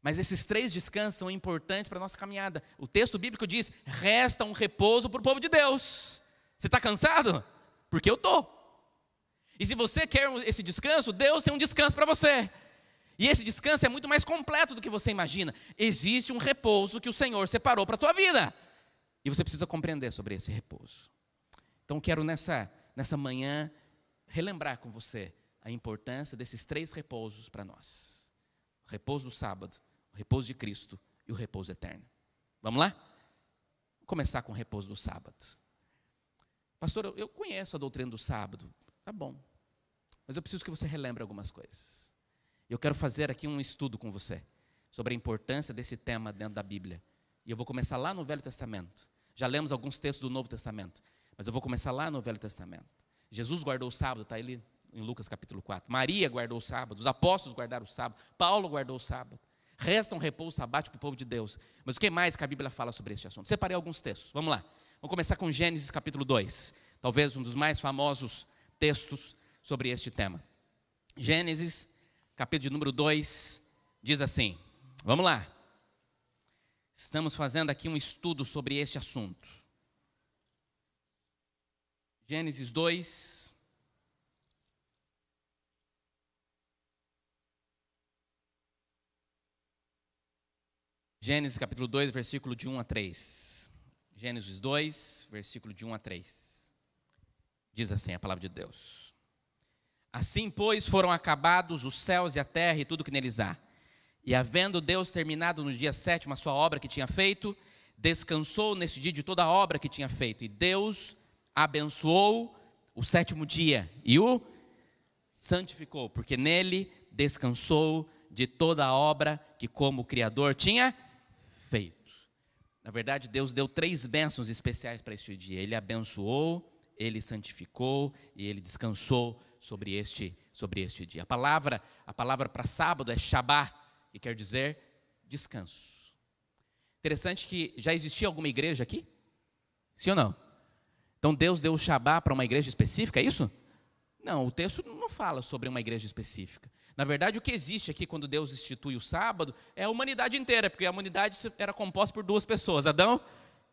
Mas esses 3 descansos são importantes para a nossa caminhada. O texto bíblico diz, resta um repouso para o povo de Deus. Você está cansado? Porque eu estou. E se você quer esse descanso, Deus tem um descanso para você. E esse descanso é muito mais completo do que você imagina. Existe um repouso que o Senhor separou para a tua vida. E você precisa compreender sobre esse repouso. Então quero nessa manhã, relembrar com você a importância desses 3 repousos para nós. O repouso do sábado, o repouso de Cristo e o repouso eterno. Vamos lá? Vou começar com o repouso do sábado. Pastor, eu conheço a doutrina do sábado. Tá bom. Mas eu preciso que você relembre algumas coisas. Eu quero fazer aqui um estudo com você sobre a importância desse tema dentro da Bíblia. E eu vou começar lá no Velho Testamento. Já lemos alguns textos do Novo Testamento. Mas eu vou começar lá no Velho Testamento. Jesus guardou o sábado, está ali em Lucas capítulo 4. Maria guardou o sábado, os apóstolos guardaram o sábado, Paulo guardou o sábado. Resta um repouso sabático para o povo de Deus. Mas o que mais que a Bíblia fala sobre este assunto? Separei alguns textos, vamos lá. Vamos começar com Gênesis capítulo 2. Talvez um dos mais famosos textos sobre este tema. Gênesis, capítulo de número 2, diz assim. Vamos lá. Estamos fazendo aqui um estudo sobre este assunto. Gênesis 2, Gênesis capítulo 2, versículo de 1 a 3, Gênesis 2, versículo de 1 a 3, diz assim a palavra de Deus. Assim, pois, foram acabados os céus e a terra e tudo que neles há, e havendo Deus terminado no dia 7º a sua obra que tinha feito, descansou neste dia de toda a obra que tinha feito, e Deus abençoou o 7º dia e o santificou, porque nele descansou de toda a obra que como Criador tinha feito. Na verdade, Deus deu 3 bênçãos especiais para este dia. Ele abençoou, ele santificou e ele descansou sobre este dia. A palavra para sábado é Shabá, que quer dizer descanso. Interessante que já existia alguma igreja aqui? Sim ou não? Então Deus deu o Shabá para uma igreja específica, é isso? Não, o texto não fala sobre uma igreja específica. Na verdade, o que existe aqui quando Deus institui o sábado é a humanidade inteira, porque a humanidade era composta por 2 pessoas, Adão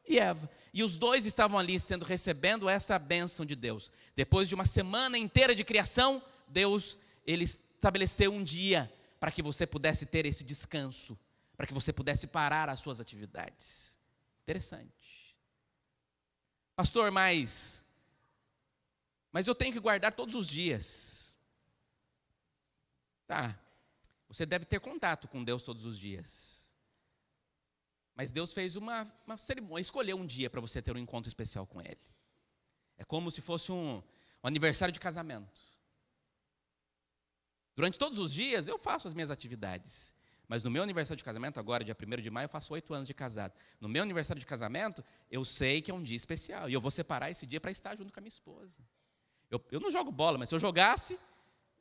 e Eva. E os 2 estavam ali recebendo essa bênção de Deus. Depois de uma semana inteira de criação, Deus estabeleceu um dia para que você pudesse ter esse descanso, para que você pudesse parar as suas atividades. Interessante. Pastor, mas eu tenho que guardar todos os dias. Tá, você deve ter contato com Deus todos os dias. Mas Deus fez uma cerimônia, escolheu um dia para você ter um encontro especial com Ele. É como se fosse um aniversário de casamento. Durante todos os dias eu faço as minhas atividades. Mas no meu aniversário de casamento, agora, dia 1º de maio, eu faço 8 anos de casado. No meu aniversário de casamento, eu sei que é um dia especial. E eu vou separar esse dia para estar junto com a minha esposa. Eu não jogo bola, mas se eu jogasse,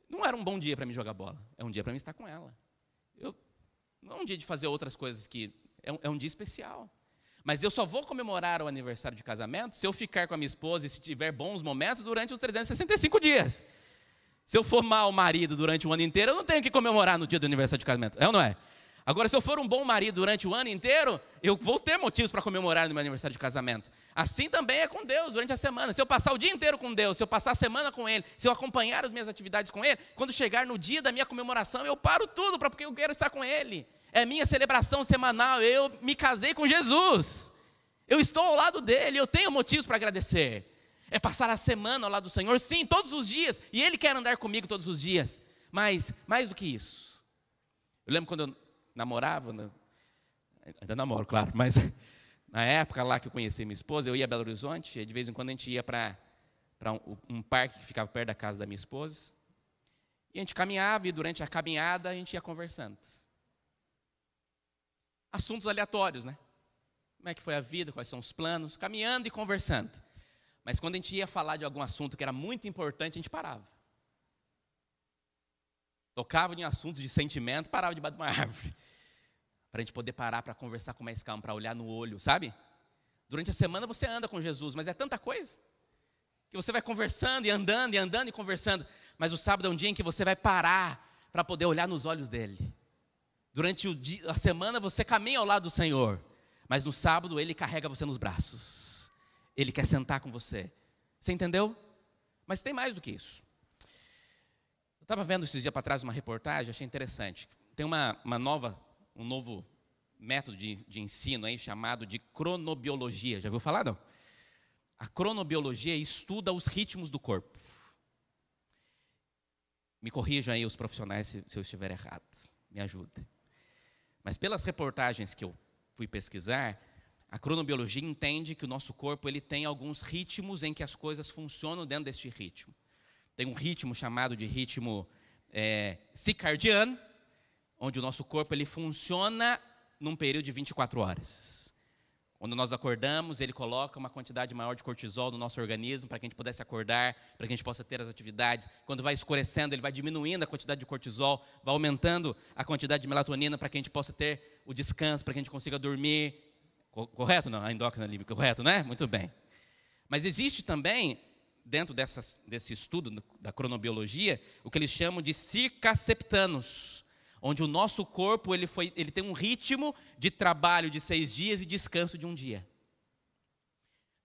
não era um bom dia para mim jogar bola. É um dia para mim estar com ela. Não é um dia de fazer outras coisas que... É um dia especial. Mas eu só vou comemorar o aniversário de casamento se eu ficar com a minha esposa e se tiver bons momentos durante os 365 dias. Se eu for mau marido durante o ano inteiro, eu não tenho que comemorar no dia do aniversário de casamento. É ou não é? Agora, se eu for um bom marido durante o ano inteiro, eu vou ter motivos para comemorar no meu aniversário de casamento. Assim também é com Deus durante a semana. Se eu passar o dia inteiro com Deus, se eu passar a semana com Ele, se eu acompanhar as minhas atividades com Ele, quando chegar no dia da minha comemoração, eu paro tudo porque eu quero estar com Ele. É minha celebração semanal, eu me casei com Jesus. Eu estou ao lado dEle, eu tenho motivos para agradecer. É passar a semana ao lado do Senhor, sim, todos os dias. E Ele quer andar comigo todos os dias. Mas, mais do que isso. Eu lembro quando eu namorava, ainda namoro, claro, mas na época lá que eu conheci minha esposa, eu ia a Belo Horizonte, e de vez em quando a gente ia para um parque que ficava perto da casa da minha esposa, e a gente caminhava, e durante a caminhada a gente ia conversando. Assuntos aleatórios, né? Como é que foi a vida, quais são os planos, caminhando e conversando. Mas quando a gente ia falar de algum assunto que era muito importante, a gente parava. Tocava em assuntos de sentimento, parava debaixo de uma árvore. Para a gente poder parar para conversar com mais calma, para olhar no olho, sabe? Durante a semana você anda com Jesus, mas é tanta coisa. Que você vai conversando e andando e andando e conversando. Mas o sábado é um dia em que você vai parar para poder olhar nos olhos dele. Durante a semana você caminha ao lado do Senhor. Mas no sábado ele carrega você nos braços. Ele quer sentar com você. Você entendeu? Mas tem mais do que isso. Eu estava vendo esses dias para trás uma reportagem, achei interessante. Tem um novo método de ensino aí, chamado de cronobiologia. Já ouviu falar, não? A cronobiologia estuda os ritmos do corpo. Me corrijam aí os profissionais se eu estiver errado. Me ajudem. Mas pelas reportagens que eu fui pesquisar, a cronobiologia entende que o nosso corpo ele tem alguns ritmos em que as coisas funcionam dentro deste ritmo. Tem um ritmo chamado de ritmo circadiano, onde o nosso corpo ele funciona num período de 24 horas. Quando nós acordamos, ele coloca uma quantidade maior de cortisol no nosso organismo para que a gente pudesse acordar, para que a gente possa ter as atividades. Quando vai escurecendo, ele vai diminuindo a quantidade de cortisol, vai aumentando a quantidade de melatonina para que a gente possa ter o descanso, para que a gente consiga dormir. Correto? Não, a endócrina livre, correto, né? Muito bem. Mas existe também, dentro desse estudo da cronobiologia, o que eles chamam de circaseptanos, onde o nosso corpo ele tem um ritmo de trabalho de 6 dias e descanso de 1 dia.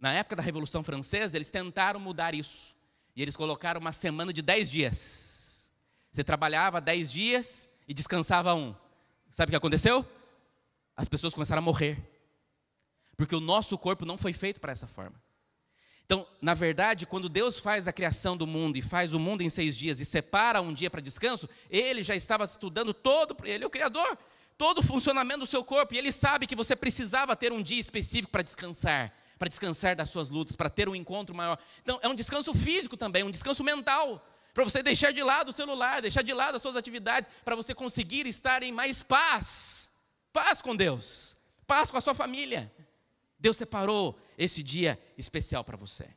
Na época da Revolução Francesa, eles tentaram mudar isso, e eles colocaram uma semana de 10 dias. Você trabalhava 10 dias e descansava 1. Sabe o que aconteceu? As pessoas começaram a morrer, porque o nosso corpo não foi feito para essa forma. Então, na verdade, quando Deus faz a criação do mundo e faz o mundo em 6 dias e separa 1 dia para descanso, Ele já estava estudando Ele é o Criador, todo o funcionamento do seu corpo. E Ele sabe que você precisava ter 1 dia específico para descansar das suas lutas, para ter um encontro maior. Então, é um descanso físico também, um descanso mental, para você deixar de lado o celular, deixar de lado as suas atividades, para você conseguir estar em mais paz. Paz com Deus, paz com a sua família. Deus separou esse dia especial para você.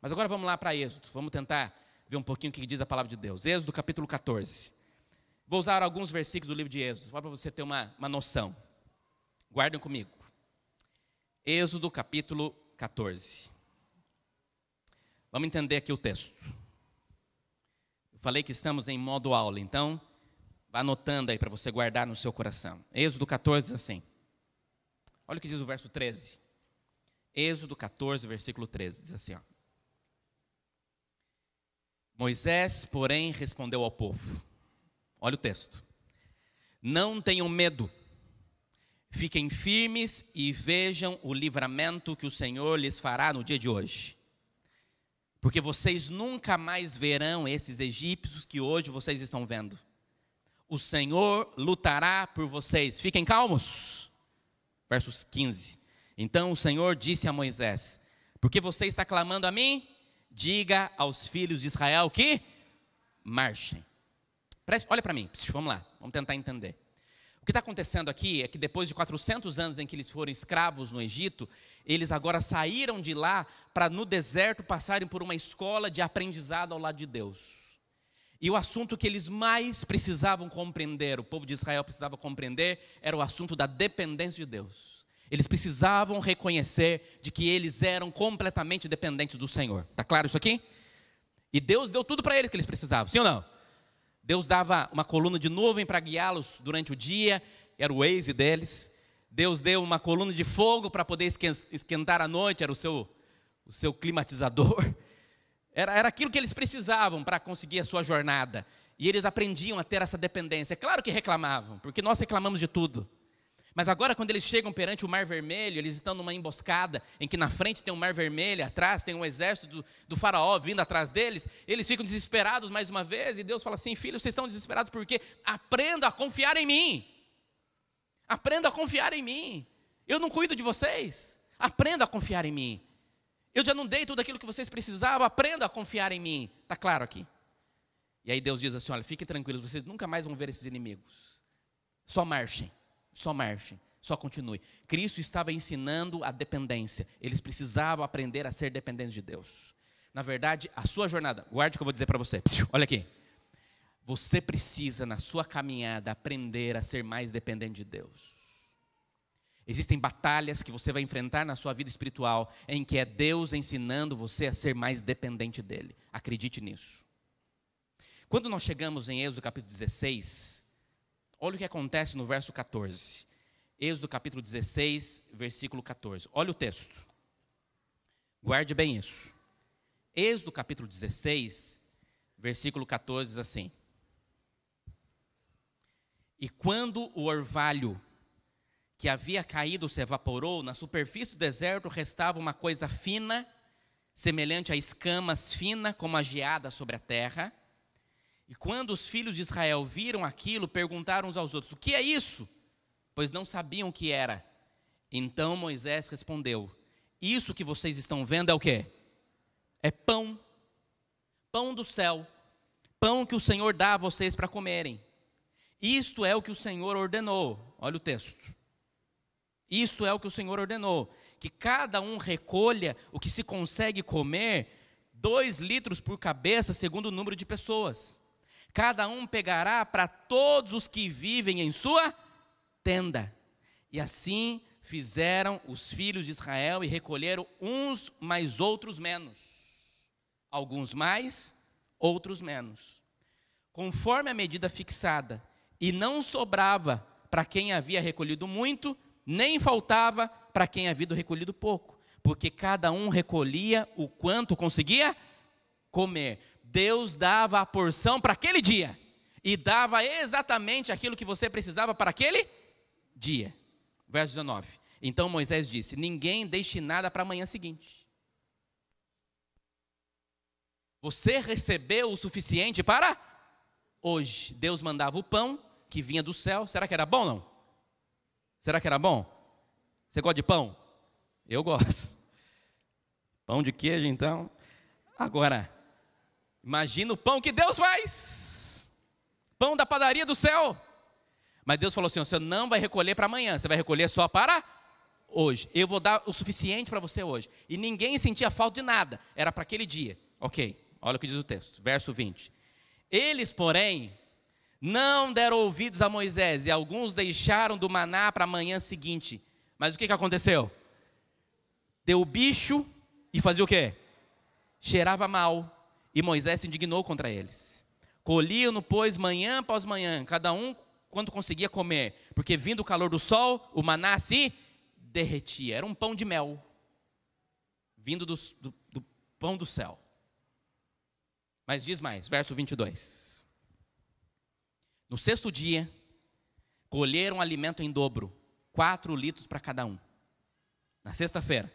Mas agora vamos lá para Êxodo. Vamos tentar ver um pouquinho o que diz a palavra de Deus. Êxodo capítulo 14. Vou usar alguns versículos do livro de Êxodo, só para você ter uma noção. Guardem comigo. Êxodo capítulo 14. Vamos entender aqui o texto. Eu falei que estamos em modo aula, então vá anotando aí para você guardar no seu coração. Êxodo 14 assim. Olha o que diz o verso 13. Êxodo 14, versículo 13, diz assim, ó. Moisés, porém, respondeu ao povo. Olha o texto. Não tenham medo. Fiquem firmes e vejam o livramento que o Senhor lhes fará no dia de hoje. Porque vocês nunca mais verão esses egípcios que hoje vocês estão vendo. O Senhor lutará por vocês. Fiquem calmos. Versos 15. Então o Senhor disse a Moisés, porque você está clamando a mim, diga aos filhos de Israel que marchem. Olha para mim, vamos lá, vamos tentar entender. O que está acontecendo aqui é que depois de 400 anos em que eles foram escravos no Egito, eles agora saíram de lá para no deserto passarem por uma escola de aprendizado ao lado de Deus. E o assunto que eles mais precisavam compreender, o povo de Israel precisava compreender, era o assunto da dependência de Deus. Eles precisavam reconhecer de que eles eram completamente dependentes do Senhor. Está claro isso aqui? E Deus deu tudo para eles que eles precisavam, sim ou não? Deus dava uma coluna de nuvem para guiá-los durante o dia. era o Waze deles. Deus deu uma coluna de fogo para poder esquentar a noite, era o seu climatizador. Era aquilo que eles precisavam para conseguir a sua jornada. E eles aprendiam a ter essa dependência. É claro que reclamavam, porque nós reclamamos de tudo. Mas agora, quando eles chegam perante o Mar Vermelho, eles estão numa emboscada, em que na frente tem um Mar Vermelho, atrás tem um exército do faraó vindo atrás deles, eles ficam desesperados mais uma vez, e Deus fala assim: filho, vocês estão desesperados porque aprenda a confiar em mim. Aprenda a confiar em mim. Eu não cuido de vocês. Aprenda a confiar em mim. Eu já não dei tudo aquilo que vocês precisavam, aprenda a confiar em mim. Está claro aqui. E aí Deus diz assim: olha, fiquem tranquilos, vocês nunca mais vão ver esses inimigos. Só marchem. Só marche, só continue. Cristo estava ensinando a dependência. Eles precisavam aprender a ser dependentes de Deus. Na verdade, a sua jornada, guarde o que eu vou dizer para você. Olha aqui. Você precisa, na sua caminhada, aprender a ser mais dependente de Deus. Existem batalhas que você vai enfrentar na sua vida espiritual, em que é Deus ensinando você a ser mais dependente dele. Acredite nisso. Quando nós chegamos em Êxodo capítulo 16... olha o que acontece no verso 14. Êxodo capítulo 16, versículo 14. Olha o texto. Guarde bem isso. Êxodo capítulo 16, versículo 14 diz assim: e quando o orvalho que havia caído se evaporou, na superfície do deserto restava uma coisa fina, semelhante a escamas finas, como a geada sobre a terra. E quando os filhos de Israel viram aquilo, perguntaram uns aos outros: o que é isso? Pois não sabiam o que era. Então Moisés respondeu: isso que vocês estão vendo é o quê? É pão. Pão do céu. Pão que o Senhor dá a vocês para comerem. Isto é o que o Senhor ordenou. Olha o texto. Isto é o que o Senhor ordenou: que cada um recolha o que se consegue comer, 2 litros por cabeça, segundo o número de pessoas. Cada um pegará para todos os que vivem em sua tenda. E assim fizeram os filhos de Israel e recolheram uns mais outros menos. Alguns mais, outros menos. Conforme a medida fixada. E não sobrava para quem havia recolhido muito, nem faltava para quem havia recolhido pouco. Porque cada um recolhia o quanto conseguia comer. Deus dava a porção para aquele dia. E dava exatamente aquilo que você precisava para aquele dia. Verso 19. Então Moisés disse: ninguém deixe nada para a manhã seguinte. Você recebeu o suficiente para hoje. Deus mandava o pão que vinha do céu. Será que era bom ou não? Será que era bom? Você gosta de pão? Eu gosto. Pão de queijo, então. Agora... imagina o pão que Deus faz. Pão da padaria do céu. Mas Deus falou assim: você não vai recolher para amanhã, você vai recolher só para hoje. Eu vou dar o suficiente para você hoje. E ninguém sentia falta de nada, era para aquele dia. Ok, olha o que diz o texto, verso 20. Eles, porém, não deram ouvidos a Moisés, e alguns deixaram do maná para a manhã seguinte. Mas o que aconteceu? Deu o bicho e fazia o quê? Cheirava mal. E Moisés se indignou contra eles. Colhiam-no, pois, manhã após manhã, cada um quanto conseguia comer, porque vindo o calor do sol, o maná se derretia. Era um pão de mel, vindo do pão do céu. Mas diz mais, verso 22. No 6º dia, colheram alimento em dobro, 4 litros para cada um. Na sexta-feira.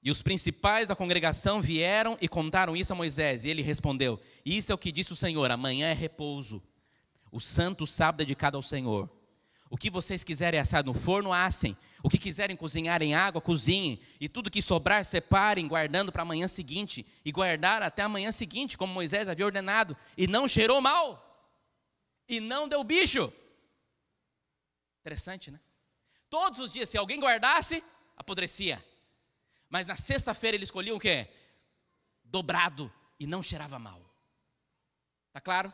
E os principais da congregação vieram e contaram isso a Moisés. E ele respondeu: isto é o que disse o Senhor, amanhã é repouso. O santo sábado dedicado ao Senhor. O que vocês quiserem assar no forno, assem. O que quiserem cozinhar em água, cozinhem. E tudo que sobrar, separem, guardando para a manhã seguinte. E guardaram até a manhã seguinte, como Moisés havia ordenado. E não cheirou mal. E não deu bicho. Interessante, né? Todos os dias, se alguém guardasse, apodrecia. Mas na sexta-feira eles colhiam o quê? Dobrado, e não cheirava mal. Está claro?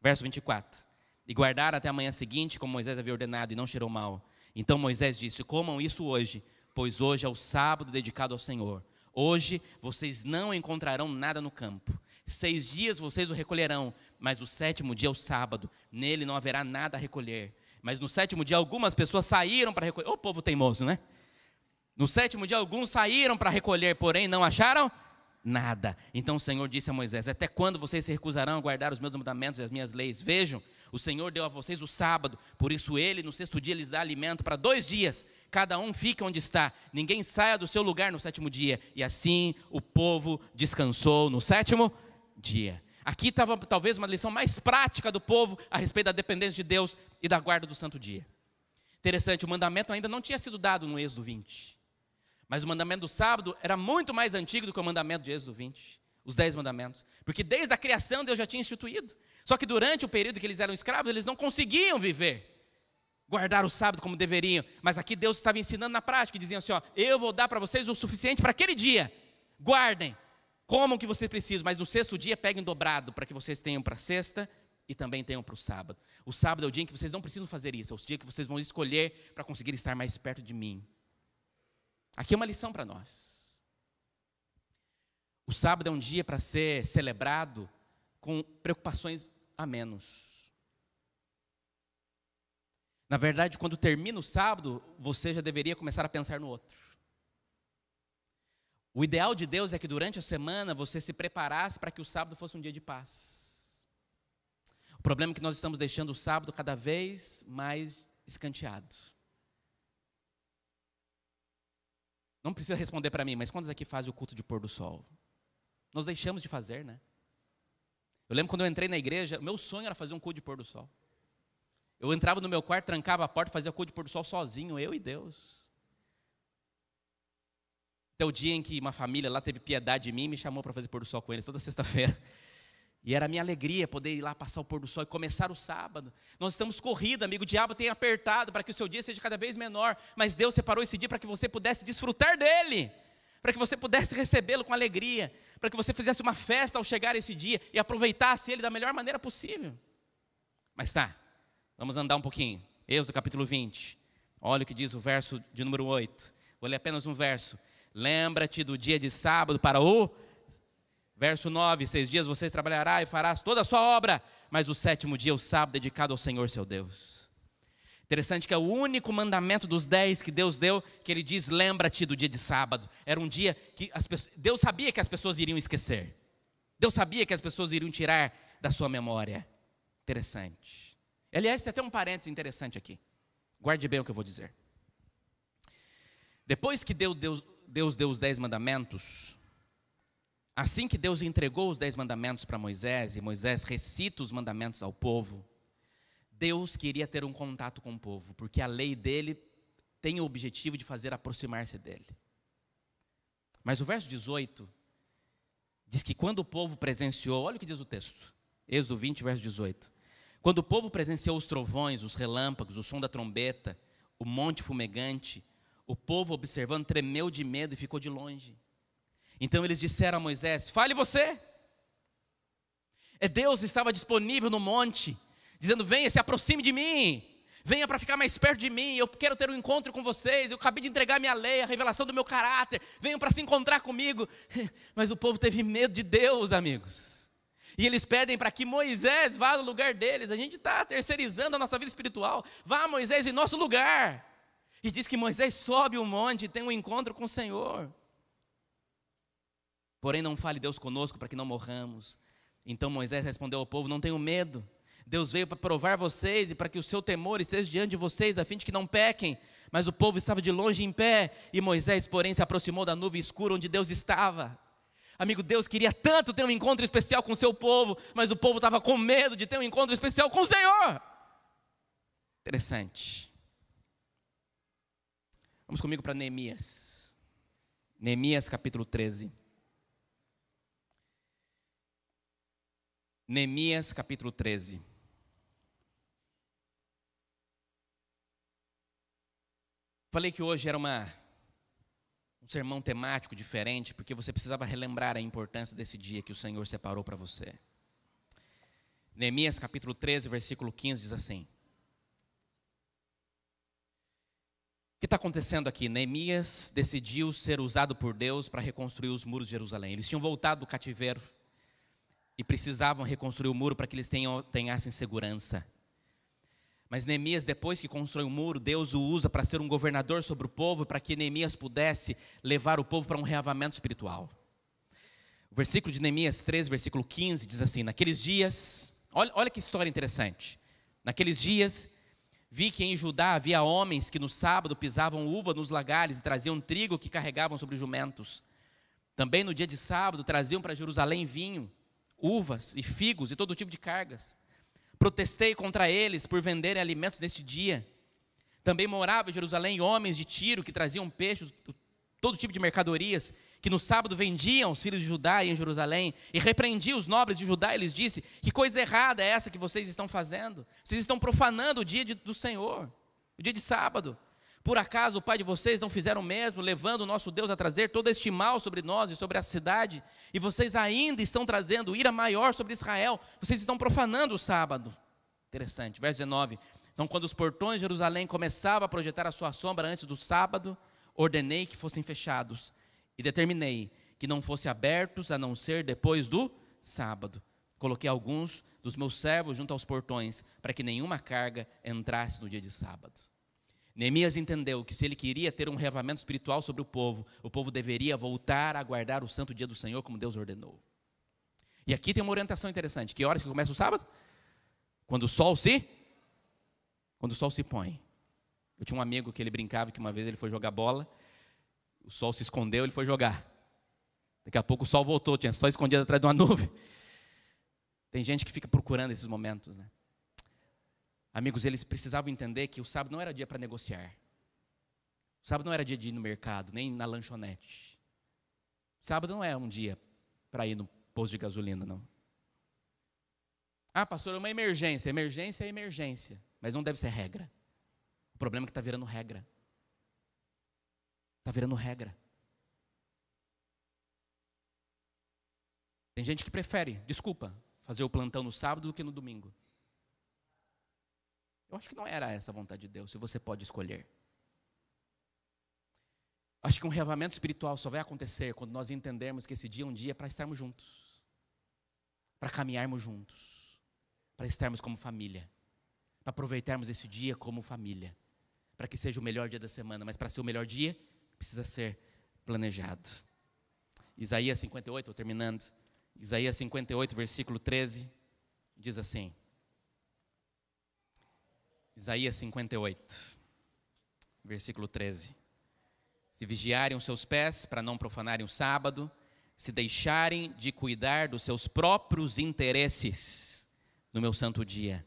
Verso 24. E guardaram até a manhã seguinte, como Moisés havia ordenado, e não cheirou mal. Então Moisés disse: comam isso hoje, pois hoje é o sábado dedicado ao Senhor. Hoje vocês não encontrarão nada no campo. 6 dias vocês o recolherão, mas o 7º dia é o sábado. Nele não haverá nada a recolher. Mas no sétimo dia algumas pessoas saíram para recolher. Ô, povo teimoso, né? No sétimo dia alguns saíram para recolher, porém não acharam nada. Então o Senhor disse a Moisés: até quando vocês se recusarão a guardar os meus mandamentos e as minhas leis? Vejam, o Senhor deu a vocês o sábado, por isso ele no sexto dia lhes dá alimento para 2 dias. Cada um fica onde está, ninguém saia do seu lugar no sétimo dia. E assim o povo descansou no sétimo dia. Aqui estava talvez uma lição mais prática do povo a respeito da dependência de Deus e da guarda do santo dia. Interessante, o mandamento ainda não tinha sido dado no Êxodo 20. Mas o mandamento do sábado era muito mais antigo do que o mandamento de Êxodo 20. Os 10 mandamentos. Porque desde a criação Deus já tinha instituído. Só que durante o período que eles eram escravos, eles não conseguiam viver, guardar o sábado como deveriam. Mas aqui Deus estava ensinando na prática, dizendo assim, ó, eu vou dar para vocês o suficiente para aquele dia. Guardem. Comam o que vocês precisam, mas no sexto dia peguem dobrado, para que vocês tenham para sexta e também tenham para o sábado. O sábado é o dia em que vocês não precisam fazer isso, é o dia que vocês vão escolher para conseguir estar mais perto de mim. Aqui é uma lição para nós. O sábado é um dia para ser celebrado com preocupações a menos. Na verdade, quando termina o sábado, você já deveria começar a pensar no outro. O ideal de Deus é que durante a semana você se preparasse para que o sábado fosse um dia de paz. O problema é que nós estamos deixando o sábado cada vez mais escanteado. Não precisa responder para mim, mas quantos aqui fazem o culto de pôr do sol? Nós deixamos de fazer, né? Eu lembro quando eu entrei na igreja, o meu sonho era fazer um culto de pôr do sol. Eu entrava no meu quarto, trancava a porta, fazia o culto de pôr do sol sozinho, eu e Deus. Até o dia em que uma família lá teve piedade de mim e me chamou para fazer pôr do sol com eles, toda sexta-feira. E era a minha alegria poder ir lá passar o pôr do sol e começar o sábado. Nós estamos corridos, amigo, o diabo tem apertado para que o seu dia seja cada vez menor. Mas Deus separou esse dia para que você pudesse desfrutar dele. Para que você pudesse recebê-lo com alegria. Para que você fizesse uma festa ao chegar esse dia e aproveitasse ele da melhor maneira possível. Mas tá, vamos andar um pouquinho. Êxodo capítulo 20. Olha o que diz o verso de número 8. Vou ler apenas um verso. Lembra-te do dia de sábado para o... Verso 9, 6 dias você trabalhará e farás toda a sua obra, mas o sétimo dia é o sábado dedicado ao Senhor seu Deus. Interessante que é o único mandamento dos 10 que Deus deu, que ele diz, lembra-te do dia de sábado. Era um dia que as pessoas, Deus sabia que as pessoas iriam esquecer. Deus sabia que as pessoas iriam tirar da sua memória. Interessante. Aliás, tem até um parênteses interessante aqui. Guarde bem o que eu vou dizer. Depois que Deus deu os 10 mandamentos, assim que Deus entregou os 10 mandamentos para Moisés, e Moisés recita os mandamentos ao povo, Deus queria ter um contato com o povo, porque a lei dele tem o objetivo de fazer aproximar-se dele. Mas o verso 18 diz que quando o povo presenciou, olha o que diz o texto, Êxodo 20, verso 18. Quando o povo presenciou os trovões, os relâmpagos, o som da trombeta, o monte fumegante, o povo observando tremeu de medo e ficou de longe. Então eles disseram a Moisés, fale você. Deus estava disponível no monte, dizendo, venha, se aproxime de mim. Venha para ficar mais perto de mim, eu quero ter um encontro com vocês. Eu acabei de entregar minha lei, a revelação do meu caráter. Venham para se encontrar comigo. Mas o povo teve medo de Deus, amigos. E eles pedem para que Moisés vá no lugar deles. A gente está terceirizando a nossa vida espiritual. Vá, Moisés, em nosso lugar. E diz que Moisés sobe o monte e tem um encontro com o Senhor. Porém não fale Deus conosco para que não morramos. Então Moisés respondeu ao povo, não tenham medo. Deus veio para provar vocês e para que o seu temor esteja diante de vocês, a fim de que não pequem. Mas o povo estava de longe em pé. E Moisés, porém, se aproximou da nuvem escura onde Deus estava. Amigo, Deus queria tanto ter um encontro especial com o seu povo, mas o povo estava com medo de ter um encontro especial com o Senhor. Interessante. Vamos comigo para Neemias. Neemias capítulo 13. Neemias capítulo 13. Falei que hoje era um sermão temático diferente, porque você precisava relembrar a importância desse dia que o Senhor separou para você. Neemias capítulo 13, versículo 15 diz assim. O que está acontecendo aqui? Neemias decidiu ser usado por Deus para reconstruir os muros de Jerusalém. Eles tinham voltado do cativeiro e precisavam reconstruir o muro para que eles tenhassem segurança. Mas Neemias, depois que constrói o muro, Deus o usa para ser um governador sobre o povo, para que Neemias pudesse levar o povo para um reavivamento espiritual. O versículo de Neemias 3, versículo 15, diz assim: naqueles dias, olha que história interessante. Naqueles dias, vi que em Judá havia homens que no sábado pisavam uva nos lagares e traziam trigo que carregavam sobre jumentos. Também no dia de sábado traziam para Jerusalém vinho, uvas e figos e todo tipo de cargas. Protestei contra eles por venderem alimentos neste dia. Também morava em Jerusalém homens de Tiro que traziam peixes, todo tipo de mercadorias, que no sábado vendiam os filhos de Judá em Jerusalém. E repreendi os nobres de Judá e lhes disse: que coisa errada é essa que vocês estão fazendo? Vocês estão profanando o dia do Senhor, o dia de sábado. Por acaso o pai de vocês não fizeram o mesmo, levando o nosso Deus a trazer todo este mal sobre nós e sobre a cidade? E vocês ainda estão trazendo ira maior sobre Israel. Vocês estão profanando o sábado. Interessante, verso 19. Então, quando os portões de Jerusalém começavam a projetar a sua sombra antes do sábado, ordenei que fossem fechados e determinei que não fossem abertos a não ser depois do sábado. Coloquei alguns dos meus servos junto aos portões para que nenhuma carga entrasse no dia de sábado. Neemias entendeu que se ele queria ter um reavivamento espiritual sobre o povo deveria voltar a guardar o santo dia do Senhor como Deus ordenou. E aqui tem uma orientação interessante. Que horas que começa o sábado? Quando o sol se põe. Eu tinha um amigo que ele brincava que uma vez ele foi jogar bola, o sol se escondeu, ele foi jogar. Daqui a pouco o sol voltou, tinha só escondido atrás de uma nuvem. Tem gente que fica procurando esses momentos, né? Amigos, eles precisavam entender que o sábado não era dia para negociar. O sábado não era dia de ir no mercado, nem na lanchonete. O sábado não é um dia para ir no posto de gasolina, não. Ah, pastor, é uma emergência. Emergência é emergência, mas não deve ser regra. O problema é que está virando regra. Está virando regra. Tem gente que prefere, desculpa, fazer o plantão no sábado do que no domingo. Eu acho que não era essa a vontade de Deus, se você pode escolher. Acho que um reavivamento espiritual só vai acontecer quando nós entendermos que esse dia é um dia para estarmos juntos. Para caminharmos juntos. Para estarmos como família. Para aproveitarmos esse dia como família. Para que seja o melhor dia da semana, mas para ser o melhor dia, precisa ser planejado. Isaías 58, estou terminando. Isaías 58, versículo 13, diz assim. Isaías 58, versículo 13. Se vigiarem os seus pés para não profanarem o sábado, se deixarem de cuidar dos seus próprios interesses no meu santo dia,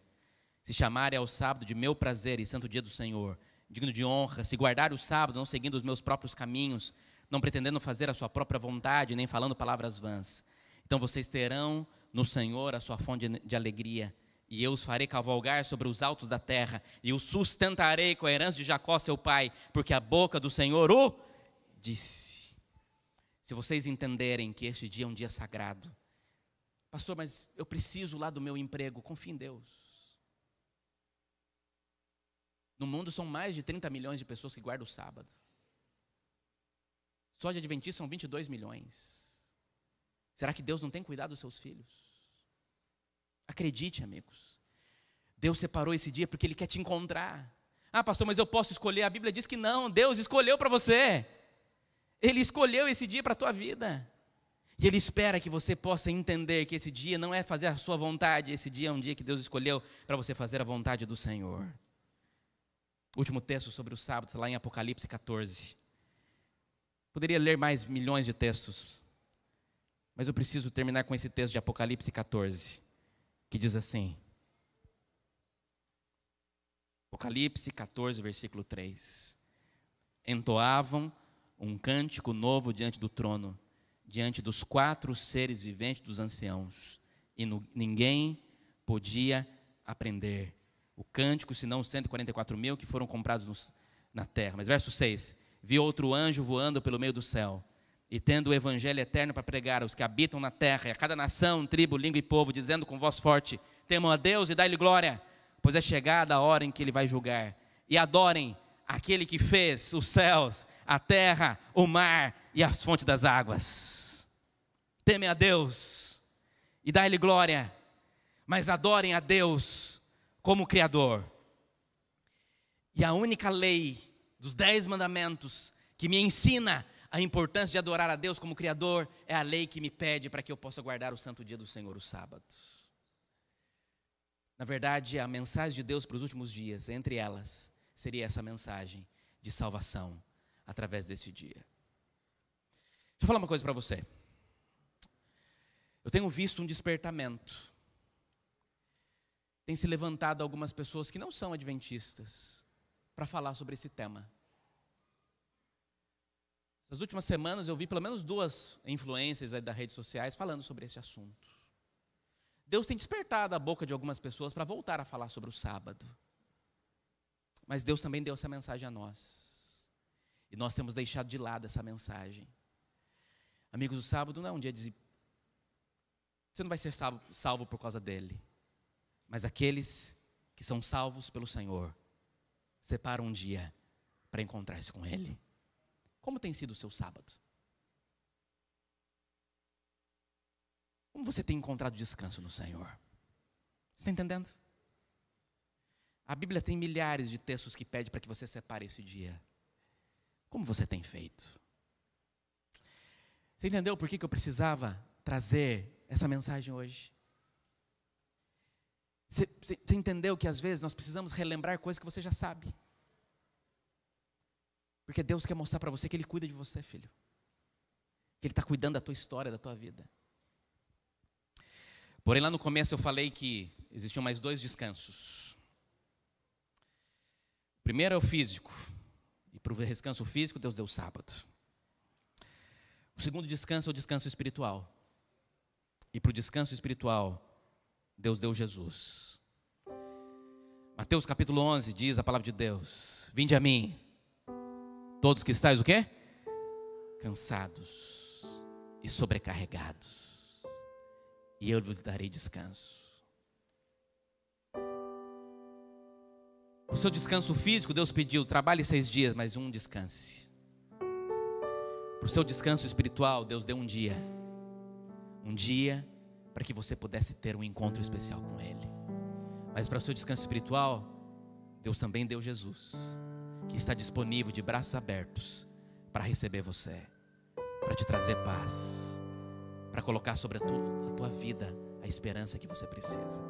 se chamarem ao sábado de meu prazer e santo dia do Senhor, digno de honra, se guardarem o sábado não seguindo os meus próprios caminhos, não pretendendo fazer a sua própria vontade, nem falando palavras vãs, então vocês terão no Senhor a sua fonte de alegria, e eu os farei cavalgar sobre os altos da terra, e os sustentarei com a herança de Jacó, seu pai, porque a boca do Senhor o disse. Se vocês entenderem que este dia é um dia sagrado, pastor, mas eu preciso lá do meu emprego, confie em Deus. No mundo são mais de 30 milhões de pessoas que guardam o sábado. Só de adventistas são 22 milhões. Será que Deus não tem cuidado dos seus filhos? Acredite, amigos, Deus separou esse dia porque Ele quer te encontrar. Ah, pastor, mas eu posso escolher? A Bíblia diz que não, Deus escolheu para você. Ele escolheu esse dia para a tua vida. E Ele espera que você possa entender que esse dia não é fazer a sua vontade, esse dia é um dia que Deus escolheu para você fazer a vontade do Senhor. O último texto sobre o sábado, lá em Apocalipse 14. Poderia ler mais milhões de textos, mas eu preciso terminar com esse texto de Apocalipse 14. Que diz assim, Apocalipse 14, versículo 3. Entoavam um cântico novo diante do trono, diante dos quatro seres viventes dos anciãos, e ninguém podia aprender o cântico, senão os 144 mil que foram comprados na terra. Mas verso 6, vi outro anjo voando pelo meio do céu, e tendo o evangelho eterno para pregar aos que habitam na terra, e a cada nação, tribo, língua e povo, dizendo com voz forte, temam a Deus e dai-lhe glória, pois é chegada a hora em que Ele vai julgar, e adorem aquele que fez os céus, a terra, o mar e as fontes das águas. Temem a Deus e dai-lhe glória, mas adorem a Deus como Criador, E a única lei dos 10 mandamentos que me ensina a importância de adorar a Deus como Criador é a lei que me pede para que eu possa guardar o santo dia do Senhor, o sábado. Na verdade, a mensagem de Deus para os últimos dias, entre elas, seria essa mensagem de salvação através desse dia. Deixa eu falar uma coisa para você. Eu tenho visto um despertamento. Tem se levantado algumas pessoas que não são adventistas para falar sobre esse tema. Nas últimas semanas eu vi pelo menos 2 influencers das redes sociais falando sobre esse assunto. Deus tem despertado a boca de algumas pessoas para voltar a falar sobre o sábado. Mas Deus também deu essa mensagem a nós. E nós temos deixado de lado essa mensagem. Amigos, o sábado não é um dia de... Você não vai ser salvo por causa dele. Mas aqueles que são salvos pelo Senhor separam um dia para encontrar-se com Ele. Como tem sido o seu sábado? Como você tem encontrado descanso no Senhor? Você está entendendo? A Bíblia tem milhares de textos que pede para que você separe esse dia. Como você tem feito? Você entendeu por que eu precisava trazer essa mensagem hoje? Você entendeu que às vezes nós precisamos relembrar coisas que você já sabe? Porque Deus quer mostrar para você que Ele cuida de você, filho. Que Ele está cuidando da tua história, da tua vida. Porém, lá no começo eu falei que existiam mais 2 descansos. O primeiro é o físico. E para o descanso físico, Deus deu o sábado. O segundo descanso é o descanso espiritual. E para o descanso espiritual, Deus deu Jesus. Mateus capítulo 11 diz a palavra de Deus: vinde a mim, todos que estáis o quê? Cansados e sobrecarregados, e eu vos darei descanso. O seu descanso físico, Deus pediu: trabalhe 6 dias, mas um descanse. Para o seu descanso espiritual, Deus deu um dia para que você pudesse ter um encontro especial com Ele. Mas para o seu descanso espiritual, Deus também deu Jesus, que está disponível de braços abertos para receber você, para te trazer paz, para colocar sobre a tua vida a esperança que você precisa.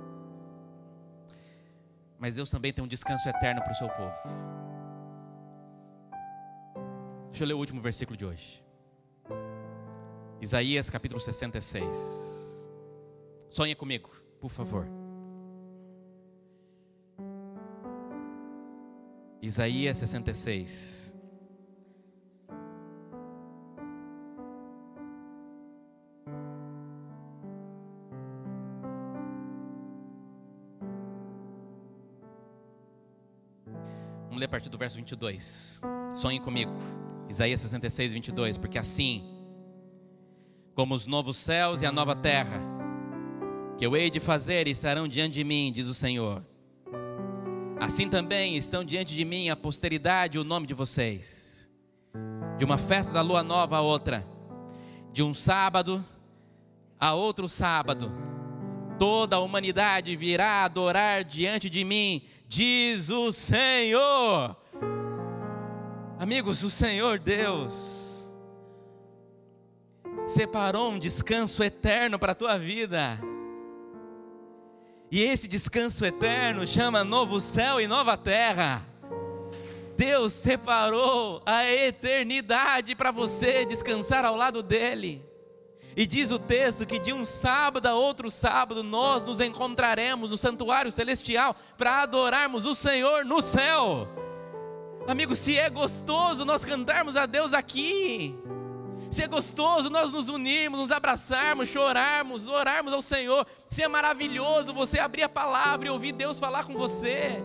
Mas Deus também tem um descanso eterno para o seu povo. Deixa eu ler o último versículo de hoje. Isaías capítulo 66. Sonha comigo, por favor. Isaías 66. Vamos ler a partir do verso 22. Sonhe comigo. Isaías 66, 22. Porque assim, como os novos céus e a nova terra, que eu hei de fazer, estarão diante de mim, diz o Senhor, assim também estão diante de mim a posteridade e o nome de vocês. De uma festa da lua nova a outra, de um sábado a outro sábado, toda a humanidade virá adorar diante de mim, diz o Senhor. Amigos, o Senhor Deus separou um descanso eterno para a tua vida. E esse descanso eterno chama novo céu e nova terra. Deus separou a eternidade para você descansar ao lado dele. E diz o texto que de um sábado a outro sábado nós nos encontraremos no santuário celestial para adorarmos o Senhor no céu. Amigo, se é gostoso nós cantarmos a Deus aqui, se é gostoso nós nos unirmos, nos abraçarmos, chorarmos, orarmos ao Senhor. Se é maravilhoso você abrir a palavra e ouvir Deus falar com você.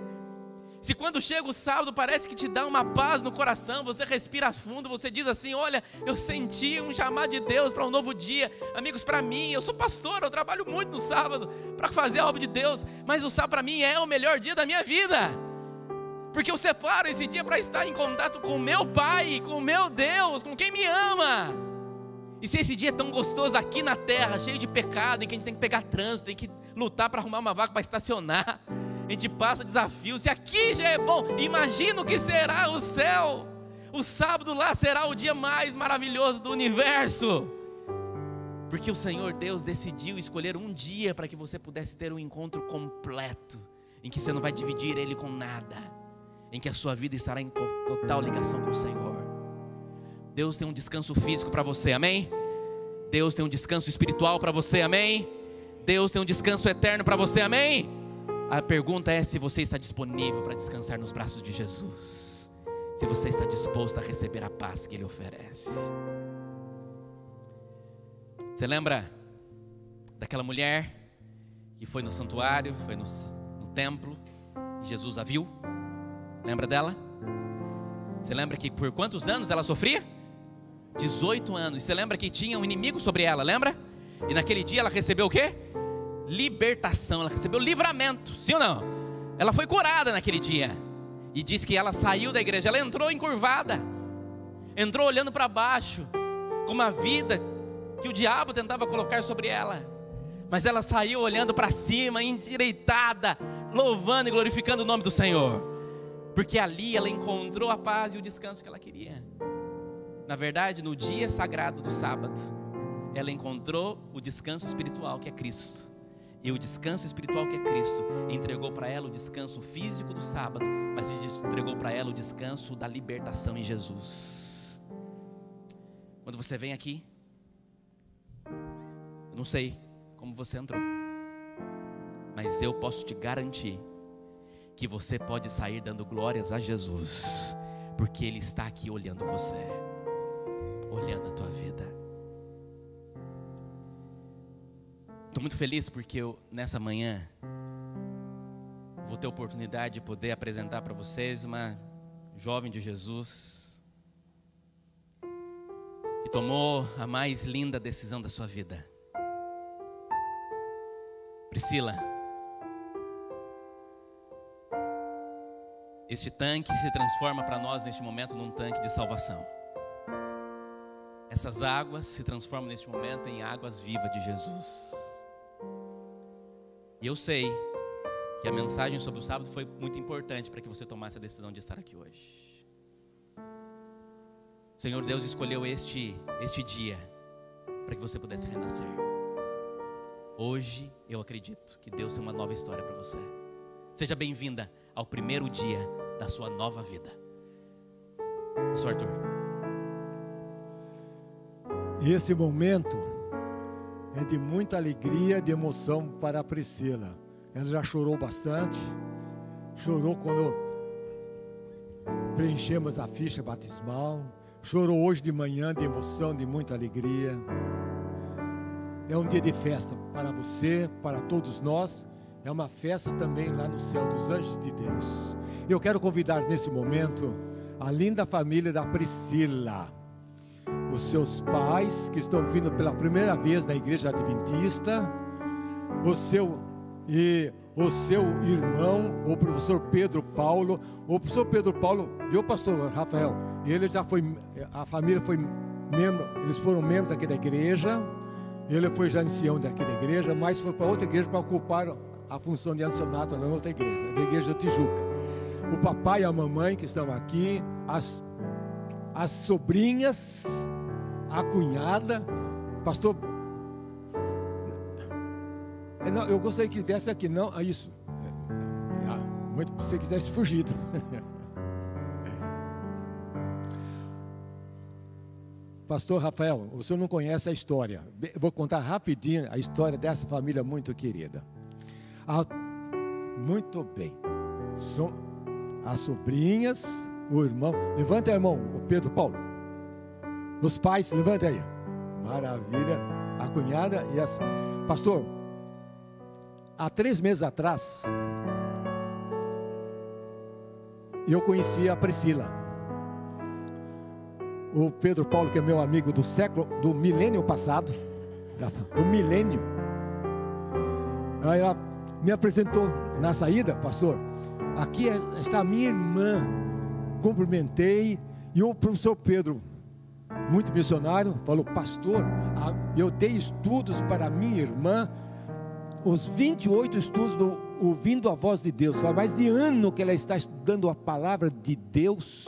Se quando chega o sábado parece que te dá uma paz no coração, você respira fundo, você diz assim: olha, eu senti um chamado de Deus para um novo dia. Amigos, para mim, eu sou pastor, eu trabalho muito no sábado para fazer a obra de Deus, mas o sábado para mim é o melhor dia da minha vida. Porque eu separo esse dia para estar em contato com o meu Pai, com o meu Deus, com quem me ama. E se esse dia é tão gostoso aqui na terra, cheio de pecado, em que a gente tem que pegar trânsito, tem que lutar para arrumar uma vaga para estacionar, a gente passa desafios, se aqui já é bom, imagina o que será o céu. O sábado lá será o dia mais maravilhoso do universo, porque o Senhor Deus decidiu escolher um dia para que você pudesse ter um encontro completo, em que você não vai dividir ele com nada, em que a sua vida estará em total ligação com o Senhor. Deus tem um descanso físico para você, amém? Deus tem um descanso espiritual para você, amém? Deus tem um descanso eterno para você, amém? A pergunta é se você está disponível para descansar nos braços de Jesus, se você está disposto a receber a paz que Ele oferece. Você lembra daquela mulher que foi no santuário, foi no templo, e Jesus a viu? Lembra dela? Você lembra que por quantos anos ela sofria? 18 anos. Você lembra que tinha um inimigo sobre ela, lembra? E naquele dia ela recebeu o quê? Libertação, ela recebeu livramento, sim ou não? Ela foi curada naquele dia. E diz que ela saiu da igreja, ela entrou encurvada, entrou olhando para baixo, com uma vida que o diabo tentava colocar sobre ela, mas ela saiu olhando para cima, endireitada, louvando e glorificando o nome do Senhor, porque ali ela encontrou a paz e o descanso que ela queria. Na verdade, no dia sagrado do sábado, ela encontrou o descanso espiritual que é Cristo, e o descanso espiritual que é Cristo entregou para ela o descanso físico do sábado, mas entregou para ela o descanso da libertação em Jesus. Quando você vem aqui, não sei como você entrou, mas eu posso te garantir que você pode sair dando glórias a Jesus, porque Ele está aqui olhando você, olhando a tua vida. Estou muito feliz porque eu, nessa manhã, vou ter a oportunidade de poder apresentar para vocês uma jovem de Jesus que tomou a mais linda decisão da sua vida. Priscila, este tanque se transforma para nós neste momento num tanque de salvação. Essas águas se transformam neste momento em águas vivas de Jesus. E eu sei que a mensagem sobre o sábado foi muito importante para que você tomasse a decisão de estar aqui hoje. O Senhor Deus escolheu este dia para que você pudesse renascer. Hoje eu acredito que Deus tem uma nova história para você. Seja bem-vinda ao primeiro dia da sua nova vida. Eu sou Arthur. E esse momento é de muita alegria e de emoção para a Priscila. Ela já chorou bastante. Chorou quando preenchemos a ficha batismal. Chorou hoje de manhã de emoção, de muita alegria. É um dia de festa para você, para todos nós. É uma festa também lá no céu dos anjos de Deus. Eu quero convidar nesse momento a linda família da Priscila, os seus pais que estão vindo pela primeira vez na igreja adventista, o seu irmão, o professor Pedro Paulo. O professor Pedro Paulo, viu, pastor Rafael? Ele já foi, a família foi membro, eles foram membros daquela igreja. Ele foi já ancião daquela igreja, mas foi para outra igreja para ocupar a função de ancianato na outra igreja, da igreja da Tijuca. O papai e a mamãe que estão aqui, as sobrinhas, a cunhada, pastor. Não, eu gostaria que viesse aqui, não, é isso. Muito que você quisesse fugido. Pastor Rafael, o senhor não conhece a história. Vou contar rapidinho a história dessa família muito querida. Muito bem. São as sobrinhas, o irmão. Levanta aí, irmão, o Pedro Paulo. Os pais, levanta aí. Maravilha. A cunhada e as... Pastor, há 3 meses atrás, eu conheci a Priscila. O Pedro Paulo, que é meu amigo do século, do milênio passado, do milênio, aí ela me apresentou na saída, pastor, aqui está a minha irmã, cumprimentei, e o professor Pedro, muito missionário, falou, pastor, eu dei estudos para minha irmã, os 28 estudos do Ouvindo a Voz de Deus. Faz mais de ano que ela está estudando a palavra de Deus.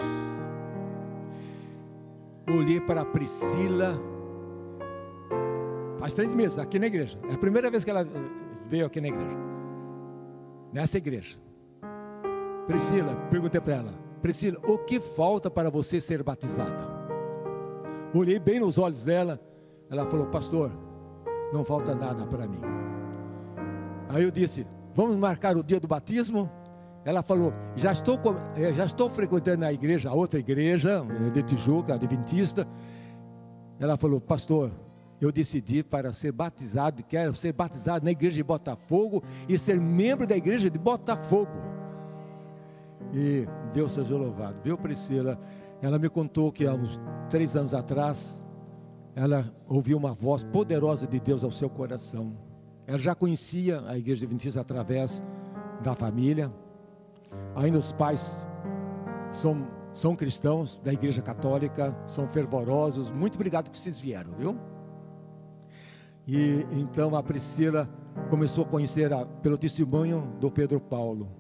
Olhei para a Priscila, faz 3 meses aqui na igreja. É a primeira vez que ela veio aqui na igreja, nessa igreja. Priscila, perguntei para ela: Priscila, o que falta para você ser batizada? Olhei bem nos olhos dela, ela falou: pastor, não falta nada para mim. Aí eu disse: vamos marcar o dia do batismo? Ela falou: já estou frequentando a igreja, a outra igreja de Tijuca, adventista. Ela falou: pastor, eu decidi para ser batizado, quero ser batizado na igreja de Botafogo e ser membro da igreja de Botafogo. E Deus seja louvado, viu, Priscila? Ela me contou que há uns 3 anos atrás, ela ouviu uma voz poderosa de Deus ao seu coração. Ela já conhecia a igreja adventista através da família. Ainda os pais são cristãos da igreja católica, são fervorosos. Muito obrigado que vocês vieram, viu? E então a Priscila começou a conhecer pelo testemunho do Pedro Paulo.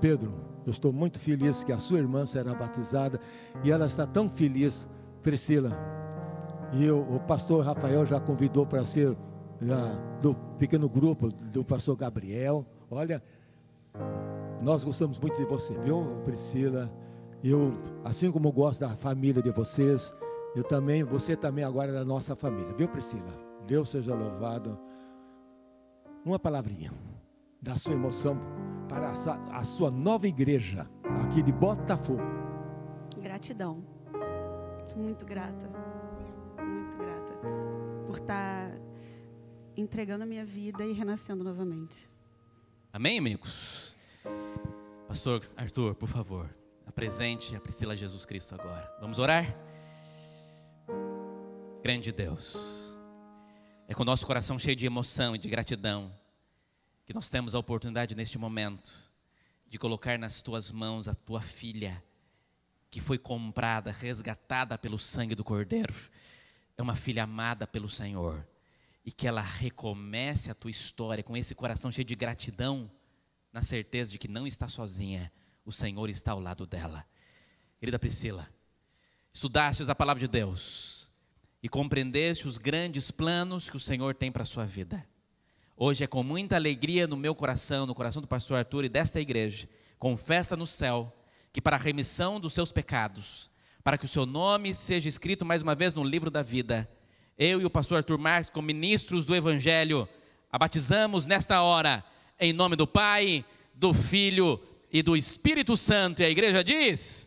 Pedro, eu estou muito feliz que a sua irmã será batizada, e ela está tão feliz, Priscila. E o pastor Rafael já convidou para ser do pequeno grupo do pastor Gabriel. Olha, nós gostamos muito de você, viu, Priscila? Eu, assim como gosto da família de vocês, eu também, você também agora é da nossa família, viu, Priscila? Deus seja louvado. Uma palavrinha da sua emoção para a sua nova igreja aqui de Botafogo. Gratidão, muito grata por estar entregando a minha vida e renascendo novamente. Amém, amigos? Pastor Arthur, por favor, apresente a Priscila a Jesus Cristo agora. Vamos orar? Grande Deus, é com o nosso coração cheio de emoção e de gratidão que nós temos a oportunidade neste momento de colocar nas tuas mãos a tua filha, que foi comprada, resgatada pelo sangue do Cordeiro. É uma filha amada pelo Senhor, e que ela recomece a tua história com esse coração cheio de gratidão, na certeza de que não está sozinha, o Senhor está ao lado dela. Querida Priscila, estudastes a palavra de Deus e compreendeste os grandes planos que o Senhor tem para a sua vida. Hoje é com muita alegria no meu coração, no coração do pastor Arthur e desta igreja, confessa no céu, que para a remissão dos seus pecados, para que o seu nome seja escrito mais uma vez no livro da vida, eu e o pastor Arthur Marques, como ministros do Evangelho, a batizamos nesta hora, em nome do Pai, do Filho e do Espírito Santo. E a igreja diz...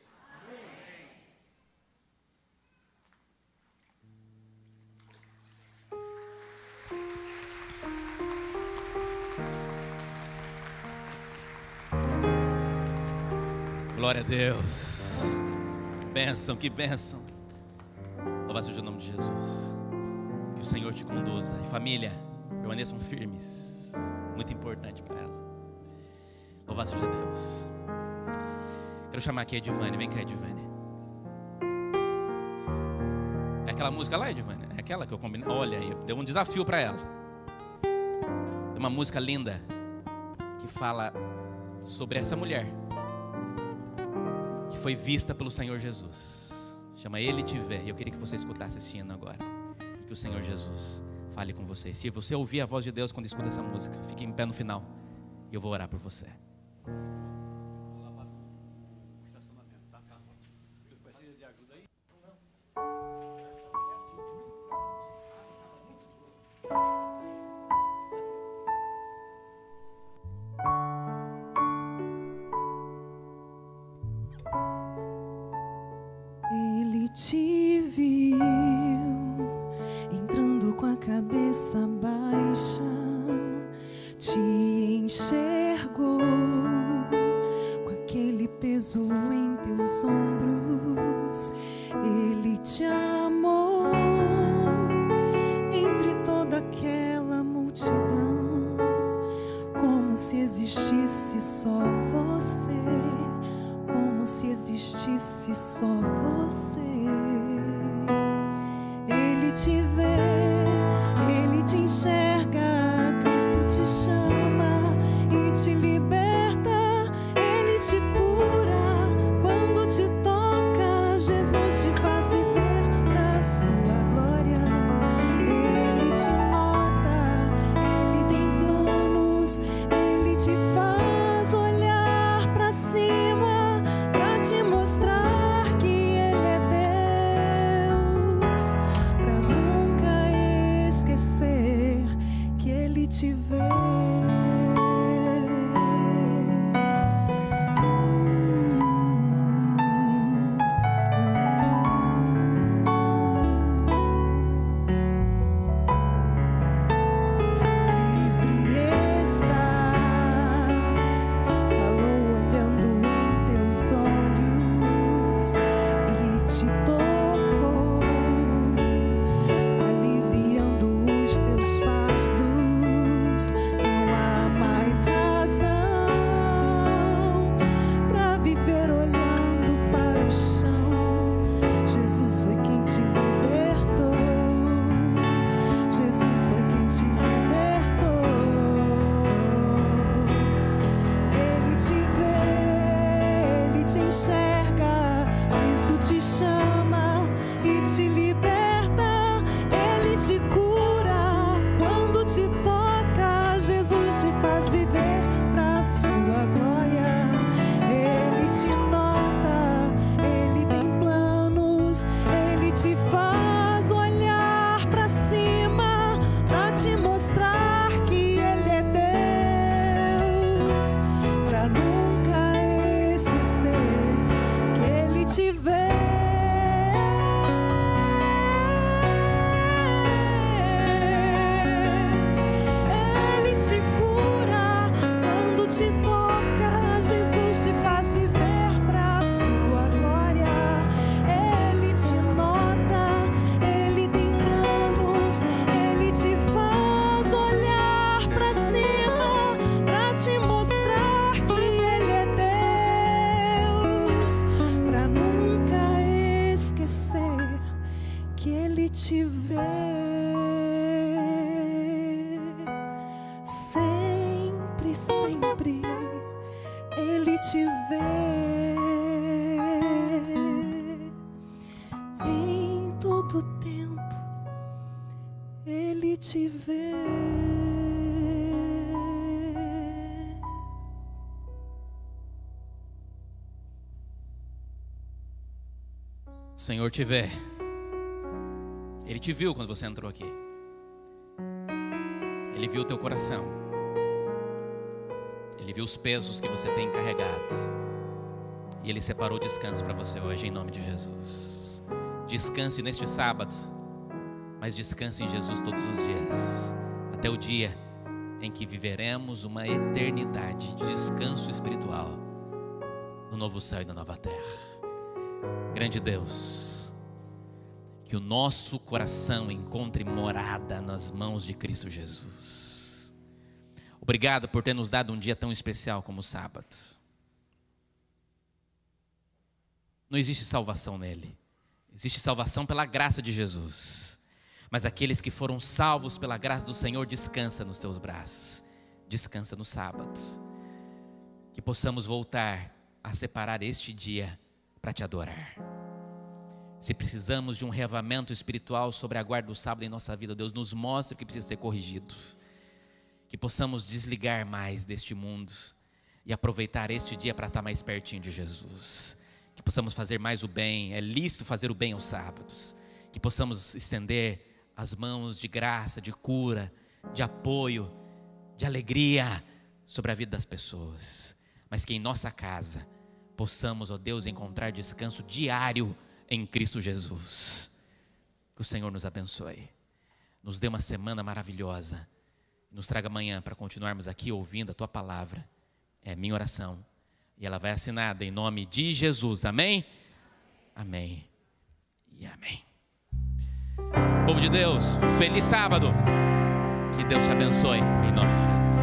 Glória a Deus, que bênção, que bênção. Louvado seja o nome de Jesus. Que o Senhor te conduza. E família, permaneçam firmes. Muito importante para ela. Louvado seja Deus. Quero chamar aqui a Edivane. Vem cá, Edivane. É aquela música lá, Edivane? É aquela que eu combinei? Olha, eu dei um desafio para ela. É uma música linda que fala sobre essa mulher que foi vista pelo Senhor Jesus. Chama Ele Te Vê. E eu queria que você escutasse esse hino agora, que o Senhor Jesus fale com você. Se você ouvir a voz de Deus quando escuta essa música, fique em pé no final e eu vou orar por você. Cabeça baixa, te enxergou. que te ver. O Senhor te vê. Ele te viu quando você entrou aqui. Ele viu o teu coração. Ele viu os pesos que você tem carregado. E Ele separou descanso para você hoje, em nome de Jesus. Descanse neste sábado, mas descanse em Jesus todos os dias, até o dia em que viveremos uma eternidade de descanso espiritual no novo céu e na nova terra. Grande Deus, que o nosso coração encontre morada nas mãos de Cristo Jesus. Obrigado por ter nos dado um dia tão especial como o sábado. Não existe salvação nele, existe salvação pela graça de Jesus. Mas aqueles que foram salvos pela graça do Senhor, descansa nos teus braços, descansa no sábado. Que possamos voltar a separar este dia para te adorar. Se precisamos de um reavivamento espiritual sobre a guarda do sábado em nossa vida, Deus, nos mostre o que precisa ser corrigido. Que possamos desligar mais deste mundo e aproveitar este dia para estar mais pertinho de Jesus. Que possamos fazer mais o bem. É lícito fazer o bem aos sábados. Que possamos estender as mãos de graça, de cura, de apoio, de alegria sobre a vida das pessoas. Mas que em nossa casa possamos, ó Deus, encontrar descanso diário em Cristo Jesus. Que o Senhor nos abençoe, nos dê uma semana maravilhosa, nos traga amanhã para continuarmos aqui ouvindo a Tua palavra. É minha oração e ela vai assinada em nome de Jesus, amém? Amém e amém. Povo de Deus, feliz sábado, que Deus te abençoe em nome de Jesus.